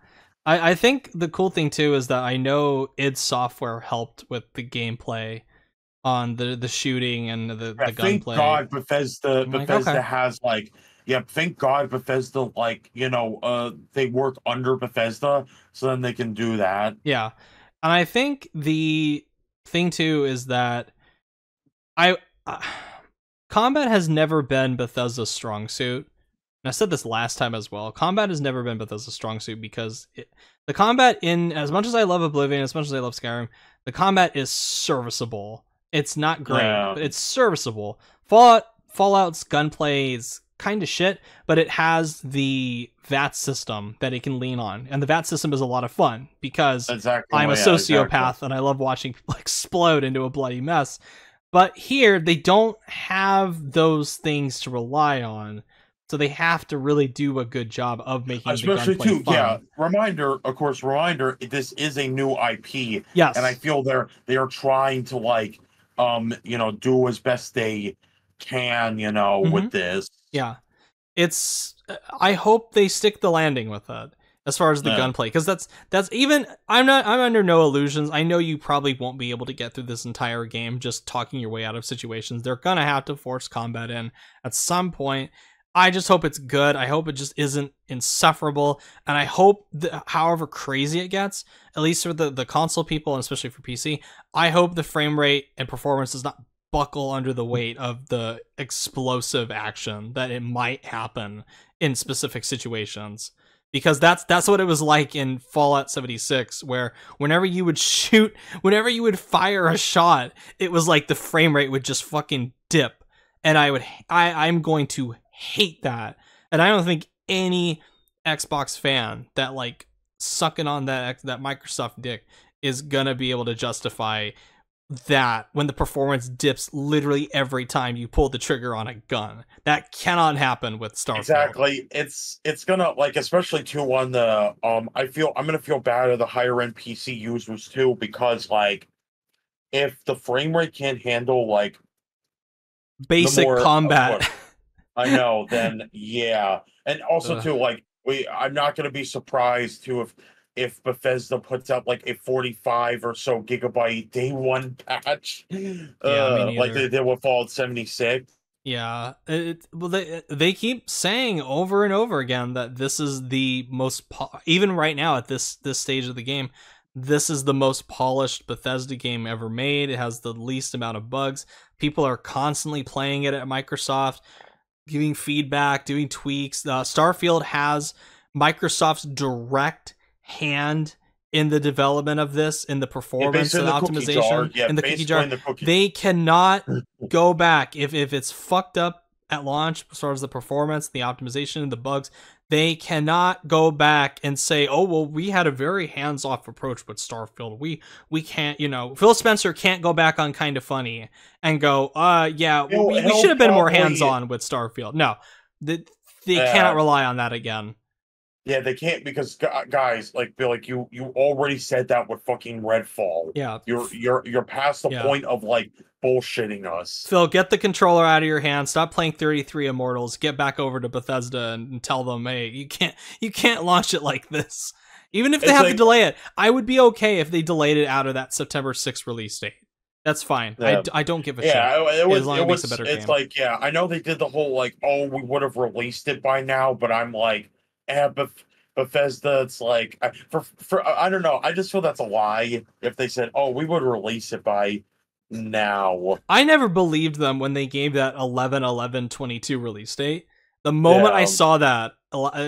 I, I think the cool thing too is that I know id Software helped with the gameplay on the the shooting and the, yeah, the gunplay. Thank God Bethesda I'm Bethesda like, okay. has like. yeah, thank God Bethesda, like, you know, uh, they work under Bethesda, so then they can do that. Yeah. And I think the thing, too, is that I uh, combat has never been Bethesda's strong suit. And I said this last time as well. Combat has never been Bethesda's strong suit because it, the combat in, as much as I love Oblivion, as much as I love Skyrim, the combat is serviceable. It's not great, yeah. but it's serviceable. Fallout, Fallout's gunplay is kind of shit, but it has the V A T system that it can lean on, and the V A T system is a lot of fun because exactly. I'm a yeah, sociopath exactly. and I love watching people explode into a bloody mess. But here, they don't have those things to rely on, so they have to really do a good job of making especially the gunplay too, fun. Yeah, reminder, of course, reminder. This is a new I P, yes, and I feel they're they are trying to like. Um, you know, do as best they can, you know, mm-hmm. with this. Yeah. It's, I hope they stick the landing with it as far as the yeah. gunplay, because that's, that's even, I'm not, I'm under no illusions. I know you probably won't be able to get through this entire game just talking your way out of situations. They're going to have to force combat in at some point. I just hope it's good. I hope it just isn't insufferable. And I hope that however crazy it gets, at least for the, the console people and especially for P C, I hope the frame rate and performance does not buckle under the weight of the explosive action that it might happen in specific situations. Because that's that's what it was like in Fallout seventy-six, where whenever you would shoot, whenever you would fire a shot, it was like the frame rate would just fucking dip. And I would, I, I'm going to hate that, and I don't think any Xbox fan that like sucking on that that Microsoft dick is gonna be able to justify that when the performance dips literally every time you pull the trigger on a gun. That cannot happen with Starfield. Exactly. It's it's gonna like especially too on the um. I feel I'm gonna feel bad of the higher end P C users too, because like if the frame rate can't handle like basic more, combat. I know, then yeah. And also Ugh. too, like we I'm not gonna be surprised too if if Bethesda puts out like a forty-five or so gigabyte day one patch. Yeah, uh, like they did with Fallout seventy-six. Yeah. It, well they they keep saying over and over again that this is the most po even right now at this this stage of the game, this is the most polished Bethesda game ever made. It has the least amount of bugs. People are constantly playing it at Microsoft, giving feedback, doing tweaks. Uh, Starfield has Microsoft's direct hand in the development of this, in the performance and optimization, yeah, in the cookie jar. The cookie. They cannot go back. If, if it's fucked up at launch, as far as the performance, the optimization, the bugs, they cannot go back and say, oh, well, we had a very hands-off approach with Starfield. We we can't, you know, Phil Spencer can't go back on Kind of Funny and go, uh, yeah, well, we, we should have been more hands-on with Starfield. No, they, they uh, cannot rely on that again. Yeah, they can't because, guys, like, Bill, like, you you already said that with fucking Redfall. Yeah. You're, you're, you're past the yeah. point of, like, bullshitting us. Phil, get the controller out of your hand. Stop playing thirty-three Immortals. Get back over to Bethesda and tell them, hey, you can't you can't launch it like this. Even if they it's have like, to delay it, I would be okay if they delayed it out of that September sixth release date. That's fine. Yeah. I, I don't give a yeah, shit. It was, as long it was, as it makes a better it's game. It's like, yeah, I know they did the whole, like, oh, we would have released it by now, but I'm like, eh, Beth Bethesda, it's like, I, for, for, I don't know. I just feel that's a lie if they said, oh, we would release it by now. I never believed them when they gave that eleven eleven twenty-two release date. The moment yeah. I saw that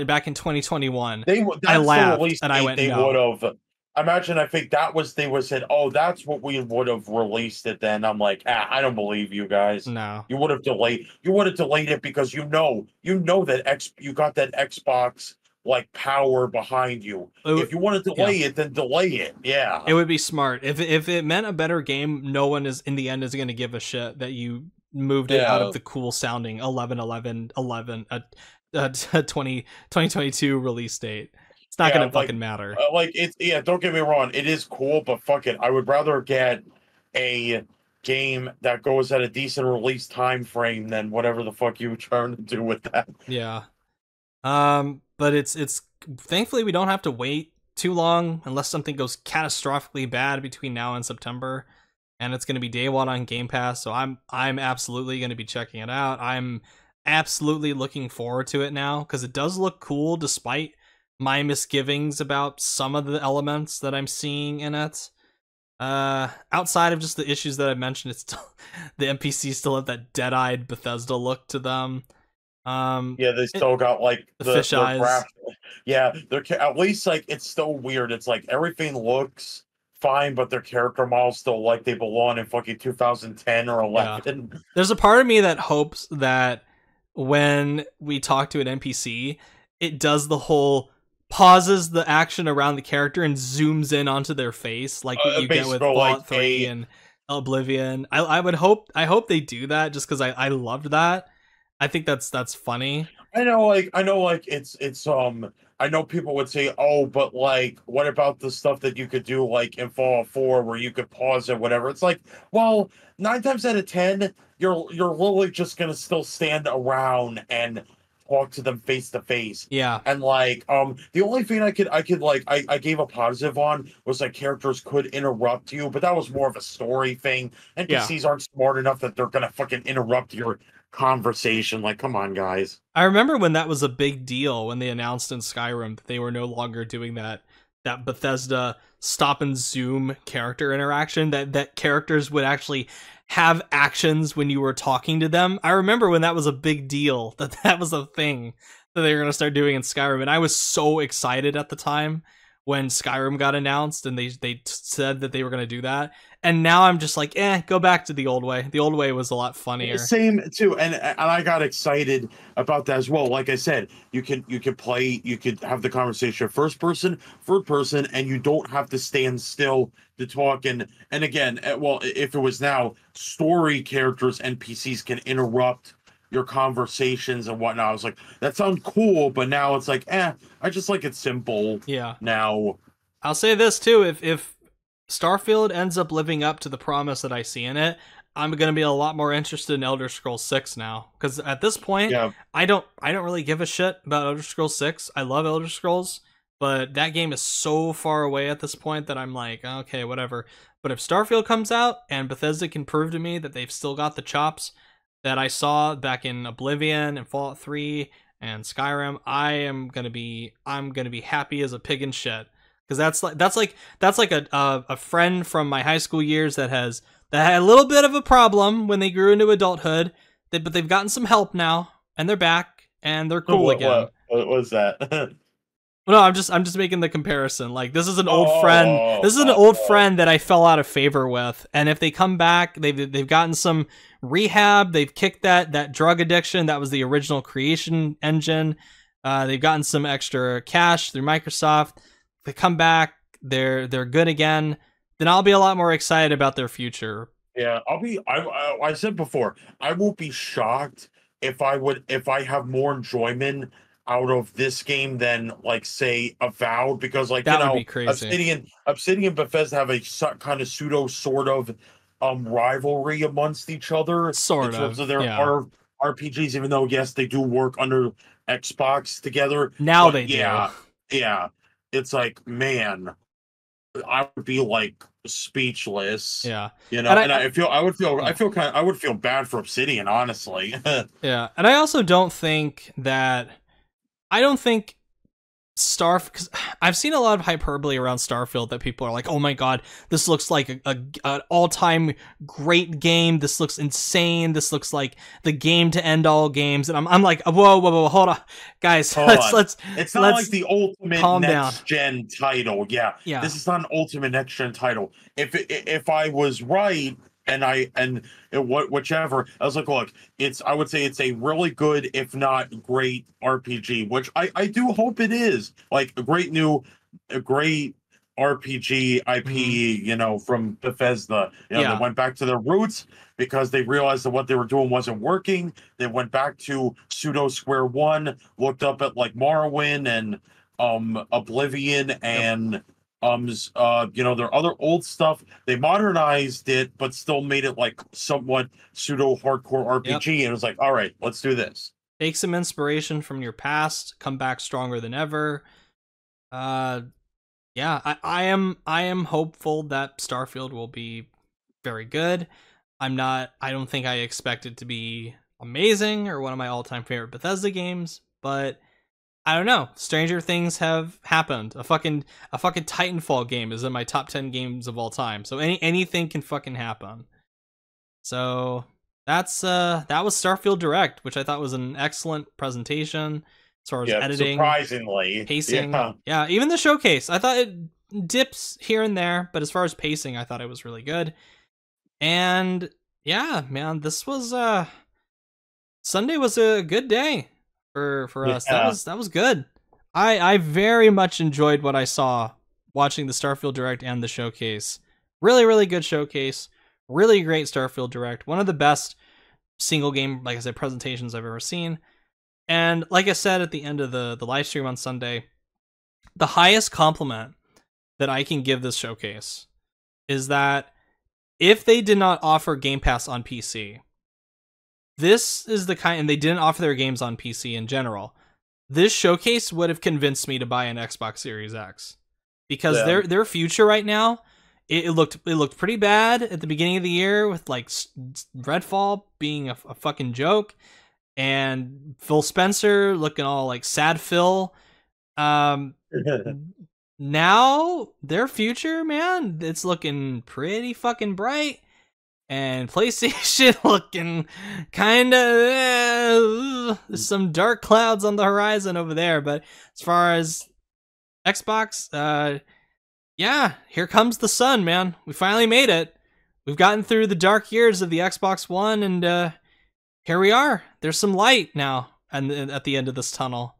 back in twenty twenty-one, they, I laughed the and I went, they no. would have. Imagine, I think that was, they would said, oh, that's what we would have released it then. I'm like, ah, I don't believe you guys. No. You would have delayed, you would have delayed it because you know, you know that X, you got that Xbox like power behind you. It, if you want to delay yeah. it, then delay it. Yeah, it would be smart. If if it meant a better game, no one is in the end is going to give a shit that you moved yeah. it out of the cool sounding eleven eleven eleven uh, uh, twenty twenty-two release date. It's not yeah, going to fucking like, matter. Uh, like it's yeah. Don't get me wrong. It is cool, but fuck it. I would rather get a game that goes at a decent release time frame than whatever the fuck you trying to do with that. Yeah. Um. But it's it's thankfully we don't have to wait too long unless something goes catastrophically bad between now and September, and it's going to be day one on Game Pass. So I'm I'm absolutely going to be checking it out. I'm absolutely looking forward to it now, because it does look cool despite my misgivings about some of the elements that I'm seeing in it. Uh, outside of just the issues that I mentioned, it's still, the N P Cs still have that dead-eyed Bethesda look to them. Um, yeah, they still it, got like the, the fish eyes. Graph. Yeah, they're at least like it's still weird. It's like everything looks fine, but their character models still like they belong in fucking two thousand ten or eleven. Yeah. There's a part of me that hopes that when we talk to an N P C, it does the whole pauses the action around the character and zooms in onto their face, like what uh, you get with Fallout like three a... and Oblivion. I, I would hope I hope they do that just because I I loved that. I think that's that's funny. I know, like I know, like it's it's um. I know people would say, "Oh, but like, what about the stuff that you could do, like in Fallout four, where you could pause or whatever?" It's like, well, nine times out of ten, you're you're literally just gonna still stand around and talk to them face to face. Yeah. And like, um, the only thing I could I could like I I gave a positive on was like characters could interrupt you, but that was more of a story thing. N P Cs yeah. aren't smart enough that they're gonna fucking interrupt your conversation. Like, come on, guys. I remember when that was a big deal when they announced in Skyrim that they were no longer doing that that Bethesda stop and zoom character interaction, that that characters would actually have actions when you were talking to them. I remember when that was a big deal, that that was a thing that they were going to start doing in Skyrim, and I was so excited at the time when Skyrim got announced and they they said that they were going to do that. And now I'm just like, eh, go back to the old way. The old way was a lot funnier. Same too, and and I got excited about that as well. Like I said, you can you can play, you could have the conversation first person, third person, and you don't have to stand still to talk. And and again, well, if it was now, story characters, N P Cs can interrupt your conversations and whatnot. I was like, that sounds cool, but now it's like, eh, I just like it simple. Yeah. Now, I'll say this too: if if Starfield ends up living up to the promise that I see in it, I'm going to be a lot more interested in Elder Scrolls six now, because at this point, yeah. I don't I don't really give a shit about Elder Scrolls six. I love Elder Scrolls, but that game is so far away at this point that I'm like, okay, whatever. But if Starfield comes out and Bethesda can prove to me that they've still got the chops that I saw back in Oblivion and Fallout three and Skyrim, I am going to be I'm going to be happy as a pig in shit. Cause that's like that's like that's like a, a a friend from my high school years that has that had a little bit of a problem when they grew into adulthood, they, but they've gotten some help now and they're back and they're cool what, again. What was that? No, I'm just I'm just making the comparison. Like, this is an old oh, friend. This is an old oh. friend that I fell out of favor with, and if they come back, they've they've gotten some rehab. They've kicked that that drug addiction that was the original creation engine. Uh, they've gotten some extra cash through Microsoft. They come back, they're they're good again, then I'll be a lot more excited about their future. Yeah, I'll be I I, I said before, I won't be shocked if I would if I have more enjoyment out of this game than, like, say, Avowed, because, like, that you know, would be crazy. Obsidian Obsidian and Bethesda have a kind of pseudo sort of um rivalry amongst each other sort in terms of, of their yeah. R RPGs, even though yes, they do work under Xbox together. Now but, they yeah, do. Yeah. It's like, man, I would be like speechless. Yeah, you know, and I, and I feel I would feel I feel kind of, I would feel bad for Obsidian, honestly. Yeah, and I also don't think that I don't think Starf. Cause I've seen a lot of hyperbole around Starfield that people are like, "Oh my god, this looks like a, a an all-time great game. This looks insane. This looks like the game to end all games." And I'm I'm like, "Whoa, whoa, whoa, hold on, guys. Hold let's on. let's It's not let's like the ultimate next gen title. Yeah, yeah. This is not an ultimate next gen title. If if I was right, and I and what whichever, I was like, look, it's I would say it's a really good, if not great, R P G, which I I do hope it is, like a great new, a great R P G I P, mm-hmm. you know, from Bethesda. You know, yeah. They went back to their roots because they realized that what they were doing wasn't working. They went back to pseudo Square One, looked up at like Morrowind and um Oblivion and. Yep. Um, uh, you know, their other old stuff. They modernized it, but still made it like somewhat pseudo hardcore R P G. Yep. And it was like, all right, let's do this. Take some inspiration from your past. Come back stronger than ever. Uh, yeah, I, I am. I am hopeful that Starfield will be very good. I'm not. I don't think I expect it to be amazing or one of my all-time favorite Bethesda games, but I don't know. Stranger things have happened. A fucking a fucking Titanfall game is in my top ten games of all time. So any anything can fucking happen. So that's uh that was Starfield Direct, which I thought was an excellent presentation as far as yeah, editing, surprisingly pacing. Yeah. yeah, even the showcase. I thought it dips here and there, but as far as pacing, I thought it was really good. And yeah, man, this was uh Sunday was a good day. For for us, yeah. that was that was good. I I very much enjoyed what I saw watching the Starfield Direct and the showcase. Really, really good showcase. Really great Starfield Direct. One of the best single game, like I said, presentations I've ever seen. And like I said at the end of the the live stream on Sunday, the highest compliment that I can give this showcase is that if they did not offer Game Pass on P C. This is the kind, and they didn't offer their games on P C in general. This showcase would have convinced me to buy an Xbox Series X because yeah. their their future right now, it, it looked it looked pretty bad at the beginning of the year with like Redfall being a, a fucking joke, and Phil Spencer looking all like sad Phil. Um, now their future, man, it's looking pretty fucking bright. And PlayStation looking kind of uh, some dark clouds on the horizon over there. But as far as Xbox, uh, yeah, here comes the sun, man. We finally made it. We've gotten through the dark years of the Xbox One, and uh, here we are. There's some light now and at the end of this tunnel.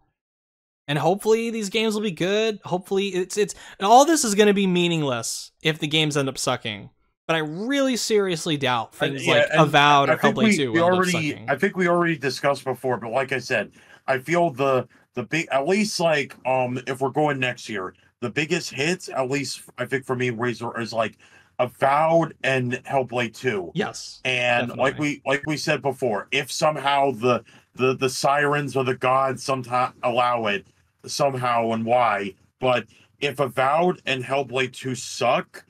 And hopefully these games will be good. Hopefully it's it's and all this is going to be meaningless if the games end up sucking. But I really seriously doubt things yeah, like Avowed or Hellblade two. We already, I think we already discussed before, but like I said, I feel the the big, at least like um, if we're going next year, the biggest hits, at least I think for me, Razor is like Avowed and Hellblade two. Yes, and definitely. like we like we said before, if somehow the the the sirens or the gods sometime allow it, somehow and why, but if Avowed and Hellblade two suck.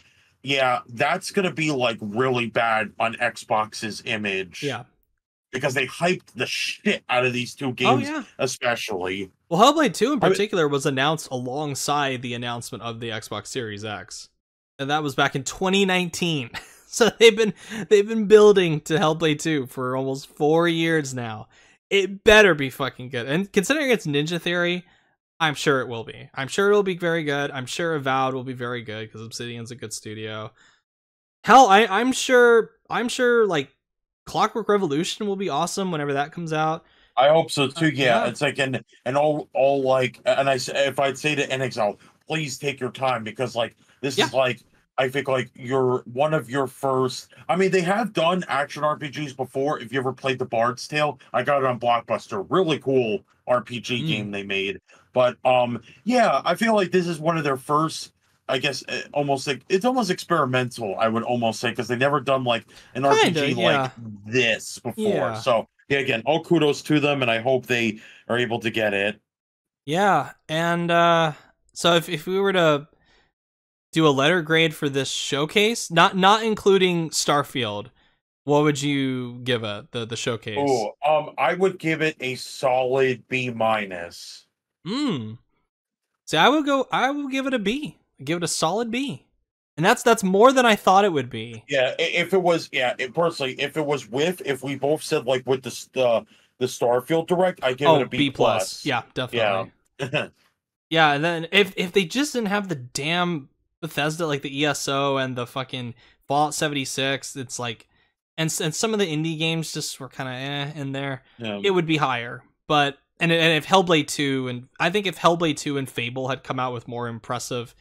Yeah, that's going to be, like, really bad on Xbox's image. Yeah. Because they hyped the shit out of these two games, oh, yeah. especially. Well, Hellblade two in particular I mean, was announced alongside the announcement of the Xbox Series X. And that was back in twenty nineteen. So they've been they've been building to Hellblade two for almost four years now. It better be fucking good. And considering it's Ninja Theory... I'm sure it will be. I'm sure it'll be very good. I'm sure Avowed will be very good because Obsidian's a good studio. Hell, I, I'm sure. I'm sure like Clockwork Revolution will be awesome whenever that comes out. I hope so too. Uh, yeah. yeah, it's like and and all all like and I if I'd say to Inexile, please take your time because like this yeah. is like I think like you're one of your first. I mean, they have done action R P Gs before. If you ever played The Bard's Tale, I got it on Blockbuster. Really cool R P G mm. game they made. But, um, yeah, I feel like this is one of their first, I guess, almost like, it's almost experimental, I would almost say, because they've never done, like, an Kinda, R P G yeah. like this before. Yeah. So, yeah, again, all kudos to them, and I hope they are able to get it. Yeah, and, uh, so if, if we were to do a letter grade for this showcase, not, not including Starfield, what would you give it, the, the showcase? Oh, um, I would give it a solid B minus. Hmm. See, I would go. I would give it a B. I'd give it a solid B, and that's that's more than I thought it would be. Yeah. If it was, yeah. It, personally, if it was with, if we both said like with the uh, the Starfield Direct, I give oh, it a B, B plus. Yeah, definitely. Yeah. yeah. And then if if they just didn't have the damn Bethesda, like the E S O and the fucking Fallout seventy-six, it's like, and and some of the indie games just were kind of eh in there. Yeah. It would be higher, but. And if Hellblade two and I think if Hellblade two and Fable had come out with more impressive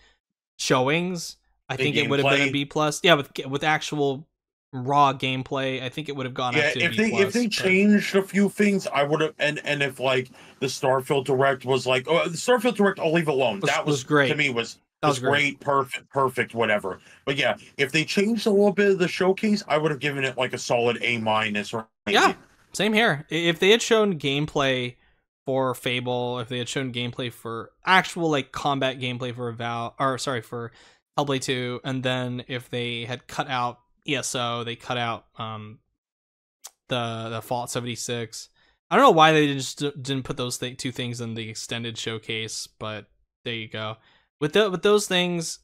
showings, I think it would have been a B plus. Yeah, with with actual raw gameplay, I think it would have gone. Yeah, up to if a B they plus, if they but... changed a few things, I would have. And and if like the Starfield Direct was like, oh, the Starfield Direct, I'll leave alone. Was, that was, was great to me. Was that was, was great, great, perfect, perfect, whatever. But yeah, if they changed a little bit of the showcase, I would have given it like a solid A minus or A. Yeah, same here. If they had shown gameplay. For Fable, if they had shown gameplay for actual like combat gameplay for Val, or sorry for Hellblade two, and then if they had cut out E S O, they cut out um the, the Fallout seventy-six. I don't know why they just didn't put those th two things in the extended showcase, but there you go. With the, with those things,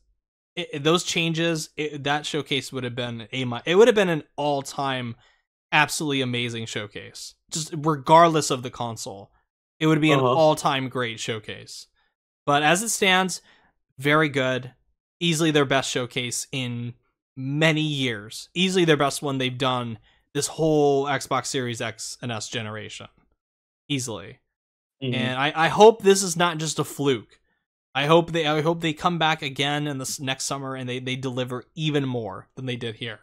it, those changes, it, that showcase would have been a it would have been an all time absolutely amazing showcase. Just regardless of the console, it would be uh-huh. an all time great showcase. But as it stands, very good. Easily their best showcase in many years. Easily their best one they've done this whole Xbox Series X and S generation. Easily. Mm-hmm. And I, I hope this is not just a fluke. I hope they I hope they come back again in this next summer and they, they deliver even more than they did here.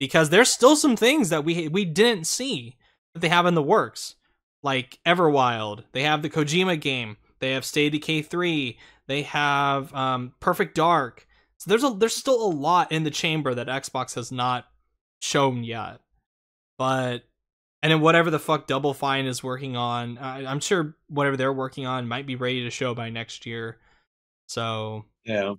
Because there's still some things that we we didn't see that they have in the works. Like Everwild. They have the Kojima game. They have State Decay three. They have um, Perfect Dark. So there's a, there's still a lot in the chamber that Xbox has not shown yet. But, and then whatever the fuck Double Fine is working on, I, I'm sure whatever they're working on might be ready to show by next year. So, yeah,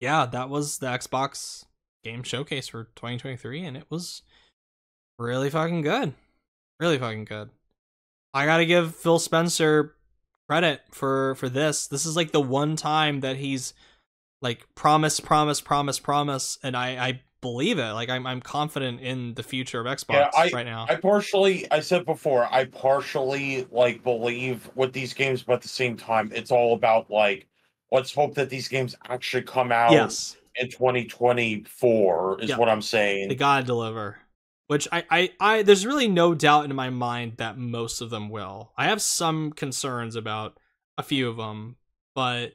yeah, that was the Xbox Game Showcase for twenty twenty-three, and it was really fucking good. Really fucking good. I gotta give Phil Spencer credit for for this. This is like the one time that he's like promise, promise, promise, promise, and I I believe it. Like I'm I'm confident in the future of Xbox yeah, I, right now. I partially, I said before, I partially like believe with these games, but at the same time, it's all about like let's hope that these games actually come out yes. in twenty twenty-four. Is yeah. what I'm saying. They gotta deliver. Which I, I, I, there's really no doubt in my mind that most of them will. I have some concerns about a few of them, but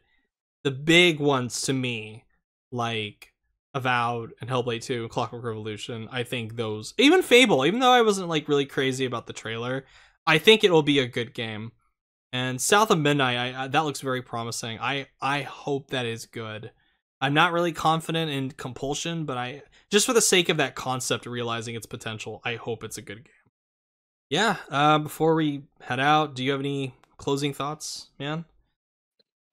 the big ones to me, like Avowed and Hellblade two and Clockwork Revolution, I think those, even Fable, even though I wasn't like really crazy about the trailer, I think it will be a good game. And South of Midnight, I, I, that looks very promising. I, I hope that is good. I'm not really confident in Compulsion, but I just for the sake of that concept, realizing its potential, I hope it's a good game. Yeah. Uh, before we head out, do you have any closing thoughts, man?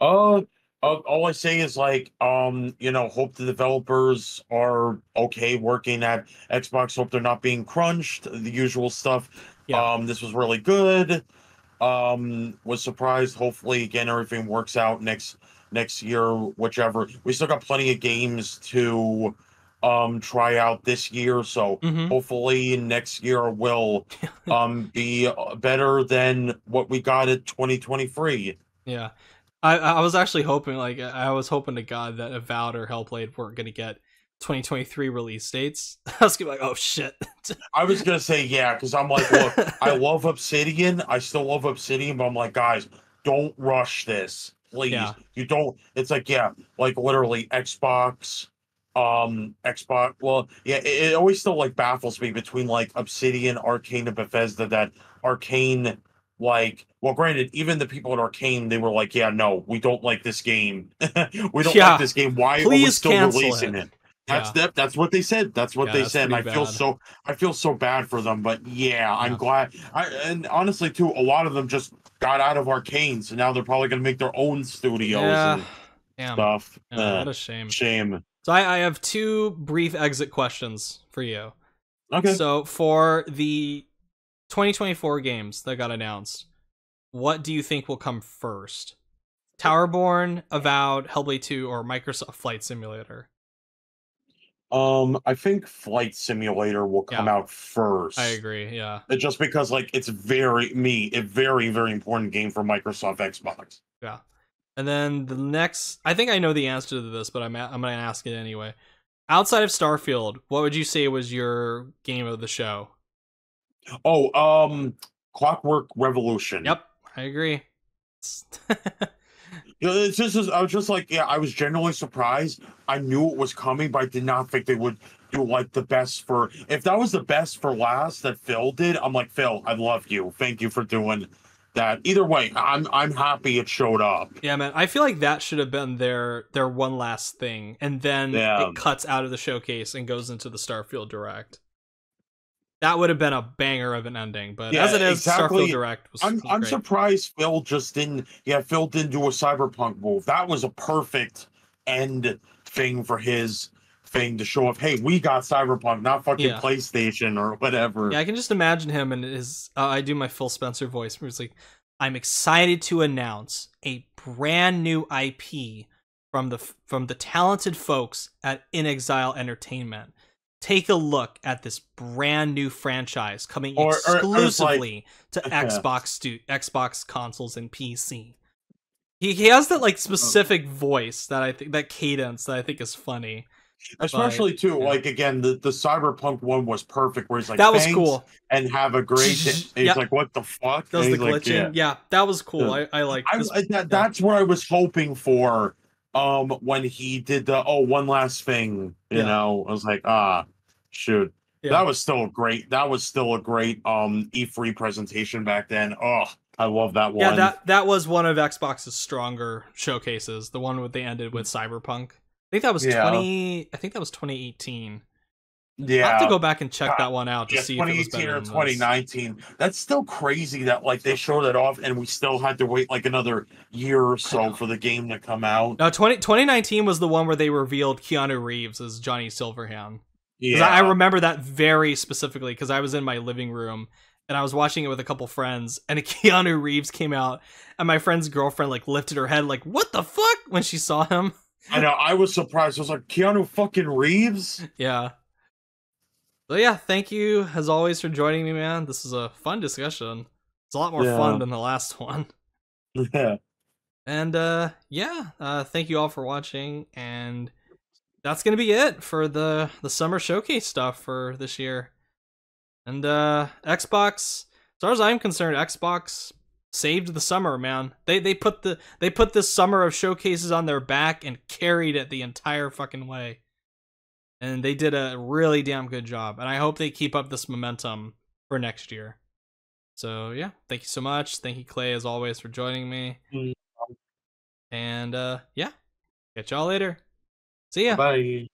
Uh, uh all I say is like, um, you know, hope the developers are okay working at Xbox. Hope they're not being crunched. The usual stuff. Yeah. Um, this was really good. Um, was surprised. Hopefully, again, everything works out next. next year, whichever. We still got plenty of games to um try out this year, so mm-hmm. hopefully next year will um be better than what we got at twenty twenty-three. Yeah, I, I was actually hoping, like I was hoping to God that Avowed or Hellblade weren't going to get twenty twenty-three release dates. I was gonna be like, oh shit. I was gonna say yeah, because I'm like, look, I love Obsidian. I still love Obsidian, but I'm like, guys, don't rush this. Please, yeah. you don't. It's like, yeah, like literally Xbox, um, Xbox. Well, yeah, it, it always still like baffles me between like Obsidian, Arcane, and Bethesda. That Arcane, like, well, granted, even the people at Arcane, they were like, yeah, no, we don't like this game. we don't yeah. like this game. Why Please are we still releasing it? it? That's yeah. that. That's what they said. That's what yeah, they that's said. And I bad. feel so. I feel so bad for them. But yeah, yeah. I'm glad. I and honestly, too, a lot of them just got out of Arcane, so now they're probably gonna make their own studios yeah. and Damn. stuff. Yeah, uh, what a shame. Shame. So I, I have two brief exit questions for you. Okay. So for the twenty twenty-four games that got announced, what do you think will come first? Towerborn, Avowed, Hellblade two, or Microsoft Flight Simulator? Um, I think Flight Simulator will come yeah. out first. I agree, yeah. Just because, like, it's very, me, a very, very important game for Microsoft Xbox. Yeah. And then the next, I think I know the answer to this, but I'm, I'm going to ask it anyway. Outside of Starfield, what would you say was your game of the show? Oh, um, Clockwork Revolution. Yep, I agree. You know, it's just, I was just like, yeah, I was genuinely surprised. I knew it was coming, but I did not think they would do like the best for, if that was the best for last that Phil did, I'm like, Phil, I love you. Thank you for doing that. Either way, I'm I'm happy it showed up. Yeah, man. I feel like that should have been their their one last thing. And then yeah. it cuts out of the showcase and goes into the Starfield Direct. That would have been a banger of an ending, but yeah, as it is, exactly. Starfield Direct was I'm, I'm surprised Phil just didn't, yeah, Phil didn't do a Cyberpunk move. That was a perfect end thing for his thing to show off, hey, we got Cyberpunk, not fucking yeah. PlayStation or whatever. Yeah, I can just imagine him and his, uh, I do my Phil Spencer voice, where he's like, I'm excited to announce a brand new I P from the from the talented folks at Inexile Entertainment. Take a look at this brand new franchise coming or, exclusively or, or like, to yeah. Xbox stu Xbox consoles and P C. He, he has that like specific voice that I think, that cadence that I think is funny. Especially but, too, yeah. like again, the, the Cyberpunk one was perfect, where he's like, that was cool, and have a great day. And he's yep. like, what the fuck? That was the glitching. Like, yeah. yeah, that was cool. Yeah. I, I like that, yeah. that's what I was hoping for. Um, when he did the oh, one last thing, you yeah. know, I was like, ah, shoot, yeah. that was still a great, that was still a great um E three presentation back then. Oh, I love that one. Yeah, that that was one of Xbox's stronger showcases. The one where they ended with Cyberpunk. I think that was yeah. twenty. I think that was twenty eighteen. Yeah, I have to go back and check that one out to yeah, see if it was better or twenty nineteen. This. That's still crazy that like they showed it off and we still had to wait like another year or so for the game to come out. Now, twenty nineteen was the one where they revealed Keanu Reeves as Johnny Silverhand. Yeah, I remember that very specifically because I was in my living room and I was watching it with a couple friends, and Keanu Reeves came out, and my friend's girlfriend like lifted her head like, "What the fuck?" when she saw him. I know. I was surprised. I was like, Keanu fucking Reeves? Yeah. So yeah, thank you, as always, for joining me, man. This is a fun discussion. It's a lot more yeah. fun than the last one. Yeah. And, uh, yeah, uh, thank you all for watching, and that's gonna be it for the, the summer showcase stuff for this year. And, uh, Xbox, as far as I'm concerned, Xbox saved the summer, man. They they put the they put this summer of showcases on their back and carried it the entire fucking way, and they did a really damn good job. And I hope they keep up this momentum for next year. So yeah, thank you so much. Thank you, Clay, as always, for joining me. And uh, yeah, catch y'all later. See ya. Bye.